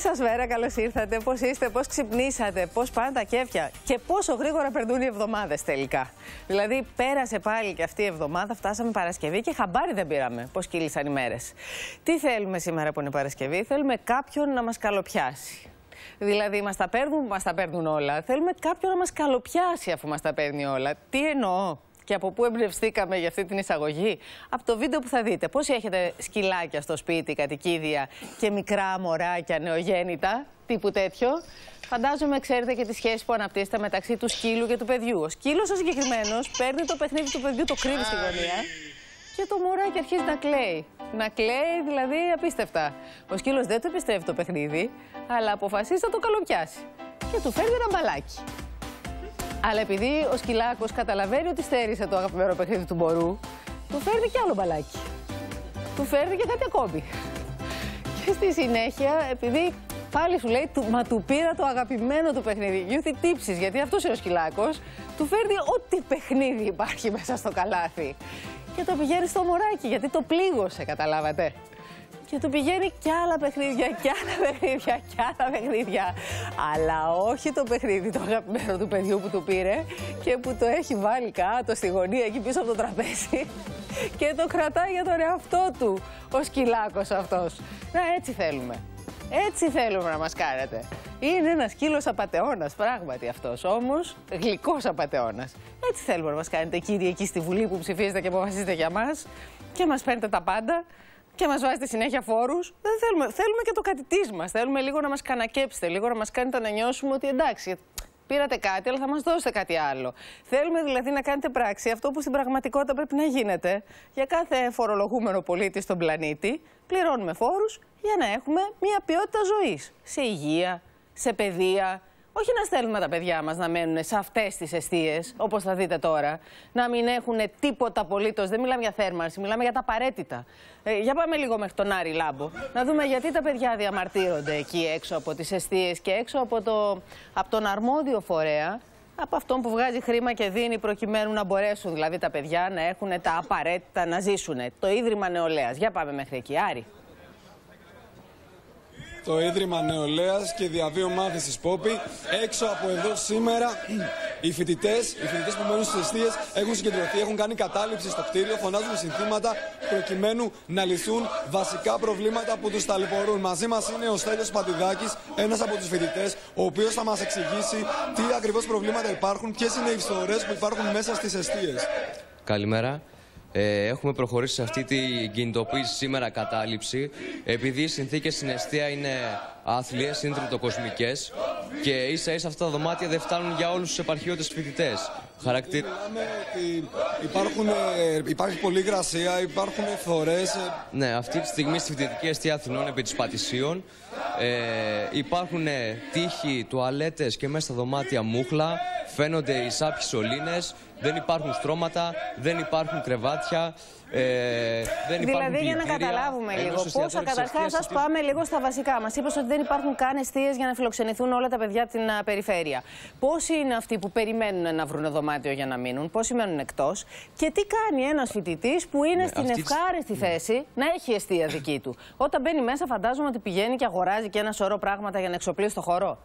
Σας βέρα, καλώς ήρθατε. Πώς είστε, πώς ξυπνήσατε, πώς πάνε τα κέφια και πόσο γρήγορα περνούν οι εβδομάδες τελικά. Δηλαδή, πέρασε πάλι και αυτή η εβδομάδα, φτάσαμε Παρασκευή και χαμπάρι δεν πήραμε πώς κύλησαν οι μέρες. Τι θέλουμε σήμερα που είναι Παρασκευή, θέλουμε κάποιον να μας καλοπιάσει. Δηλαδή, μας τα παίρνουν όλα. Θέλουμε κάποιον να μας καλοπιάσει αφού μας τα παίρνει όλα. Τι εννοώ. Και από πού εμπνευστήκαμε για αυτή την εισαγωγή? Από το βίντεο που θα δείτε. Πώς έχετε σκυλάκια στο σπίτι, κατοικίδια και μικρά μωράκια νεογέννητα, τύπου τέτοιο. Φαντάζομαι ξέρετε και τη σχέση που αναπτύσσεται μεταξύ του σκύλου και του παιδιού. Ο σκύλος ο συγκεκριμένος παίρνει το παιχνίδι του παιδιού, το κρύβει στη γωνία και το μωράκι αρχίζει να κλαίει. Να κλαίει δηλαδή απίστευτα. Ο σκύλος δεν το επιστρέφει το παιχνίδι, αλλά αποφασίζει να το καλοπιάσει και του φέρνει ένα μπαλάκι. Αλλά επειδή ο σκυλάκος καταλαβαίνει ότι στέρισε το αγαπημένο παιχνίδι του μπορού, του φέρνει και άλλο μπαλάκι. Του φέρνει και κάτι ακόμη. Και στη συνέχεια, επειδή πάλι σου λέει, μα του πήρα το αγαπημένο του παιχνίδι, νιώθει τύψεις, γιατί αυτός είναι ο σκυλάκος, του φέρνει ό,τι παιχνίδι υπάρχει μέσα στο καλάθι. Και το πηγαίνει στο μωράκι, γιατί το πλήγωσε, καταλάβατε. Και του πηγαίνει κι άλλα παιχνίδια, κι άλλα παιχνίδια, κι άλλα παιχνίδια. Αλλά όχι το παιχνίδι, το αγαπημένο του παιδιού που του πήρε και που το έχει βάλει κάτω στη γωνία, εκεί πίσω από το τραπέζι. Και το κρατάει για τον εαυτό του, ο σκυλάκος αυτός. Να, έτσι θέλουμε. Έτσι θέλουμε να μας κάνετε. Είναι ένας σκύλος απατεώνας, πράγματι αυτός. Όμως, γλυκός απατεώνας. Έτσι θέλουμε να μας κάνετε, κύριοι, εκεί στη Βουλή που ψηφίζετε και αποφασίζετε για μας. Και μας παίρνετε τα πάντα. Και μας βάζετε συνέχεια φόρους. Δεν θέλουμε. Θέλουμε και το κατητής μας. Θέλουμε λίγο να μας κανακέψετε, λίγο να μας κάνετε να νιώσουμε ότι εντάξει, πήρατε κάτι, αλλά θα μας δώσετε κάτι άλλο. Θέλουμε δηλαδή να κάνετε πράξη αυτό που στην πραγματικότητα πρέπει να γίνεται. Για κάθε φορολογούμενο πολίτη στον πλανήτη, πληρώνουμε φόρους για να έχουμε μια ποιότητα ζωής. Σε υγεία, σε παιδεία. Όχι να στέλνουμε τα παιδιά μας να μένουν σε αυτές τις εστίες, όπως θα δείτε τώρα. Να μην έχουν τίποτα απολύτως. Δεν μιλάμε για θέρμανση, μιλάμε για τα απαραίτητα. Για πάμε λίγο μέχρι τον Άρη Λάμπο. Να δούμε γιατί τα παιδιά διαμαρτύρονται εκεί έξω από τις εστίες και έξω από τον αρμόδιο φορέα, από αυτόν που βγάζει χρήμα και δίνει προκειμένου να μπορέσουν δηλαδή τα παιδιά να έχουν τα απαραίτητα να ζήσουν. Το Ίδρυμα Νεολαίας. Για πάμε μέχρι εκεί, Άρη. Το Ίδρυμα Νεολαίας και Διαβίου Μάθησης Πόπη. Έξω από εδώ σήμερα οι φοιτητές που μένουν στις εστίες έχουν συγκεντρωθεί, έχουν κάνει κατάληψη στο κτίριο, φωνάζουν συνθήματα προκειμένου να λυθούν βασικά προβλήματα που τους ταλαιπωρούν. Μαζί μας είναι ο Στέλιος Πατυδάκης, ένας από τους φοιτητές, ο οποίος θα μας εξηγήσει τι ακριβώς προβλήματα υπάρχουν, ποιες είναι οι φθορές που υπάρχουν μέσα στις εστίες. Καλημέρα. Έχουμε προχωρήσει σε αυτή την κινητοποίηση σήμερα κατάληψη, επειδή οι συνθήκες στην εστία είναι άθλιες, είναι τριτοκοσμικές και ίσα ίσα αυτά τα δωμάτια δεν φτάνουν για όλους τους επαρχιώτες φοιτητές. Υπάρχει πολλή υγρασία, υπάρχουν φθορές. Ναι, αυτή τη στιγμή στη φοιτητική εστία Αθηνών επί της Πατησίων υπάρχουν τείχοι, τουαλέτες και μέσα στα δωμάτια μούχλα. Φαίνονται οι σάπιοι σωλήνες, δεν υπάρχουν στρώματα, δεν υπάρχουν κρεβάτια, δεν υπάρχουν πλυντήρια. Δηλαδή, για να καταλάβουμε λίγο πόσα, καταρχάς, ας πάμε λίγο στα βασικά. Μας είπες ότι δεν υπάρχουν καν εστίες για να φιλοξενηθούν όλα τα παιδιά από την περιφέρεια. Πόσοι είναι αυτοί που περιμένουν να βρουν δωμάτιο για να μείνουν, πόσοι μένουν εκτός και τι κάνει ένας φοιτητής που είναι στην ευχάριστη θέση να έχει εστία δική του? Όταν μπαίνει μέσα, φαντάζομαι ότι πηγαίνει και αγοράζει και ένα σωρό πράγματα για να εξοπλίσει το χώρο.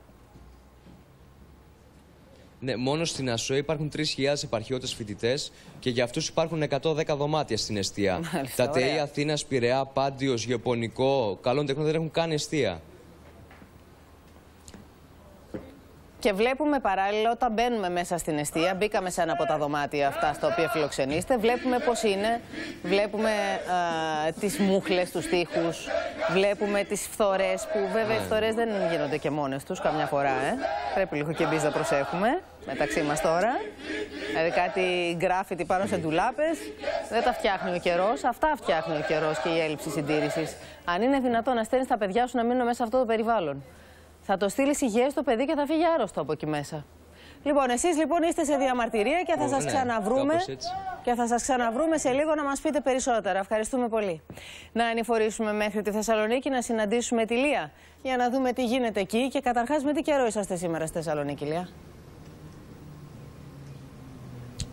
Ναι, μόνο στην ΑΣΟΕ υπάρχουν 3.000 επαρχιώτες φοιτητές και για αυτούς υπάρχουν 110 δωμάτια στην εστία. Μάλιστα, τα ΤΕΙ Αθήνας, Πειραιά, Πάντιος, Γεωπονικό, Καλών Τεχνών δεν έχουν καν εστία. Και βλέπουμε παράλληλα όταν μπαίνουμε μέσα στην εστία, μπήκαμε σε ένα από τα δωμάτια αυτά στα οποία φιλοξενείστε, βλέπουμε πώς είναι, βλέπουμε τις μούχλες, τους τοίχους, βλέπουμε τις φθορές που βέβαια οι φθορές δεν γίνονται και μόνες τους καμιά φορά. Πρέπει λίγο και εμείς να προσέχουμε μεταξύ μας τώρα. Δηλαδή κάτι γκράφιτι πάνω σε ντουλάπες, δεν τα φτιάχνει ο καιρός, αυτά φτιάχνει ο καιρός και η έλλειψη συντήρησης. Αν είναι δυνατόν να στέλνεις τα παιδιά σου να μείνουν μέσα σε αυτό το περιβάλλον. Θα το στείλει υγιές το παιδί και θα φύγει άρρωστο από εκεί μέσα. Λοιπόν, εσείς λοιπόν είστε σε διαμαρτυρία και θα σας ξαναβρούμε. Και θα σας ξαναβρούμε σε λίγο να μας πείτε περισσότερα. Ευχαριστούμε πολύ. Να ανηφορήσουμε μέχρι τη Θεσσαλονίκη, να συναντήσουμε τη Λία για να δούμε τι γίνεται εκεί. Και καταρχάς, με τι καιρό είσαστε σήμερα στη Θεσσαλονίκη, Λία?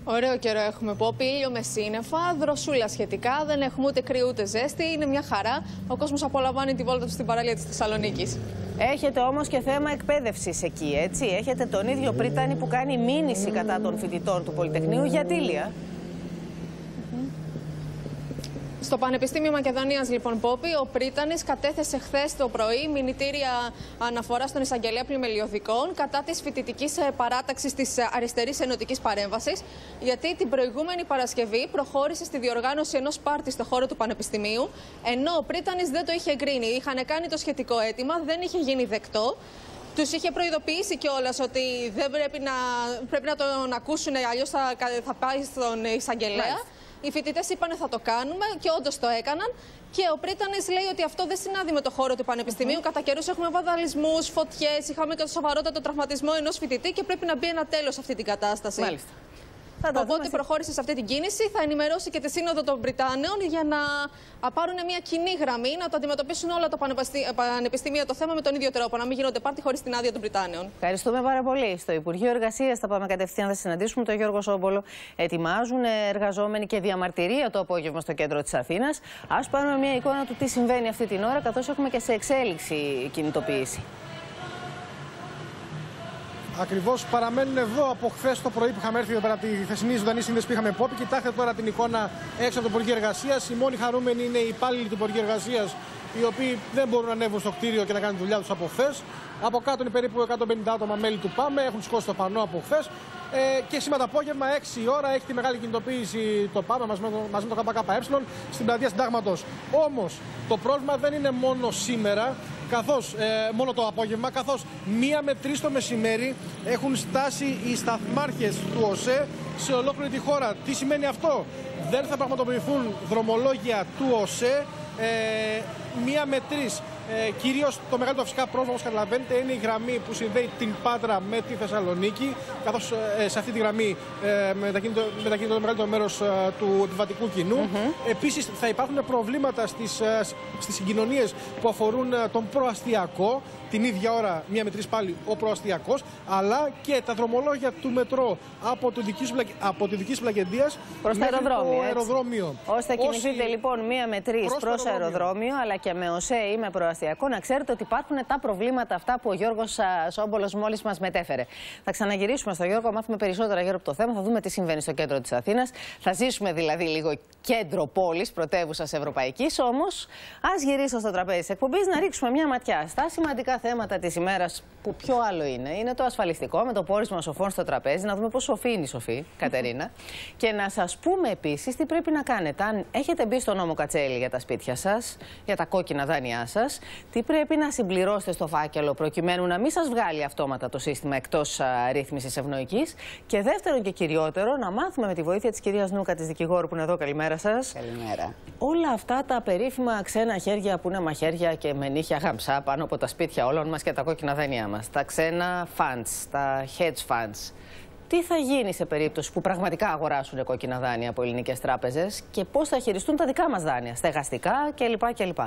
Ωραίο καιρό έχουμε, Πόπι, ήλιο με σύννεφα, δροσούλα σχετικά, δεν έχουμε ούτε κρύο ούτε ζέστη, είναι μια χαρά. Ο κόσμος απολαμβάνει τη βόλτα του στην παραλία της Θεσσαλονίκης. Έχετε όμως και θέμα εκπαίδευσης εκεί, έτσι. Έχετε τον ίδιο πρίτανη που κάνει μήνυση κατά των φοιτητών του Πολυτεχνείου. Γιατί, Λία? Στο Πανεπιστήμιο Μακεδονίας, λοιπόν, Πόπι, ο πρίτανης κατέθεσε χθες το πρωί μηνυτήρια αναφορά στον εισαγγελέα πλημελιωδικών κατά της φοιτητικής παράταξης της αριστερής ενωτικής παρέμβασης, γιατί την προηγούμενη Παρασκευή προχώρησε στη διοργάνωση ενός πάρτι στο χώρο του Πανεπιστημίου, ενώ ο πρίτανης δεν το είχε εγκρίνει. Είχαν κάνει το σχετικό αίτημα, δεν είχε γίνει δεκτό. Τους είχε προειδοποιήσει κιόλας ότι δεν πρέπει να τον ακούσουν, αλλιώς θα πάει στον εισαγγελέα. Οι φοιτητές είπαν θα το κάνουμε και όντως το έκαναν. Και ο πρίτανης λέει ότι αυτό δεν συνάδει με το χώρο του Πανεπιστημίου. Κατά καιρούς έχουμε βανδαλισμούς, φωτιές, είχαμε και το σοβαρότατο τραυματισμό ενός φοιτητή και πρέπει να μπει ένα τέλος σε αυτή την κατάσταση. Μάλιστα. Οπότε προχώρησε σε αυτή την κίνηση, θα ενημερώσει και τη Σύνοδο των Πριτάνεων για να πάρουν μια κοινή γραμμή, να το αντιμετωπίσουν όλα τα πανεπιστήμια το θέμα με τον ίδιο τρόπο, να μην γίνονται πάρτι χωρίς την άδεια των Πριτάνεων. Ευχαριστούμε πάρα πολύ. Στο Υπουργείο Εργασίας θα πάμε κατευθείαν, θα συναντήσουμε τον Γιώργο Σόμπολο. Ετοιμάζουν εργαζόμενοι και διαμαρτυρία το απόγευμα στο κέντρο της Αθήνας. Ας πάρουμε μια εικόνα του τι συμβαίνει αυτή την ώρα, καθώς έχουμε και σε εξέλιξη κινητοποίηση. Ακριβώς, παραμένουν εδώ από χθες το πρωί που είχαμε έρθει από τη χθεσινή ζωντανή σύνδεση που είχαμε, Πόπη. Κοιτάξτε τώρα την εικόνα έξω από το Υπουργείο Εργασίας. Οι μόνοι χαρούμενοι είναι οι υπάλληλοι του Υπουργείου Εργασίας, οι οποίοι δεν μπορούν να ανέβουν στο κτίριο και να κάνουν τη δουλειά τους από χθες. Από κάτω είναι περίπου 150 άτομα μέλη του ΠΑΜΕ, έχουν σηκώσει το πανό από χθες. Και σήμερα το απόγευμα, 6 η ώρα, έχει τη μεγάλη κινητοποίηση το ΠΑΜΕ μαζί με το ΚΚΕ στην πλατεία Συντάγματος. Όμως το πρόβλημα δεν είναι μόνο σήμερα. Μόνο το απόγευμα, καθώς 1 με 3 το μεσημέρι έχουν στάσει οι σταθμάρχες του ΟΣΕ σε ολόκληρη τη χώρα. Τι σημαίνει αυτό? Δεν θα πραγματοποιηθούν δρομολόγια του ΟΣΕ 1 με 3. Κυρίως το μεγαλύτερο φυσικά πρόβλημα, όπως καταλαβαίνετε, είναι η γραμμή που συνδέει την Πάτρα με τη Θεσσαλονίκη, καθώς σε αυτή τη γραμμή μετακινείται το μεγαλύτερο μέρος του επιβατικού κοινού. Επίσης, θα υπάρχουν προβλήματα στις συγκοινωνίες που αφορούν τον Προαστιακό, την ίδια ώρα 1 με 3 πάλι ο Προαστιακός, αλλά και τα δρομολόγια του μετρό από τη Δικής Πλακεντίας προς το αεροδρόμιο. Ώστε κινηθείτε λοιπόν 1 με 3 προς αεροδρόμιο, αλλά και με ΟΣΕ ή με Προαστιακό, να ξέρετε ότι υπάρχουν τα προβλήματα αυτά που ο Γιώργος Σόμπολος μόλις μας μετέφερε. Θα ξαναγυρίσουμε στο Γιώργο, μάθουμε περισσότερα γύρω από το θέμα, θα δούμε τι συμβαίνει στο κέντρο της Αθήνας. Θα ζήσουμε δηλαδή λίγο κέντρο πόλης, πρωτεύουσας ευρωπαϊκής. Όμως, ας γυρίσω στο τραπέζι της εκπομπής να ρίξουμε μια ματιά στα σημαντικά θέματα της ημέρας, που ποιο άλλο είναι. Είναι το ασφαλιστικό με το πόρισμα σοφών στο τραπέζι, να δούμε πώς σοφή είναι η σοφή, Κατερίνα. Και να σας πούμε επίσης τι πρέπει να κάνετε αν έχετε μπει στο νόμο Κατσέλη για τα σπίτια σας, για τα κόκκινα δάνειά σας. Τι πρέπει να συμπληρώσετε στο φάκελο προκειμένου να μην σας βγάλει αυτόματα το σύστημα εκτός ρύθμισης ευνοϊκής. Και δεύτερον και κυριότερο, να μάθουμε με τη βοήθεια της κυρίας Νούκα, της δικηγόρου που είναι εδώ. Καλημέρα σας. Καλημέρα. Όλα αυτά τα περίφημα ξένα χέρια που είναι μαχαίρια και με νύχια γαμψά πάνω από τα σπίτια όλων μας και τα κόκκινα δάνειά μας. Τα ξένα funds, τα hedge funds. Τι θα γίνει σε περίπτωση που πραγματικά αγοράσουν κόκκινα δάνεια από ελληνικές τράπεζες και πώς θα χειριστούν τα δικά μας δάνεια, στεγαστικά κλπ.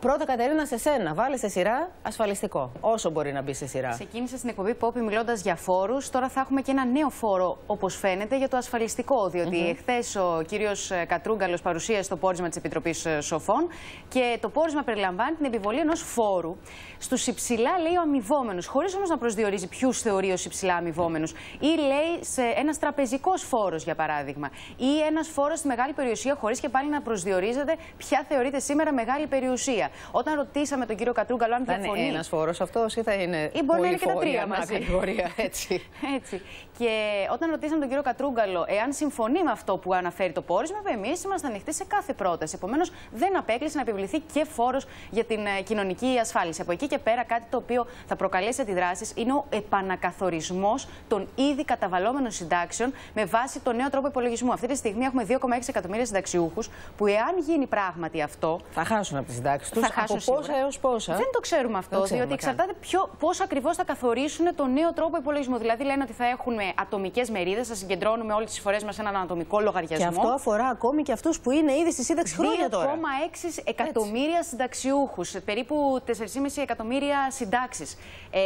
Πρώτα, Κατερίνα, σε σένα, βάλε σε σειρά ασφαλιστικό, όσο μπορεί να μπει σε σειρά. Ξεκίνησε στην εκπομπή, Πόπη, μιλώντας για φόρους. Τώρα θα έχουμε και ένα νέο φόρο, όπως φαίνεται, για το ασφαλιστικό. Διότι εχθές ο κύριος Κατρούγκαλος παρουσίασε το πόρισμα της Επιτροπής Σοφών και το πόρισμα περιλαμβάνει την επιβολή ενός φόρου στους υψηλά, λέει, αμοιβόμενους, χωρίς όμως να προσδιορίζει ποιους θεωρεί ως υψηλά αμοιβόμενους. Ή λέει σε ένας τραπεζικός φόρος, για παράδειγμα, ή ένας φόρος στη μεγάλη περιουσία, χωρίς και πάλι να προσδιορίζεται ποια θεωρείται σήμερα μεγάλη περιουσία. Όταν ρωτήσαμε τον κύριο Κατρούγκαλο αν διαφωνεί. Είναι ένας φόρος αυτός, ή θα είναι. Ή μπορεί να είναι και τα τρία μαζί. Κατηγορία, έτσι. Έτσι. Και όταν ρωτήσαμε τον κύριο Κατρούγκαλο εάν συμφωνεί με αυτό που αναφέρει το πόρισμα, εμείς είμαστε ανοιχτοί σε κάθε πρόταση. Επομένως, δεν απέκλεισε να επιβληθεί και φόρος για την κοινωνική ασφάλιση. Από εκεί και πέρα, κάτι το οποίο θα προκαλέσει αντιδράσεις είναι ο επανακαθορισμός των ήδη είδη καταβαλλόμενων συντάξεων με βάση το νέο τρόπο υπολογισμού. Αυτή τη στιγμή έχουμε 2,6 εκατομμύρια συνταξιούχους που, εάν γίνει πράγματι αυτό, θα χάσουν από τις συντάξεις τους. Από πόσα έως πόσα. Δεν το ξέρουμε αυτό, διότι εξαρτάται πώς ακριβώς θα καθορίσουν το νέο τρόπο υπολογισμού. Δηλαδή, λένε ότι θα έχουμε ατομικές μερίδες, θα συγκεντρώνουμε όλες τις φορές μας έναν ατομικό λογαριασμό. Και αυτό αφορά ακόμη και αυτούς που είναι ήδη στη σύνταξη χρόνια τώρα. 2,6 εκατομμύρια συνταξιούχους, περίπου 4,5 εκατομμύρια συντάξεις.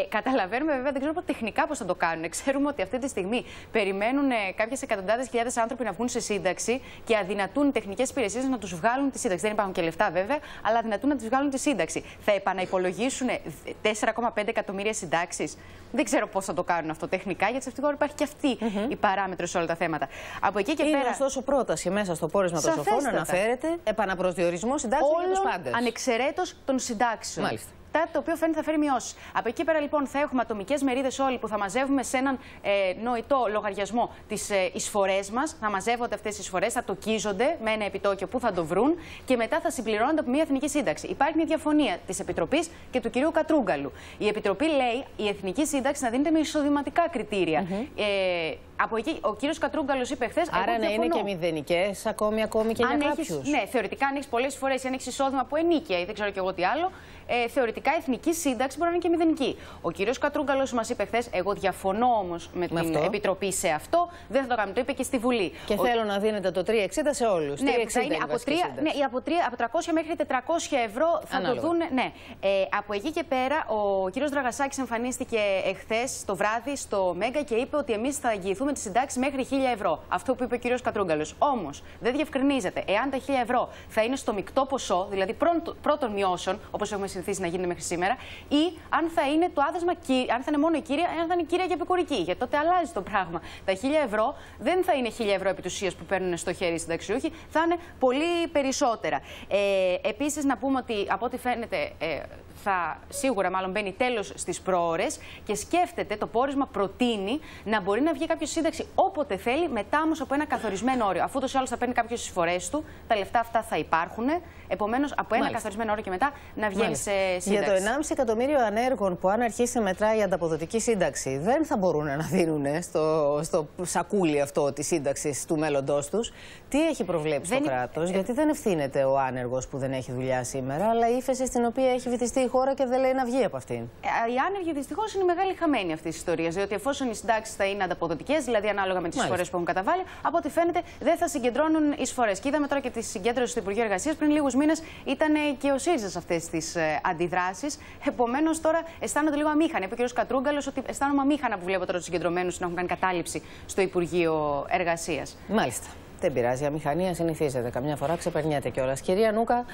Καταλαβαίνουμε, βέβαια, δεν ξέρουμε τεχνικά πώς θα το κάνουν. Ξέρουμε ότι αυτή τη στιγμή περιμένουν κάποιες εκατοντάδες χιλιάδες άνθρωποι να βγουν σε σύνταξη και αδυνατούν τεχνικές υπηρεσίες να τους βγάλουν τη σύνταξη. Δεν υπάρχουν και λεφτά, βέβαια, αλλά αδυνατούν να τους βγάλουν τη σύνταξη. Θα επαναυπολογίσουν 4,5 εκατομμύρια συντάξεις. Δεν ξέρω πώς θα το κάνουν αυτό τεχνικά, γιατί σε αυτήν την χώρα υπάρχει και αυτή η παράμετρο σε όλα τα θέματα. Από εκεί και είναι πέρα. Ωστόσο, πρόταση μέσα στο πόρισμα των σοφών αναφέρεται επαναπροσδιορισμό συντάξεων για τους πάντες. Ανεξαιρέτως των συντάξεων. Μάλιστα. Το οποίο φαίνεται θα φέρει μειώσεις. Από εκεί πέρα, λοιπόν, θα έχουμε ατομικές μερίδες όλοι που θα μαζεύουμε σε έναν νοητό λογαριασμό τις εισφορές μας. Θα μαζεύονται αυτές οι εισφορές, θα τοκίζονται με ένα επιτόκιο που θα το βρουν και μετά θα συμπληρώνονται από μια εθνική σύνταξη. Υπάρχει μια διαφωνία της Επιτροπής και του κυρίου Κατρούγκαλου. Η Επιτροπή λέει η εθνική σύνταξη να δίνεται με εισοδηματικά κριτήρια. Από εκεί ο κύριος Κατρούγκαλος είπε χθες. Άρα να είναι και μηδενικές ακόμη και για κάποιους. Ναι, θεωρητικά αν έχεις πολλές εισφορές ή αν έχεις εισόδημα από ενίκεια ή δεν ξέρω και εγώ τι άλλο, θεωρητικά η εθνική σύνταξη μπορεί να είναι και μηδενική. Ο κύριος Κατρούγκαλος μας είπε χθες. Εγώ διαφωνώ όμως με την Επιτροπή σε αυτό. Δεν θα το κάνουμε. Το είπε και στη Βουλή. Και θέλω να δίνετε το 360 σε όλους. Ναι, θα είναι από 300 μέχρι 400 ευρώ θα ανάλογα το δουν. Ναι. Από εκεί και πέρα ο κύριος Δραγασάκης εμφανίστηκε χθες το βράδυ στο Μέγκα και είπε ότι εμείς θα αγγιηθούμε με τη συντάξη μέχρι 1.000 ευρώ. Αυτό που είπε ο κύριος Κατρούγκαλος. Όμως δεν διευκρινίζεται εάν τα 1.000 ευρώ θα είναι στο μεικτό ποσό, δηλαδή πρώτων μειώσεων, όπως έχουμε συνηθίσει να γίνεται μέχρι σήμερα, ή αν θα είναι το άδεσμα, αν θα είναι μόνο η κύρια, αν θα είναι η κύρια και επικουρική. Γιατί τότε αλλάζει το πράγμα. Τα 1.000 ευρώ δεν θα είναι 1.000 ευρώ επί της ουσίας που παίρνουν στο χέρι οι συνταξιούχοι, θα είναι πολύ περισσότερα. Επίσης, να πούμε ότι από ό,τι φαίνεται θα σίγουρα μάλλον μπαίνει τέλος στις προώρες και σκέφτεται, το πόρισμα προτείνει να μπορεί να βγει κάποιο σύνταξη όποτε θέλει, μετά όμως από ένα καθορισμένο όριο. Αφού ούτως ή άλλως θα παίρνει κάποιες εισφορές του, τα λεφτά αυτά θα υπάρχουν. Επομένως, από ένα καθορισμένο όριο και μετά να βγαίνει σε σύνταξη. Για το 1,5 εκατομμύριο ανέργων που, αν αρχίσει να μετράει η ανταποδοτική σύνταξη, δεν θα μπορούν να δίνουν στο σακούλι αυτό τη σύνταξη του μέλλοντός τους. Τι έχει προβλέψει το κράτος, γιατί δεν ευθύνεται ο άνεργος που δεν έχει δουλειά σήμερα, αλλά η ύφεση στην οποία έχει βυθιστεί η χώρα και δεν λέει να βγει από αυτήν. Οι άνεργοι δυστυχώς είναι μεγάλη χαμένη αυτή τη ιστορία, διότι εφόσον οι συντάξεις θα είναι ανταποδοτικές, δηλαδή ανάλογα με τις εισφορές που έχουν καταβάλει, από ό,τι φαίνεται δεν θα συγκεντρώνουν εισφορές. Και είδαμε τώρα και τη συγκέντρωση του Υπουργείου Εργασίας. Πριν λίγους μήνες ήταν και ο ΣΥΡΙΖΑ σε αυτές τις αντιδράσεις. Επομένως τώρα αισθάνονται λίγο αμήχανα. Είπε ο κ. Κατρούγκαλος ότι αισθάνομαι αμήχανα που βλέπω τώρα τους συγκεντρωμένους να έχουν κάνει κατάληψη στο Υπουργείο Εργασίας. Μάλιστα. Δεν πειράζει, η αμηχανία συνηθίζεται. Καμιά φορά ξεπερνιέται κιόλας. Κυρία Νούκα,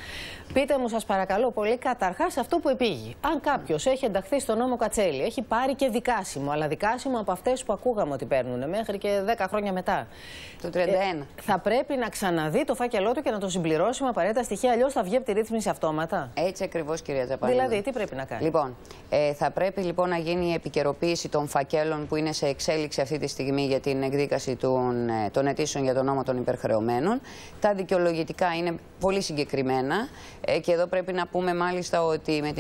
πείτε μου, σας παρακαλώ πολύ, καταρχάς αυτό που επήγει. Αν κάποιος έχει ενταχθεί στον νόμο Κατσέλη, έχει πάρει και δικάσιμο, αλλά δικάσιμο από αυτές που ακούγαμε ότι παίρνουν μέχρι και 10 χρόνια μετά. Το 31. Θα πρέπει να ξαναδεί το φάκελό του και να το συμπληρώσει με απαραίτητα στοιχεία, αλλιώς θα βγει από τη ρύθμιση αυτόματα. Έτσι ακριβώς, κυρία Τζαπανίδου. Δηλαδή, τι πρέπει να κάνει. Λοιπόν, θα πρέπει λοιπόν να γίνει η επικαιροποίηση των φακέλων που είναι σε εξέλιξη αυτή τη στιγμή για την εκδίκαση των αιτήσεων για τον νόμο των υπερχρεωμένων. Τα δικαιολογητικά είναι πολύ συγκεκριμένα και εδώ πρέπει να πούμε μάλιστα ότι με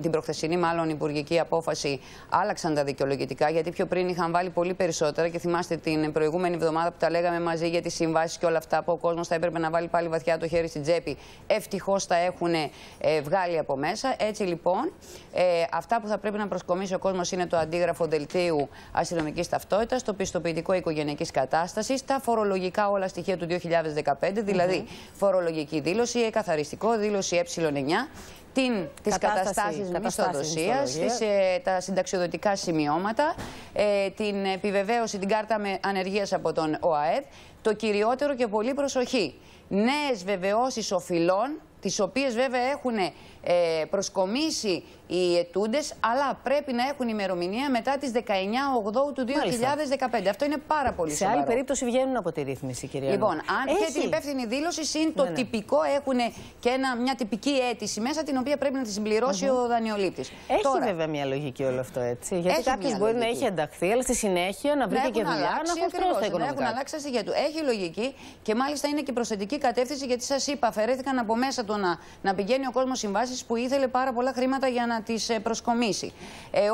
την προχθεσινή μάλλον υπουργική απόφαση άλλαξαν τα δικαιολογητικά, γιατί πιο πριν είχαν βάλει πολύ περισσότερα και θυμάστε την προηγούμενη εβδομάδα που τα λέγαμε μαζί για τις συμβάσεις και όλα αυτά που ο κόσμος θα έπρεπε να βάλει πάλι βαθιά το χέρι στην τσέπη. Ευτυχώς τα έχουν βγάλει από μέσα. Έτσι λοιπόν, αυτά που θα πρέπει να προσκομίσει ο κόσμος είναι το αντίγραφο δελτίου αστυνομικής ταυτότητας, το πιστοποιητικό οικογενειακής κατάστασης, τα φορολογικά όλα στοιχεία του 2015, δηλαδή φορολογική δήλωση, καθαριστικό, δήλωση ε9, τις καταστάσεις μισθοδοσίας, τα συνταξιοδοτικά σημειώματα, την επιβεβαίωση, την κάρτα με ανεργίας από τον ΟΑΕΔ, το κυριότερο και πολύ προσοχή, νέες βεβαιώσεις οφειλών, τις οποίες βέβαια έχουν προσκομίσει οι ετούντες, αλλά πρέπει να έχουν ημερομηνία μετά τις 19 Οκτώβρου του 2015. Μάλιστα. Αυτό είναι πάρα πολύ σοβαρό. Σε άλλη περίπτωση βγαίνουν από τη ρύθμιση, κυρία. Λοιπόν, αν και την υπεύθυνη δήλωση, συν το τυπικό, έχουν και μια τυπική αίτηση μέσα, την οποία πρέπει να τη συμπληρώσει ο δανειολήπτης. Έχει βέβαια μια λογική όλο αυτό, έτσι. Γιατί κάποιος μπορεί να έχει ενταχθεί, αλλά στη συνέχεια να βρει και δουλειά, να χορτρώσει τα οικονομικά. Έχουν αλλάξει τα στοιχεία του. Έχει λογική και μάλιστα είναι και προσθετική κατεύθυνση, γιατί σας είπα, αφαιρέθηκαν από μέσα το να πηγαίνει ο κόσμος συμβάσει παραβάσεις που ήθελε πάρα πολλά χρήματα για να τις προσκομίσει.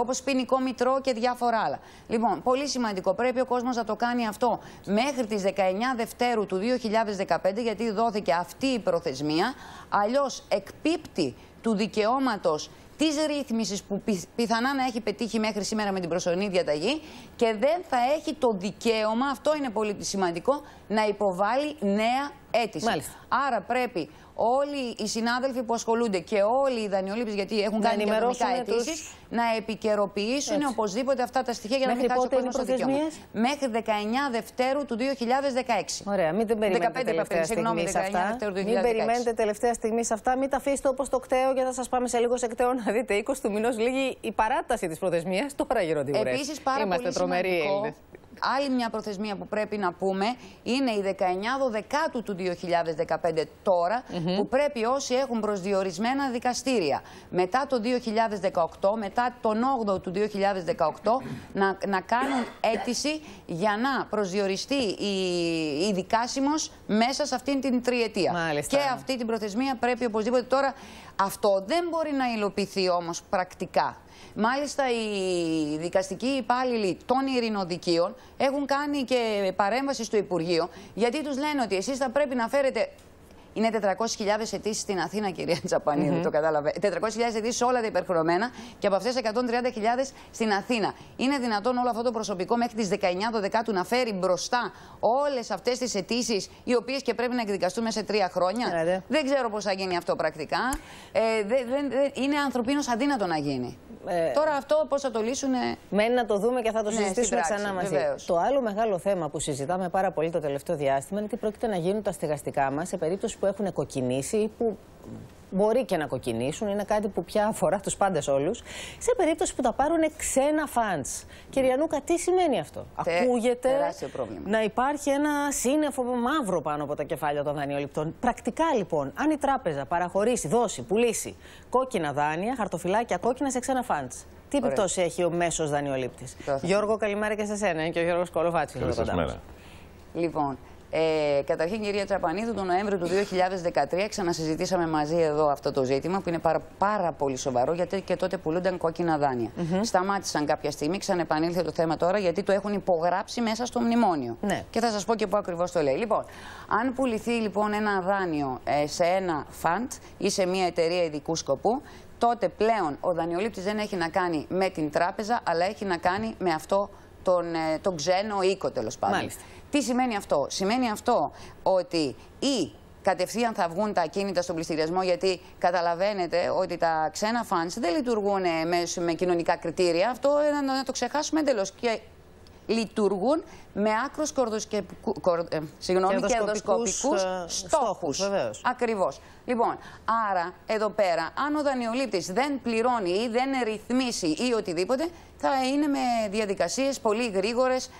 Όπως ποινικό μητρό και διάφορα άλλα. Λοιπόν, πολύ σημαντικό. Πρέπει ο κόσμος να το κάνει αυτό μέχρι τις 19 Δευτέρου του 2015, γιατί δόθηκε αυτή η προθεσμία. Αλλιώς εκπίπτει του δικαιώματος της ρύθμισης που πιθανά να έχει πετύχει μέχρι σήμερα με την προσωρινή διαταγή και δεν θα έχει το δικαίωμα, αυτό είναι πολύ σημαντικό, να υποβάλει νέα αίτηση. Μάλιστα. Άρα πρέπει όλοι οι συνάδελφοι που ασχολούνται και όλοι οι δανειολήπτες, γιατί έχουν κάνει κανονικά αιτήσεις, να επικαιροποιήσουν έτσι οπωσδήποτε αυτά τα στοιχεία για μέχρι να μην χάσει ο κόσμος το δικαίωμα. Μέχρι 19 Δευτέρου του 2016. Ωραία, μην την περιμένετε τελευταία στιγμή σε αυτά. Μην περιμένετε τελευταία στιγμή σε αυτά. Μην τα αφήσετε όπως το κταίο, γιατί θα σας πάμε σε λίγο σε κταίο να δείτε. 20 του μηνός λίγη η παράταση της προθεσμίας. Τώρα γίνονται οι ουρές. Επίσης, πάρα πολύ σημαντικό. Άλλη μια προθεσμία που πρέπει να πούμε είναι η 19/12 του 2015 τώρα, που πρέπει όσοι έχουν προσδιορισμένα δικαστήρια μετά το 2018, μετά τον 8ο του 2018, να κάνουν αίτηση για να προσδιοριστεί η δικάσιμος μέσα σε αυτήν την τριετία. Μάλιστα. Και αυτή την προθεσμία πρέπει οπωσδήποτε τώρα. Αυτό δεν μπορεί να υλοποιηθεί όμως πρακτικά. Μάλιστα, οι δικαστικοί υπάλληλοι των ειρηνοδικείων έχουν κάνει και παρέμβαση στο Υπουργείο, γιατί τους λένε ότι εσείς θα πρέπει να φέρετε... Είναι 400.000 αιτήσεις στην Αθήνα, κυρία Τσαπανίδη, το κατάλαβε. 400.000 αιτήσεις όλα τα υπερχρονωμένα και από αυτές 130.000 στην Αθήνα. Είναι δυνατόν όλο αυτό το προσωπικό μέχρι τις 19/12 να φέρει μπροστά όλες αυτές τις αιτήσεις, οι οποίες και πρέπει να εκδικαστούν μέσα σε 3 χρόνια. Άρα. Δεν ξέρω πώς θα γίνει αυτό πρακτικά. Είναι ανθρωπίνως αδύνατο να γίνει. Τώρα αυτό πώς θα το λύσουνε. Μένει να το δούμε και θα το συζητήσουμε ξανά μαζί. Βεβαίως. Το άλλο μεγάλο θέμα που συζητάμε πάρα πολύ το τελευταίο διάστημα είναι τι πρόκειται να γίνουν τα στεγαστικά μας σε περίπτωση που έχουν κοκκινήσει ή που μπορεί και να κοκκινήσουν. Είναι κάτι που πια αφορά τους πάντες όλους. Σε περίπτωση που τα πάρουν ξένα φαντς. Κυρία Νούκα, τι σημαίνει αυτό? Ακούγεται να υπάρχει ένα σύννεφο μαύρο πάνω από τα κεφάλια των δανειοληπτών. Πρακτικά λοιπόν, αν η τράπεζα παραχωρήσει, δώσει, πουλήσει κόκκινα δάνεια, χαρτοφυλάκια κόκκινα σε ξένα φαντς, τι επιπτώση έχει ο μέσος δανειολήπτης? Γιώργο, καλημέρα και σε σένα. Είναι και ο Γιώργος Κολοφάτσης. Λοιπόν. Καταρχήν, κυρία Τσαπανίδου, τον Νοέμβριο του 2013 ξανασυζητήσαμε μαζί εδώ αυτό το ζήτημα που είναι πάρα πολύ σοβαρό, γιατί και τότε πουλούνταν κόκκινα δάνεια. Σταμάτησαν κάποια στιγμή, ξανεπανήλθε το θέμα τώρα, γιατί το έχουν υπογράψει μέσα στο μνημόνιο. Ναι. Και θα σας πω και πού ακριβώς το λέει. Λοιπόν, αν πουληθεί λοιπόν ένα δάνειο σε ένα φαντ ή σε μια εταιρεία ειδικού σκοπού, τότε πλέον ο δανειολήπτης δεν έχει να κάνει με την τράπεζα, αλλά έχει να κάνει με αυτό τον ξένο οίκο, τέλος πάντων. Μάλιστα. Τι σημαίνει αυτό? Σημαίνει αυτό ότι ή κατευθείαν θα βγουν τα ακίνητα στον πληστηριασμό, γιατί καταλαβαίνετε ότι τα ξένα funds δεν λειτουργούν με κοινωνικά κριτήρια. Αυτό να το ξεχάσουμε εντελώς. Και λειτουργούν με άκρους κερδοσκοπικούς στόχους. Ακριβώς. Λοιπόν, άρα εδώ πέρα, αν ο δανειολήπτης δεν πληρώνει ή δεν ρυθμίσει ή οτιδήποτε, θα είναι με διαδικασίες πολύ γρήγορες,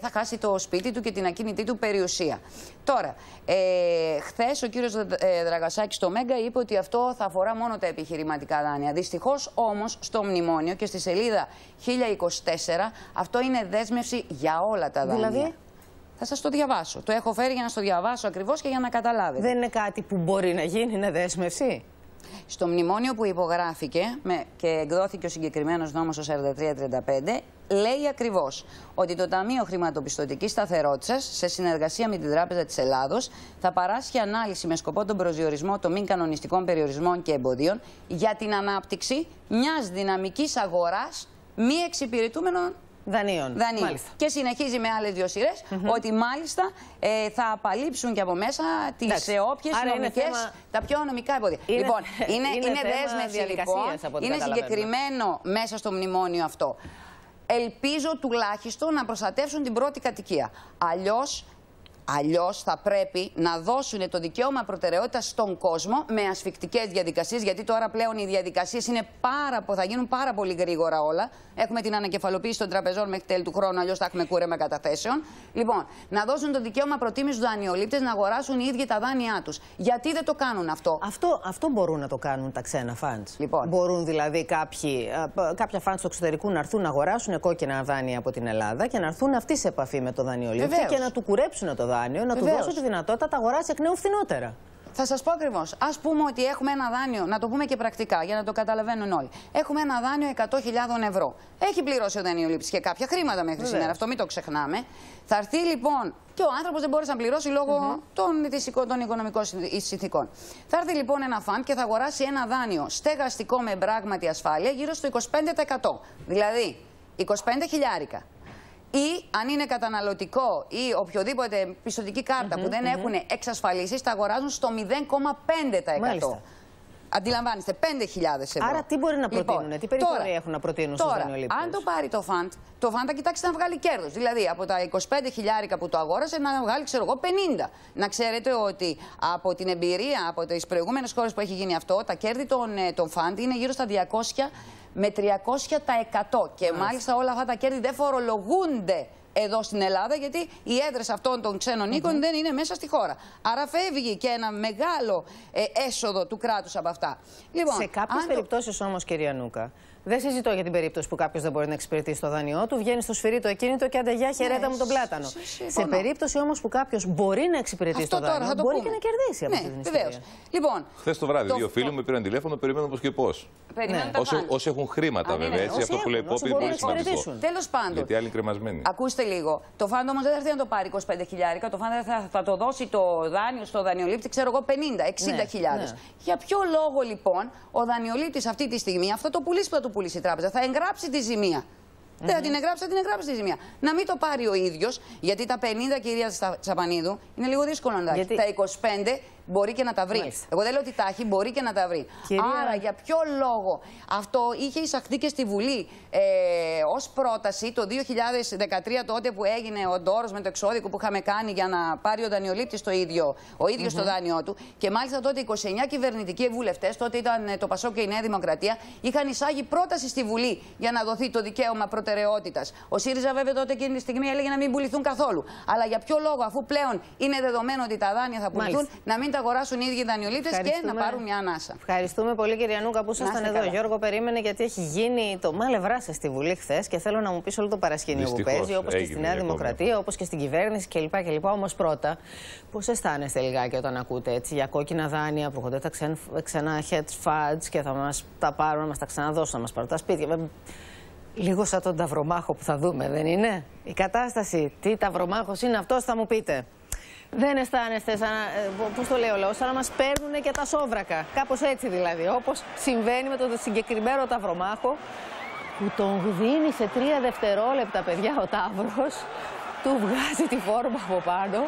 θα χάσει το σπίτι του και την ακίνητή του περιουσία. Τώρα, χθες ο κύριος Δραγασάκης στο Μέγκα είπε ότι αυτό θα αφορά μόνο τα επιχειρηματικά δάνεια. Δυστυχώς όμως στο μνημόνιο και στη σελίδα 1024 αυτό είναι δέσμευση για όλα τα δάνεια. Δηλαδή... Θα σας το διαβάσω. Το έχω φέρει για να στο διαβάσω ακριβώς και για να καταλάβετε. Δεν είναι κάτι που μπορεί να γίνει, είναι δέσμευση. Στο μνημόνιο που υπογράφηκε και εκδόθηκε ο συγκεκριμένος νόμος το 4335, λέει ακριβώς ότι το Ταμείο Χρηματοπιστωτικής Σταθερότητας, σε συνεργασία με την Τράπεζα της Ελλάδος, θα παράσχει ανάλυση με σκοπό τον προσδιορισμό των μη κανονιστικών περιορισμών και εμποδίων για την ανάπτυξη μιας δυναμικής αγοράς μη εξυπηρετούμενων δανείων. Και συνεχίζει με άλλες δύο σειρές ότι μάλιστα θα απαλείψουν και από μέσα τις όποιες νομικές, τα πιο νομικά εμπόδια. Λοιπόν, είναι δέσμευση λοιπόν, είναι συγκεκριμένο μέσα στο μνημόνιο αυτό. Ελπίζω τουλάχιστον να προστατεύσουν την πρώτη κατοικία. Αλλιώς θα πρέπει να δώσουν το δικαίωμα προτεραιότητας στον κόσμο με ασφικτικές διαδικασίες, γιατί τώρα πλέον οι διαδικασίες θα γίνουν πάρα πολύ γρήγορα όλα. Έχουμε την ανακεφαλοποίηση των τραπεζών μέχρι τέλη του χρόνου, αλλιώς θα έχουμε κούρεμα καταθέσεων. Λοιπόν, να δώσουν το δικαίωμα προτίμησης στους δανειολήπτες να αγοράσουν οι ίδιοι τα δάνειά τους. Γιατί δεν το κάνουν αυτό? Αυτό μπορούν να το κάνουν τα ξένα φαντς. Λοιπόν. Μπορούν δηλαδή κάποια φαντς του εξωτερικού να έρθουν να αγοράσουν κόκκινα δάνεια από την Ελλάδα και να έρθουν αυτοί σε επαφή με το δανειολήπτη και να του κουρέψουν το δάνειο. Να του δώσω τη δυνατότητα να τα αγοράσει εκ νέου φθηνότερα. Θα σας πω ακριβώς. Ας πούμε ότι έχουμε ένα δάνειο, να το πούμε και πρακτικά για να το καταλαβαίνουν όλοι. Έχουμε ένα δάνειο 100.000 ευρώ. Έχει πληρώσει ο δανειολήπτης και κάποια χρήματα μέχρι σήμερα. Αυτό μην το ξεχνάμε. Θα έρθει λοιπόν. Και ο άνθρωπος δεν μπόρεσε να πληρώσει λόγω των οικονομικών συνθηκών. Θα έρθει λοιπόν ένα φαντ και θα αγοράσει ένα δάνειο στεγαστικό με πράγματι ασφάλεια γύρω στο 25%. Δηλαδή 25.000. Ή αν είναι καταναλωτικό ή οποιοδήποτε πιστωτική κάρτα που δεν έχουν εξασφαλίσεις, τα αγοράζουν στο 0,5%. Μάλιστα. Αντιλαμβάνεστε, 5.000 ευρώ. Άρα τι μπορεί να προτείνουν, λοιπόν, τι περιθώρια έχουν να προτείνουν στους δανειολήπτες. Αν το πάρει το φαντ, το φαντ θα κοιτάξει να βγάλει κέρδος. Δηλαδή από τα 25.000 που το αγόρασε να βγάλει, ξέρω εγώ, 50. Να ξέρετε ότι από την εμπειρία από τις προηγούμενες χώρες που έχει γίνει αυτό, τα κέρδη των φαντ είναι γύρω στα 200 με 300%. Και μάλιστα όλα αυτά τα κέρδη δεν φορολογούνται εδώ στην Ελλάδα, γιατί οι έδρες αυτών των ξένων οίκων δεν είναι μέσα στη χώρα. Άρα φεύγει και ένα μεγάλο έσοδο του κράτους από αυτά. Λοιπόν, σε κάποιες περιπτώσεις όμως, κυρία Νούκα, δεν συζητώ για την περίπτωση που κάποιος δεν μπορεί να εξυπηρετήσει το δάνειό του, βγαίνει στο σφυρί το ακίνητο και ανταγιά χαιρέτα μου τον πλάτανο. Σε περίπτωση όμως που κάποιος μπορεί να εξυπηρετήσει το δάνειο, μπορεί και να κερδίσει από αυτή την ιστορία. Λοιπόν, χθες το βράδυ, δύο φίλοι μου πήραν τηλέφωνο, περιμένουν πώς και πώς. Όσοι έχουν χρήματα, βέβαια. Αυτό που λέει υπόψη είναι πολύ σημαντικό. Τέλος πάντων. Γιατί άλλοι κρεμασμένοι. Ακούστε λίγο. Το φαντ όμως δεν θα έρθει να το πάρει 25.000. Το φαντ θα το δώσει το δάνειο στο δανειολήπτη, ξέρω εγώ, 50.000-60.000. Για ποιο λόγο λοιπόν ο δανειολήπτης αυτή τη στιγμή αυτό το πουλήσει που θα του πουλήσει η τράπεζα, θα εγγράψει τη ζημία. Δεν θα την εγγράψει, θα την εγγράψει τη ζημία. Να μην το πάρει ο ίδιος, γιατί τα 50, κυρία Τσαπανίδου, είναι λίγο δύσκολο να τα έχει. Τα 25 μπορεί και να τα βρει. Μάλιστα. Εγώ δεν λέω ότι τα έχει, μπορεί και να τα βρει. Κυρία... Άρα, για ποιο λόγο αυτό είχε εισαχθεί και στη Βουλή ως πρόταση το 2013, τότε που έγινε ο ντόρος με το εξώδικο που είχαμε κάνει για να πάρει ο δανειολήπτης το ίδιο, ο ίδιος το δάνειό του. Και μάλιστα τότε 29 κυβερνητικοί βουλευτές, τότε ήταν το ΠΑΣΟΚ και η Νέα Δημοκρατία, είχαν εισάγει πρόταση στη Βουλή για να δοθεί το δικαίωμα προτεραιότητας. Ο ΣΥΡΙΖΑ, βέβαια, τότε εκείνη τη στιγμή έλεγε να μην πουληθούν καθόλου. Αλλά για ποιο λόγο, αφού πλέον είναι δεδομένο ότι τα δάνεια θα πουληθούν, να μην τα αγοράσουν οι ίδιοι δανειολήπτες και να πάρουν μια ανάσα. Ευχαριστούμε πολύ, κυρία Νούκα, που ήσασταν εδώ. Καλά. Γιώργο, περίμενε, γιατί έχει γίνει το μάλευράσα στη Βουλή χθες και θέλω να μου πεις όλο το παρασκήνιο που παίζει, όπως και στη Νέα Δημοκρατία, όπως και στην κυβέρνηση κλπ. Όμως πρώτα, πώς αισθάνεστε λιγάκι όταν ακούτε έτσι για κόκκινα δάνεια που έχονται τα ξένα hedge funds και θα μας τα πάρουν, να μας τα ξαναδώσουν, να μας πάρουν τα σπίτια. Λίγο σαν τον ταυρομάχο που θα δούμε, δεν είναι? Η κατάσταση, τι ταυρομάχος είναι αυτός, θα μου πείτε. Δεν αισθάνεστε, πώς το λέει ο λαός, σαν να μας παίρνουν και τα σόβρακα. Κάπως έτσι δηλαδή, όπως συμβαίνει με τον συγκεκριμένο ταυρομάχο, που τον δίνει σε 3 δευτερόλεπτα, παιδιά, ο ταύρος, του βγάζει τη φόρμα από πάνω.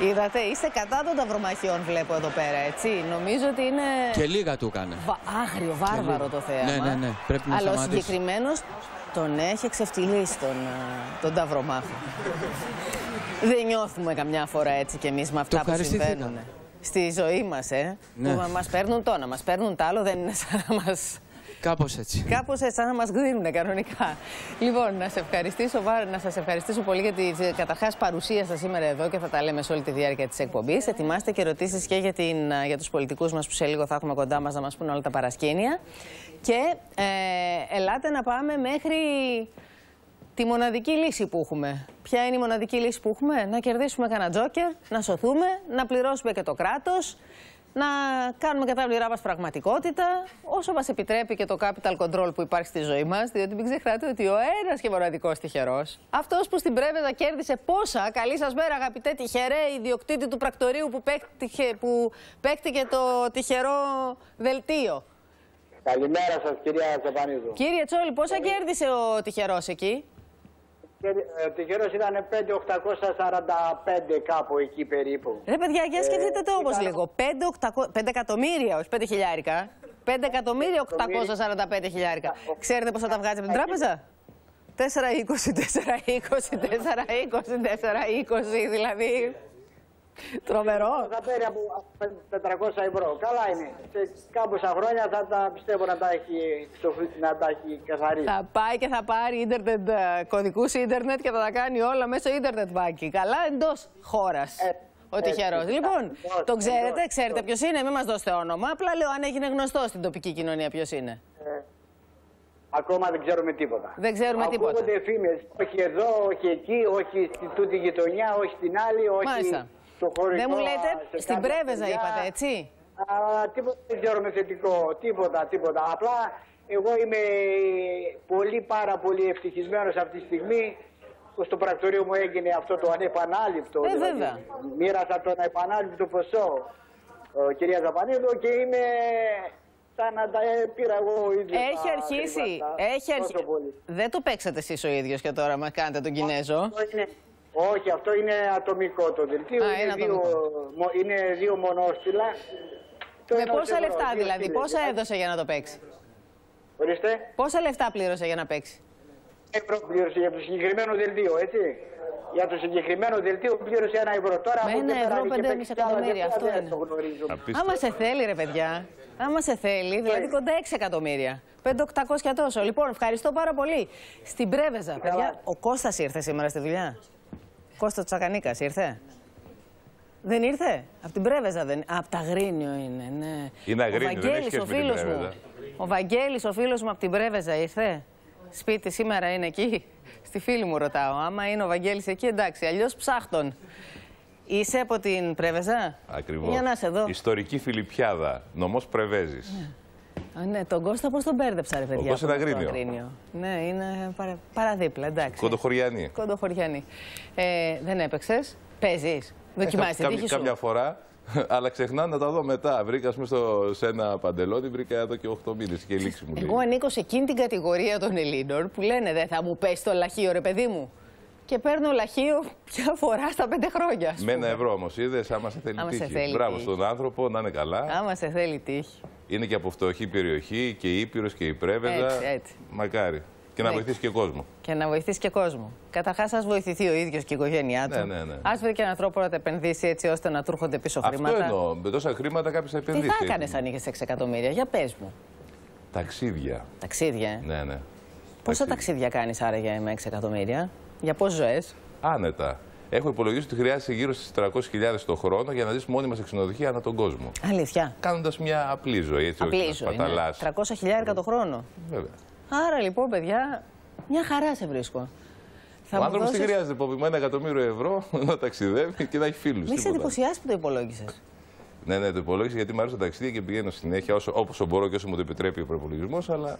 Είδατε, είστε κατά των ταυρομαχιών, βλέπω εδώ πέρα, έτσι. Νομίζω ότι είναι... Και λίγα του έκανε. Άγριο, βάρβαρο το θέαμα. Ναι, ναι, ναι, πρέπει να σταματήσει. Αλλά ο συγκεκριμένος τον έχει εξευτυλίσει τον ταυρομάχο. Δεν νιώθουμε καμιά φορά έτσι κι εμείς με αυτά που συμβαίνουν στη ζωή μας, που μας παίρνουν το να μας παίρνουν τ' άλλο, δεν είναι σαν να μας... Κάπως έτσι. Κάπως έτσι, σαν να μας δίνουν κανονικά. Λοιπόν, να σας ευχαριστήσω πολύ για την καταρχάς παρουσία σας σήμερα εδώ και θα τα λέμε σε όλη τη διάρκεια της εκπομπής. Ετοιμάστε και ερωτήσεις και για τους πολιτικούς μας που σε λίγο θα έχουμε κοντά μας να μας πούν όλα τα παρασκήνια. Και ελάτε να πάμε μέχρι... τη μοναδική λύση που έχουμε. Ποια είναι η μοναδική λύση που έχουμε? Να κερδίσουμε κανένα τζόκερ, να σωθούμε, να πληρώσουμε και το κράτος, να κάνουμε και τα όνειρά μας πραγματικότητα, όσο μας επιτρέπει και το capital control που υπάρχει στη ζωή μας, διότι μην ξεχνάτε ότι ο ένας και μοναδικός τυχερός, αυτός που στην Πρέβεζα κέρδισε πόσα, καλή σας μέρα αγαπητέ τυχερέ, ιδιοκτήτη του πρακτορείου που παίκτηκε το τυχερό δελτίο. Καλημέρα σας, κυρία Τσαπανίδου. Κύριε Τσόλη, πόσα κέρδισε ο τυχερός εκεί? Ο τυχερός ήταν 5.845 κάπου εκεί περίπου. Ρε παιδιά, για σκεφτείτε το όμως λίγο. 5 εκατομμύρια, όχι 5.000. 5.845.000. Ξέρετε πόσα τα βγάζει από την τράπεζα? 4,20, δηλαδή. Τρομερό. Θα παίρνει από 500 ευρώ. Καλά είναι. Σε κάμποσα χρόνια θα τα πιστεύω να τα έχει σοφίσει, να τα έχει καθαρίσει. Θα πάει και θα πάρει ίντερνετ, κωδικούς ίντερνετ και θα τα κάνει όλα μέσω ίντερνετ banking. Καλά εντός χώρας. Ο τυχερός. Λοιπόν, τον ξέρετε, ξέρετε ποιος είναι, μην μας δώσετε όνομα. Απλά λέω αν έγινε γνωστό στην τοπική κοινωνία ποιος είναι. Ακόμα δεν ξέρουμε τίποτα. Δεν ξέρουμε τίποτα. Ακούγονται φήμες. Όχι εδώ, όχι εκεί, όχι στη τούτη γειτονιά, όχι στην άλλη, όχι. Μάλιστα. στο χωρικό... Δεν μου λέτε, στην Πρέβεζα είπατε, έτσι. Τίποτα, δεν ξέρω με θετικό, τίποτα. Απλά εγώ είμαι πάρα πολύ ευτυχισμένος αυτή τη στιγμή. Στο πρακτορείο μου έγινε αυτό το ανεπανάληπτο. Δηλαδή, μοίρασα το ανεπανάληπτο ποσό, κυρία Ζαπανίδου, και είμαι... σαν να τα πήρα εγώ ο ίδιος. Έχει αρχίσει. Δεν το παίξατε εσείς ο ίδιος και τώρα μα κάνετε τον Κινέζο. Όχι, αυτό είναι ατομικό το δελτίο. Είναι δύο μονόστιλα. Με πόσα λεφτά δηλαδή, πόσα έδωσε για να το παίξει? Ορίστε. Πόσα λεφτά πλήρωσε για να παίξει? Ευρώ πλήρωσε για το συγκεκριμένο δελτίο, έτσι. Για το συγκεκριμένο δελτίο πλήρωσε 1 ευρώ. Τώρα με 1 ευρώ 5,5 εκατομμύρια. Αυτό είναι. Άμα σε θέλει, ρε παιδιά. Άμα σε θέλει, δηλαδή κοντά 6 εκατομμύρια. 5.800 και τόσο. Λοιπόν, ευχαριστώ πάρα πολύ. Στην Πρέβεζα, παιδιά, ο Κώστας ήρθε σήμερα στη δουλειά. Κώστας Τσακανίκας ήρθε. Δεν ήρθε. Από την Πρέβεζα δεν. Από τα Αγρίνιο είναι, ναι. Είναι Αγρίνιο, δεν έχει σχέση με την Πρέβεζα. Ο Βαγγέλης, ο φίλος μου από την Πρέβεζα ήρθε. Σπίτι σήμερα είναι εκεί. Στη φίλη μου ρωτάω. Άμα είναι ο Βαγγέλης εκεί, εντάξει. Αλλιώς ψάχτον. Είσαι από την Πρέβεζα? Ακριβώς. Για να είσαι εδώ. Ιστορική Φιλιππιάδα, νομός Πρεβέζης. Ναι. Α, ναι, τον Κώστα πώς τον μπέρδεψα, ρε παιδιά. Ο Κώστας είναι Αγρίνιο. Ναι, είναι παραδίπλα, εντάξει. Κοντοχωριανή. Κοντοχωριανή. Δεν έπαιξες, παίζεις, δοκιμάζεις την τύχη σου. Κάποια φορά, αλλά ξεχνά να τα δω μετά. Βρήκα, ας πούμε, σε ένα παντελόνι, βρήκα εδώ και 8 μήνες και η λήξη μου. Εγώ ανήκω σε εκείνη την κατηγορία των Ελλήνων που λένε δεν θα μου πέσει το λαχείο, ρε παιδί μου. Και παίρνω λαχείο πια φορά στα 5 χρόνια. Με 1 ευρώ όμως, είδες, άμα σε θέλει τύχη. Μπράβο στον άνθρωπο, να είναι καλά. Άμα σε θέλει τύχη. Είναι και από φτωχή περιοχή και η Ήπειρος και η Πρέβεζα. Έτσι, έτσι. Μακάρι. Και να βοηθήσει και κόσμο. Και να βοηθήσει και κόσμο. Καταρχάς, ας βοηθηθεί ο ίδιος και η οικογένειά του. Ναι. Ας βρει και έναν τρόπο να τα επενδύσει έτσι ώστε να του έρχονται πίσω χρήματα. Αυτό εννοώ. Με τόσα χρήματα κάποιος θα επενδύσει. Τι θα έκανες αν είχες 6 εκατομμύρια, για πες μου. Ταξίδια. Ταξίδια. Ναι. Πόσα ταξίδια κάνεις άραγε με 6 εκατομμύρια? Για πόσες ζωές? Άνετα. Έχω υπολογίσει ότι χρειάζεσαι γύρω στις 300.000 το χρόνο για να ζεις μόνιμα σε ξενοδοχεία ανά τον κόσμο. Αλήθεια. Κάνοντας μια απλή ζωή, έτσι, απλή όχι ζωή, να σπαταλάς. 300.000 το χρόνο. Βέβαια. Άρα λοιπόν, παιδιά, μια χαρά σε βρίσκω. Ο άνθρωπος τι χρειάζεται, Πόπη, με 1 εκατομμύριο ευρώ να ταξιδεύει και να έχει φίλους. Μη σε εντυπωσιάσει που το υπολόγισες. Ναι, το υπολόγισα γιατί μου αρέσουν τα ταξίδια και πηγαίνω συνέχεια όσο μπορώ και όσο μου το επιτρέπει ο προϋπολογισμός, αλλά.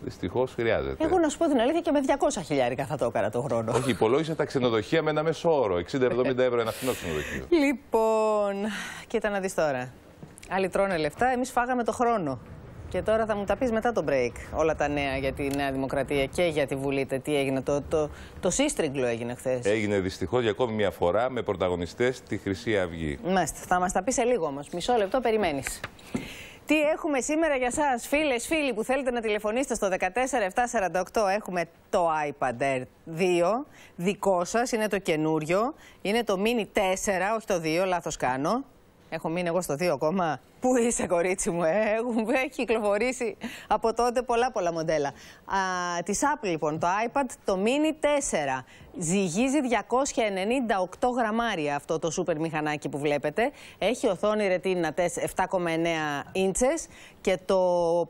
Δυστυχώς χρειάζεται. Εγώ να σου πω την αλήθεια και με 200.000 θα το έκανα το χρόνο. Όχι, υπολόγισα τα ξενοδοχεία με ένα μέσο όρο. 60-70 ευρώ ένα φθηνό ξενοδοχείο. Λοιπόν, κοίτα να δεις τώρα. Άλλοι τρώνε λεφτά, εμείς φάγαμε το χρόνο. Και τώρα θα μου τα πεις μετά το break. Όλα τα νέα για τη Νέα Δημοκρατία και για τη Βουλή. Τι έγινε, το σύστριγγλο έγινε χθες. Έγινε δυστυχώς για ακόμη μια φορά με πρωταγωνιστές τη Χρυσή Αυγή. Μάλιστα, θα μας τα πεις σε λίγο όμως. Μισό λεπτό, περιμένεις. Τι έχουμε σήμερα για σας, φίλες, φίλοι που θέλετε να τηλεφωνήσετε στο 14748, έχουμε το iPad Air 2, δικό σας, είναι το καινούριο, είναι το Mini 4, όχι το 2, λάθος κάνω. Έχω μείνει εγώ στο 2 ακόμα. Πού είσαι, κορίτσι μου, έχει κυκλοφορήσει από τότε πολλά μοντέλα. Της Apple, λοιπόν, το iPad, το Mini 4. Ζυγίζει 298 γραμμάρια αυτό το σούπερ μηχανάκι που βλέπετε. Έχει οθόνη ρετίνα 7,9 ίντσες και το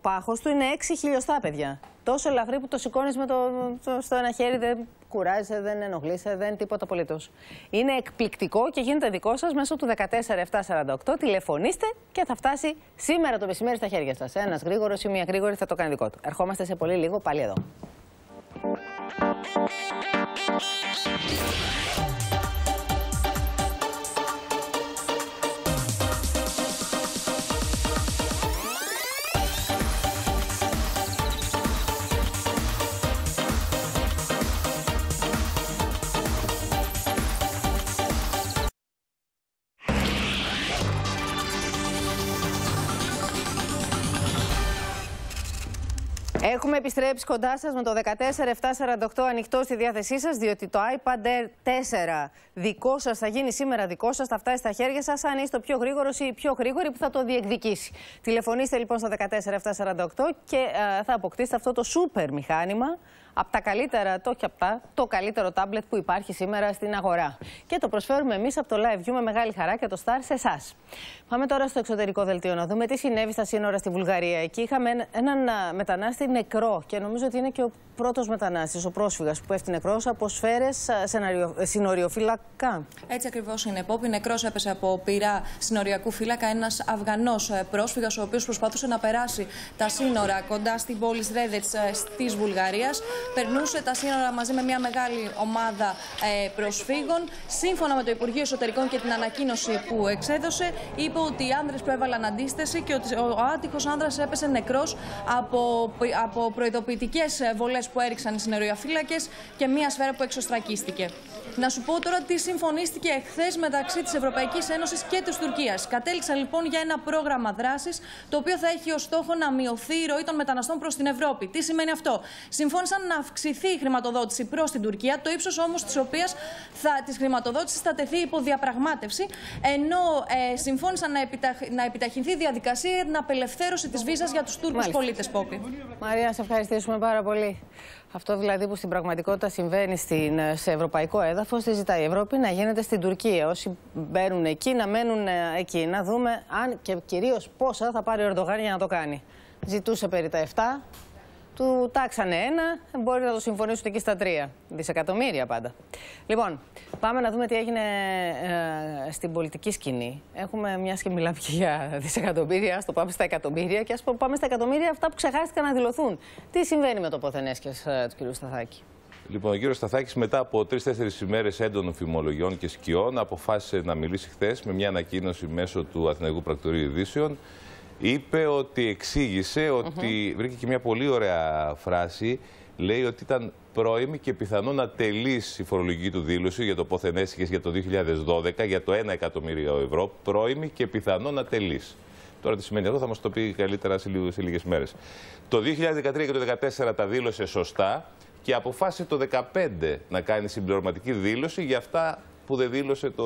πάχος του είναι 6 χιλιοστά, παιδιά. Τόσο ελαφρύ που το σηκώνεις με στο ένα χέρι, δεν κουράζεσαι, δεν ενοχλείσαι, δεν τίποτα απολύτως. Είναι εκπληκτικό και γίνεται δικό σας μέσω του 14748. Τηλεφωνήστε και θα φτάσει σήμερα το μεσημέρι στα χέρια σας. Ένας γρήγορος ή μία γρήγορη θα το κάνει δικό του. Ερχόμαστε σε πολύ λίγο πάλι εδώ. Έχουμε επιστρέψει κοντά σας με το 14748 ανοιχτό στη διάθεσή σας, διότι το iPad Air 4 δικό σας θα γίνει σήμερα δικό σας, θα φτάσει στα χέρια σας, αν είστε ο πιο γρήγορος ή η πιο γρήγορη που θα το διεκδικήσει. Τηλεφωνήστε λοιπόν στο 14748 και θα αποκτήσετε αυτό το σούπερ μηχάνημα από τα καλύτερα, το όχι απτά, το καλύτερο τάμπλετ που υπάρχει σήμερα στην αγορά. Και το προσφέρουμε εμείς από το Live View με μεγάλη χαρά και το Star σε εσάς. Πάμε τώρα στο εξωτερικό δελτίο να δούμε τι συνέβη στα σύνορα στη Βουλγαρία. Εκεί είχαμε έναν μετανάστη νεκρό και νομίζω ότι είναι και ο πρώτος μετανάστης, ο πρόσφυγας που πέφτει νεκρός από σφαίρες συνοριοφύλακα. Έτσι ακριβώς είναι, Πόπη. Νεκρός έπεσε από πυρά συνοριακού φύλακα ένας Αφγανός πρόσφυγας, ο οποίος προσπαθούσε να περάσει τα σύνορα κοντά στην πόλη Σρέδετς της Βουλγαρίας. Περνούσε τα σύνορα μαζί με μια μεγάλη ομάδα προσφύγων. Σύμφωνα με το Υπουργείο Εσωτερικών και την ανακοίνωση που εξέδωσε, είπε ότι οι άνδρες προέβαλαν αντίσταση και ότι ο άτυχος άνδρας έπεσε νεκρός από προειδοποιητικές βολές που έριξαν οι συνοριοφύλακες και μια σφαίρα που εξωστρακίστηκε. Να σου πω τώρα τι συμφωνίστηκε εχθές μεταξύ της Ευρωπαϊκής Ένωσης και της Τουρκίας. Κατέληξαν λοιπόν για ένα πρόγραμμα δράσης, το οποίο θα έχει ως στόχο να μειωθεί η ροή των μεταναστών προς την Ευρώπη. Τι σημαίνει αυτό? Συμφώνησαν να αυξηθεί η χρηματοδότηση προς την Τουρκία, το ύψος όμως της οποίας της χρηματοδότησης θα τεθεί υπό διαπραγμάτευση, ενώ συμφώνησαν να επιταχυνθεί η διαδικασία για την απελευθέρωση της βίζας για τους Τούρκους πολίτες, Πόπη. Μαρία, σε ευχαριστήσουμε πάρα πολύ. Αυτό δηλαδή που στην πραγματικότητα συμβαίνει σε ευρωπαϊκό έδαφος, τη ζητάει η Ευρώπη να γίνεται στην Τουρκία. Όσοι μπαίνουν εκεί, να μένουν εκεί. Να δούμε αν και κυρίως πόσα θα πάρει ο Ερντογάν για να το κάνει. Ζητούσε περί τα 7, του τάξανε ένα, μπορεί να το συμφωνήσουν εκεί στα 3. Δισεκατομμύρια πάντα. Λοιπόν, πάμε να δούμε τι έγινε στην πολιτική σκηνή. Έχουμε μια και μιλάμε και για δισεκατομμύρια, ας το πάμε στα εκατομμύρια και ας πάμε στα εκατομμύρια αυτά που ξεχάστηκαν να δηλωθούν. Τι συμβαίνει με το ποθενέσκες του κ. Σταθάκη? Λοιπόν, ο κύριος Σταθάκης μετά από 3-4 ημέρες έντονων φημολογιών και σκιών αποφάσισε να μιλήσει χθες με μια ανακοίνωση μέσω του Αθηναϊκού Πρακτορείου Ειδήσεων. Είπε ότι εξήγησε ότι βρήκε και μια πολύ ωραία φράση. Λέει ότι ήταν πρώιμη και πιθανό να τελείσει η φορολογική του δήλωση για το ποθενέσκες για το 2012 για το 1 εκατομμύριο ευρώ. Πρώιμη και πιθανό να τελείσει. Τώρα τι σημαίνει αυτό θα μας το πει καλύτερα σε λίγες μέρες. Το 2013 και το 2014 τα δήλωσε σωστά και αποφάσισε το 2015 να κάνει συμπληρωματική δήλωση για αυτά που δεν δήλωσε το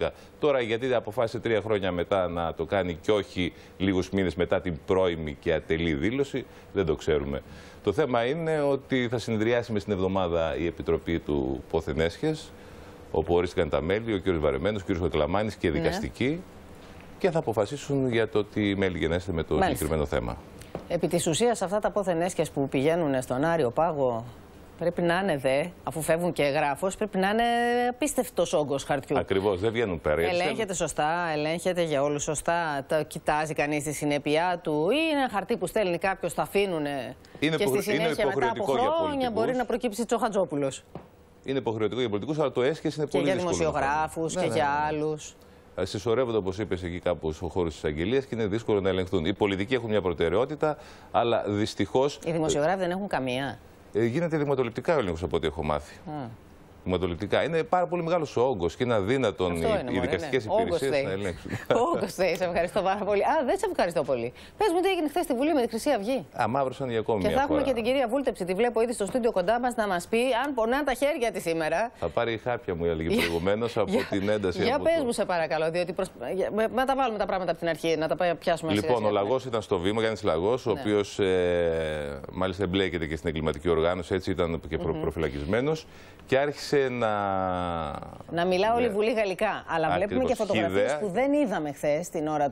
2012. Τώρα γιατί αποφάσισε 3 χρόνια μετά να το κάνει και όχι λίγους μήνες μετά την πρώιμη και ατελή δήλωση, δεν το ξέρουμε. Το θέμα είναι ότι θα συνεδριάσει μες την εβδομάδα η Επιτροπή του Ποθενέσχες, όπου ορίστηκαν τα μέλη, ο κ. Βαρεμένος, ο κ. Χοκλαμάνης και δικαστική, και θα αποφασίσουν για το τι μέλη γενέστε με το συγκεκριμένο θέμα. Επί της ουσίας αυτά τα ποθενέσχες που πηγαίνουν στον Άριο Πάγο, πρέπει να είναι δε, αφού φεύγουν και γράφος, πρέπει να είναι απίστευτος όγκος χαρτιού. Ακριβώς, δεν βγαίνουν πέρα. Ελέγχεται σωστά, ελέγχεται για όλους σωστά. Τα κοιτάζει κανείς τη συνέπειά του, ή είναι ένα χαρτί που στέλνει κάποιος, τα αφήνουν. Και στη συνέχεια μετά από χρόνια μπορεί να προκύψει Τσοχατζόπουλος. Είναι υποχρεωτικό για πολιτικούς, αλλά το έσχεση είναι πολύ δύσκολο. Και για δημοσιογράφους και για άλλους. Συσσωρεύονται, όπως είπες, εκεί κάπου στο χώρο της αγγελίας και είναι δύσκολο να ελεγχθούν. Οι πολιτικοί έχουν μια προτεραιότητα, αλλά δυστυχώς. Οι δημοσιογράφοι δεν έχουν καμία. Γίνεται δειγματοληπτικά ο έλεγχος από ό,τι έχω μάθει. Δειγματοληπτικά. Είναι πάρα πολύ μεγάλος ο όγκος και είναι αδύνατον οι δικαστικές υπηρεσίες να ελέγξουν. Όγκος θέει, σε ευχαριστώ πάρα πολύ. Α, δεν σε ευχαριστώ πολύ. Πες μου τι έγινε χθες στη Βουλή με τη Χρυσή Αυγή. Αμαύρωσαν για ακόμη μια φορά. Και θα έχουμε και την κυρία Βούλτεψη, τη βλέπω ήδη στο στούντιο κοντά μας, να μας πει αν πονά τα χέρια της σήμερα. Θα πάρει η χάπια μου, έλεγε προηγουμένως, από την ένταση. Για πες μου, σε παρακαλώ, διότι να τα βάλουμε τα πράγματα από την αρχή, να τα πιάσουμε. Λοιπόν, ο Λαγός ήταν στο βήμα, Γιάννης Λαγός, ο οποίος μάλιστα εμπλέκεται και στην εγκληματική οργάνωση, έτσι ήταν και προφυλακισμένος και άρχισε. Να μιλά όλη η Βουλή γαλλικά. Αλλά βλέπουμε και φωτογραφίες που δεν είδαμε χθες την ώρα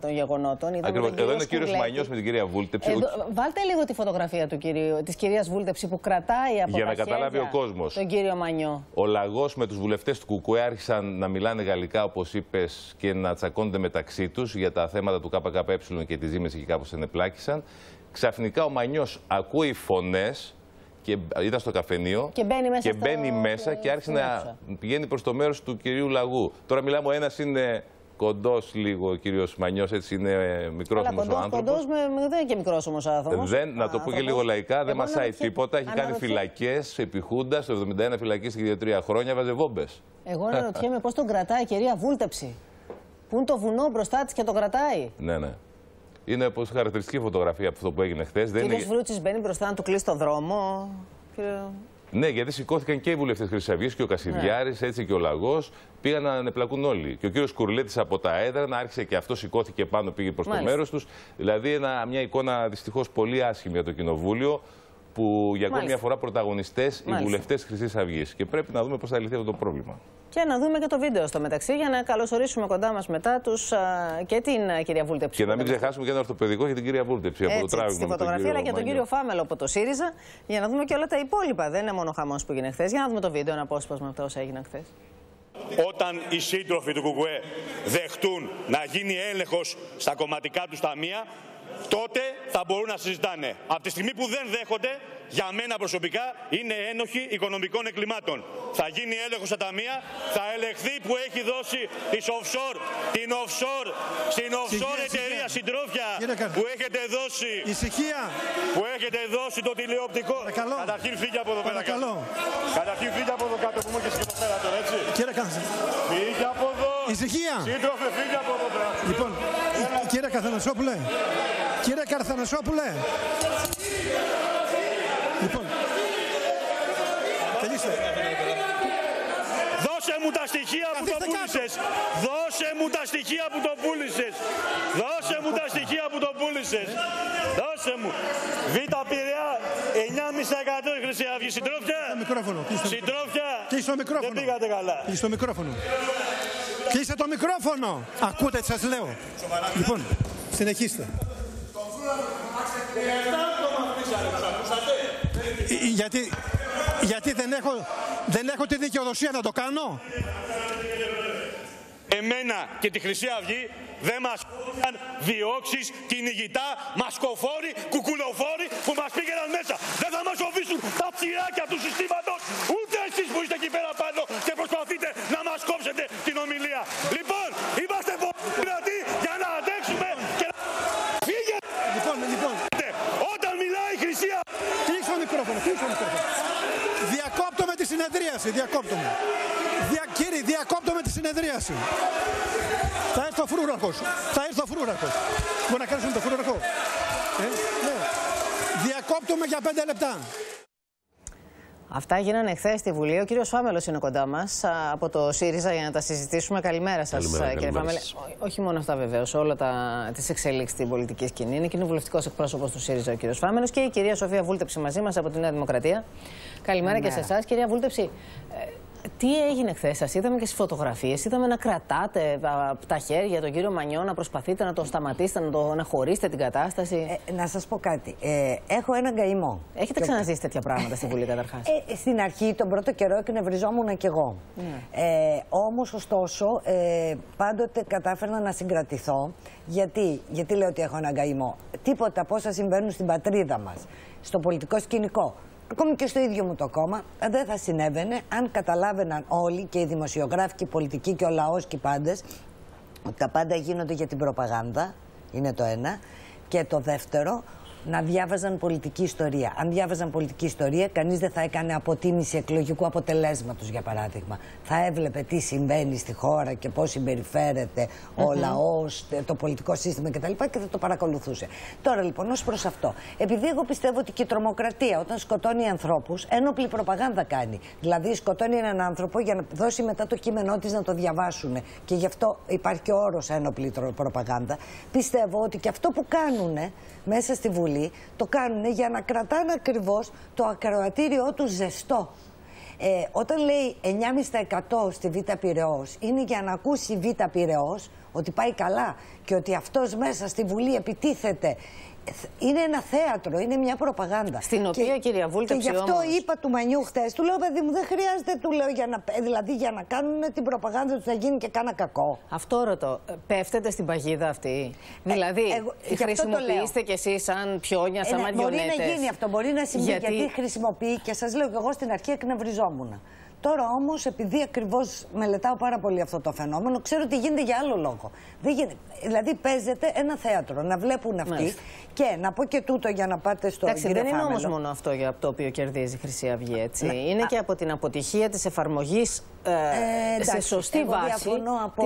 των γεγονότων. Ακριβώς. Εδώ είναι ο κύριος Μανιός με την κυρία Βούλτεψη. Βάλτε λίγο τη φωτογραφία της κυρίας Βούλτεψη που κρατάει από τα χέρια τον κύριο Μανιό. Ο Λαγός με τους βουλευτές του Κουκουέ άρχισαν να μιλάνε γαλλικά, όπως είπες, και να τσακώνονται μεταξύ τους για τα θέματα του ΚΚΕ και τη ζήμηση και κάπως ενεπλάκησαν. Ξαφνικά ο Μανιός ακούει φωνές. Και ήταν στο καφενείο και μπαίνει μέσα και άρχισε να πηγαίνει προς το μέρος του κυρίου Λαγού. Τώρα μιλάμε, ο ένας είναι κοντός λίγο, ο κύριος Μανιός, έτσι είναι μικρός όμως ο άνθρωπος. Δεν είναι και μικρός όμως ο άνθρωπος. Να το πω και λίγο λαϊκά, δεν μασάει τίποτα. Έχει κάνει φυλακές επί Χούντας, το 1971 φυλακίστηκε για 2-3 χρόνια, βάζε βόμπες. Εγώ αναρωτιέμαι πώς τον κρατάει η κυρία Βούλτεψη, που είναι το βουνό μπροστά της και τον κρατάει. Ναι, ναι. Είναι όπως χαρακτηριστική φωτογραφία από αυτό που έγινε χθες. Ο κύριος Βρούτσης μπαίνει μπροστά να του κλείσει το δρόμο. Ναι, γιατί σηκώθηκαν και οι βουλευτές Χρυσής Αυγής και ο Κασιδιάρης, έτσι και ο Λαγός. Πήγαν να ανεπλακούν όλοι. Και ο κύριος Κουρλέτης από τα έδρανα άρχισε και αυτό, σηκώθηκε πάνω, πήγε προς το μέρος τους. Δηλαδή, μια εικόνα δυστυχώς πολύ άσχημη για το κοινοβούλιο. που για ακόμη μια φορά πρωταγωνιστές οι βουλευτές της Χρυσής Αυγής. Και πρέπει να δούμε πώς θα λυθεί αυτό το πρόβλημα. Και να δούμε και το βίντεο στο μεταξύ για να καλωσορίσουμε κοντά μας μετά τους και την κυρία Βούλτεψη. Και να μην ξεχάσουμε και ένα ορθοπαιδικό για την κυρία Βούλτεψη. Έτσι, από το τράβηγμα. Στη φωτογραφία, αλλά και τον κύριο Φάμελο από το ΣΥΡΙΖΑ. Για να δούμε και όλα τα υπόλοιπα. Δεν είναι μόνο ο χαμός που έγινε χθες. Για να δούμε το βίντεο, ένα απόσπασμα από τα όσα έγιναν χθες. Όταν οι σύντροφοι του ΚΚΕ δεχτούν να γίνει έλεγχος στα κομματικά τους ταμεία, τότε θα μπορούν να συζητάνε. Από τη στιγμή που δεν δέχονται, για μένα προσωπικά είναι ένοχοι οικονομικών εγκλημάτων. Θα γίνει έλεγχος στα ταμεία, θα ελεγχθεί που έχει δώσει την offshore εταιρεία συντρόφια που έχετε δώσει. Ησυχία! Που έχετε δώσει το τηλεοπτικό. Παρακαλώ. Καταρχήν φύγει από εδώ πέρα. Καταρχήν φύγει από εδώ κάτω που μου έχεις και εδώ πέρα τώρα, έτσι. Κύριε Κάθα. Φύγει από εδώ. Ησυχία! Σύντροφε, φύγει από εδώ πέρα. Λοιπόν, κύριε Καθανασόπουλε. Κύριε Καρθανασόπουλε. Λοιπόν, τελείστε. Δώσε μου τα στοιχεία που το πούλησες. Δώσε μου τα στοιχεία που το πούλησες. Δώσε μου τα στοιχεία που το πούλησες. Δώσε μου. Β' Πειραιά, 9,5% η Χρυσή Αυγή. Συντρόφια. Συντρόφια. Κλείσε το μικρόφωνο. Δεν πήγατε καλά. Κλείσε το μικρόφωνο. Κλείσε το μικρόφωνο. Ακούτε τι σας λέω. Λοιπόν, συνεχίστε. Γιατί δεν έχω τη δικαιοδοσία να το κάνω. Εμένα και τη Χρυσή Αυγή δεν μας πήγαν διώξεις, κυνηγητά, μασκοφόροι, κουκουλοφόροι που μας πήγαιναν μέσα. Δεν θα μας σοβήσουν τα ψηράκια του συστήματος, ούτε εσείς που είστε εκεί πέρα πάνω και προσπαθείτε να μας κόψετε την ομιλία. Λοιπόν, είμαστε πολύ δυνατοί για να αντέξουμε και να φύγετε. Λοιπόν. Όταν μιλάει η Χρυσή Αυγή... Κλείξω μικρόφωνο, κλείξω μικρόφωνο. Διακόπτω με τη συνεδρίαση, διακόπτω με. Κύριε, διακόπτω με τη συνεδρίαση. Θα έρθει ο φρούραρχος. Θα έρθει ο φρούραρχος. Μπορεί να κάνεις τον φρούραρχο. Ναι. Διακόπτουμε για 5 λεπτά. Αυτά γίνανε χθες στη Βουλή. Ο κύριος Φάμελος είναι κοντά μας από το ΣΥΡΙΖΑ για να τα συζητήσουμε. Καλημέρα σας, κύριε Φάμελε. Όχι μόνο αυτά, βεβαίως, όλα τις εξελίξεις της πολιτικής σκηνής. Είναι κοινοβουλευτικός εκπρόσωπος του ΣΥΡΙΖΑ ο κύριος Φάμελος και η κυρία Σοφία Βούλτεψη μαζί μας από τη Νέα Δημοκρατία. Καλημέρα και σε εσάς, κυρία Βούλτεψη. Τι έγινε χθες, σας είδαμε και στις φωτογραφίες. Είδαμε να κρατάτε από τα χέρια τον κύριο Μανιό, να προσπαθείτε να τον σταματήσετε, να χωρίσετε την κατάσταση. Να σας πω κάτι. Έχω έναν καημό. Έχετε ξαναζήσει τέτοια πράγματα στη Βουλή, καταρχάς? Στην αρχή, τον πρώτο καιρό, εκνευριζόμουν κι εγώ. Όμως, ωστόσο, πάντοτε κατάφερνα να συγκρατηθώ. Γιατί λέω ότι έχω έναν καημό? Τίποτα από όσα συμβαίνουν στην πατρίδα μας, στο πολιτικό σκηνικό, ακόμη και στο ίδιο μου το κόμμα, δεν θα συνέβαινε αν καταλάβαιναν όλοι, και οι δημοσιογράφοι και οι πολιτικοί και ο λαός και οι πάντες, ότι τα πάντα γίνονται για την προπαγάνδα, είναι το ένα. Και το δεύτερο, να διάβαζαν πολιτική ιστορία. Αν διάβαζαν πολιτική ιστορία, κανείς δεν θα έκανε αποτίμηση εκλογικού αποτελέσματος, για παράδειγμα. Θα έβλεπε τι συμβαίνει στη χώρα και πώς συμπεριφέρεται ο λαός, το πολιτικό σύστημα κτλ. Και θα το παρακολουθούσε. Τώρα λοιπόν, ως προς αυτό. Επειδή εγώ πιστεύω ότι και η τρομοκρατία, όταν σκοτώνει ανθρώπους, ένοπλη προπαγάνδα κάνει. Δηλαδή, σκοτώνει έναν άνθρωπο για να δώσει μετά το κείμενό της να το διαβάσουν. Και γι' αυτό υπάρχει και ο όρος ένοπλη προπαγάνδα. Πιστεύω ότι και αυτό που κάνουν μέσα στη Βουλή, το κάνουν για να κρατάνε ακριβώς το ακροατήριό του ζεστό. Όταν λέει 9,5% στη Β' Πειραιώς, είναι για να ακούσει η Β' Πειραιώς ότι πάει καλά και ότι αυτός μέσα στη Βουλή επιτίθεται. Είναι ένα θέατρο, είναι μια προπαγάνδα. Στην οποία, κυρία Βούλτεψη, και γι' αυτό όμως είπα του Μανιού χθες, του λέω, παιδί μου, δεν χρειάζεται, του λέω, για να κάνουν την προπαγάνδα του να γίνει και κάνα κακό. Αυτό ρωτώ. Πέφτετε στην παγίδα αυτή? Δηλαδή, χρησιμοποιήστε κι εσείς σαν πιόνια, σαν μαριονέτες? Μπορεί να γίνει αυτό, μπορεί να συμβεί. Γιατί χρησιμοποιεί, και σας λέω, και εγώ στην αρχή εκνευριζόμουν. Τώρα όμως, επειδή ακριβώς μελετάω πάρα πολύ αυτό το φαινόμενο, ξέρω ότι γίνεται για άλλο λόγο. Δηλαδή, παίζεται ένα θέατρο, να βλέπουν αυτοί. Και να πω και τούτο για να πάτε στο κύριο Φάμελο. Δεν είναι όμως μόνο αυτό για το οποίο κερδίζει η Χρυσή Αυγή, έτσι. Είναι και από την αποτυχία της εφαρμογής σε σωστή βάση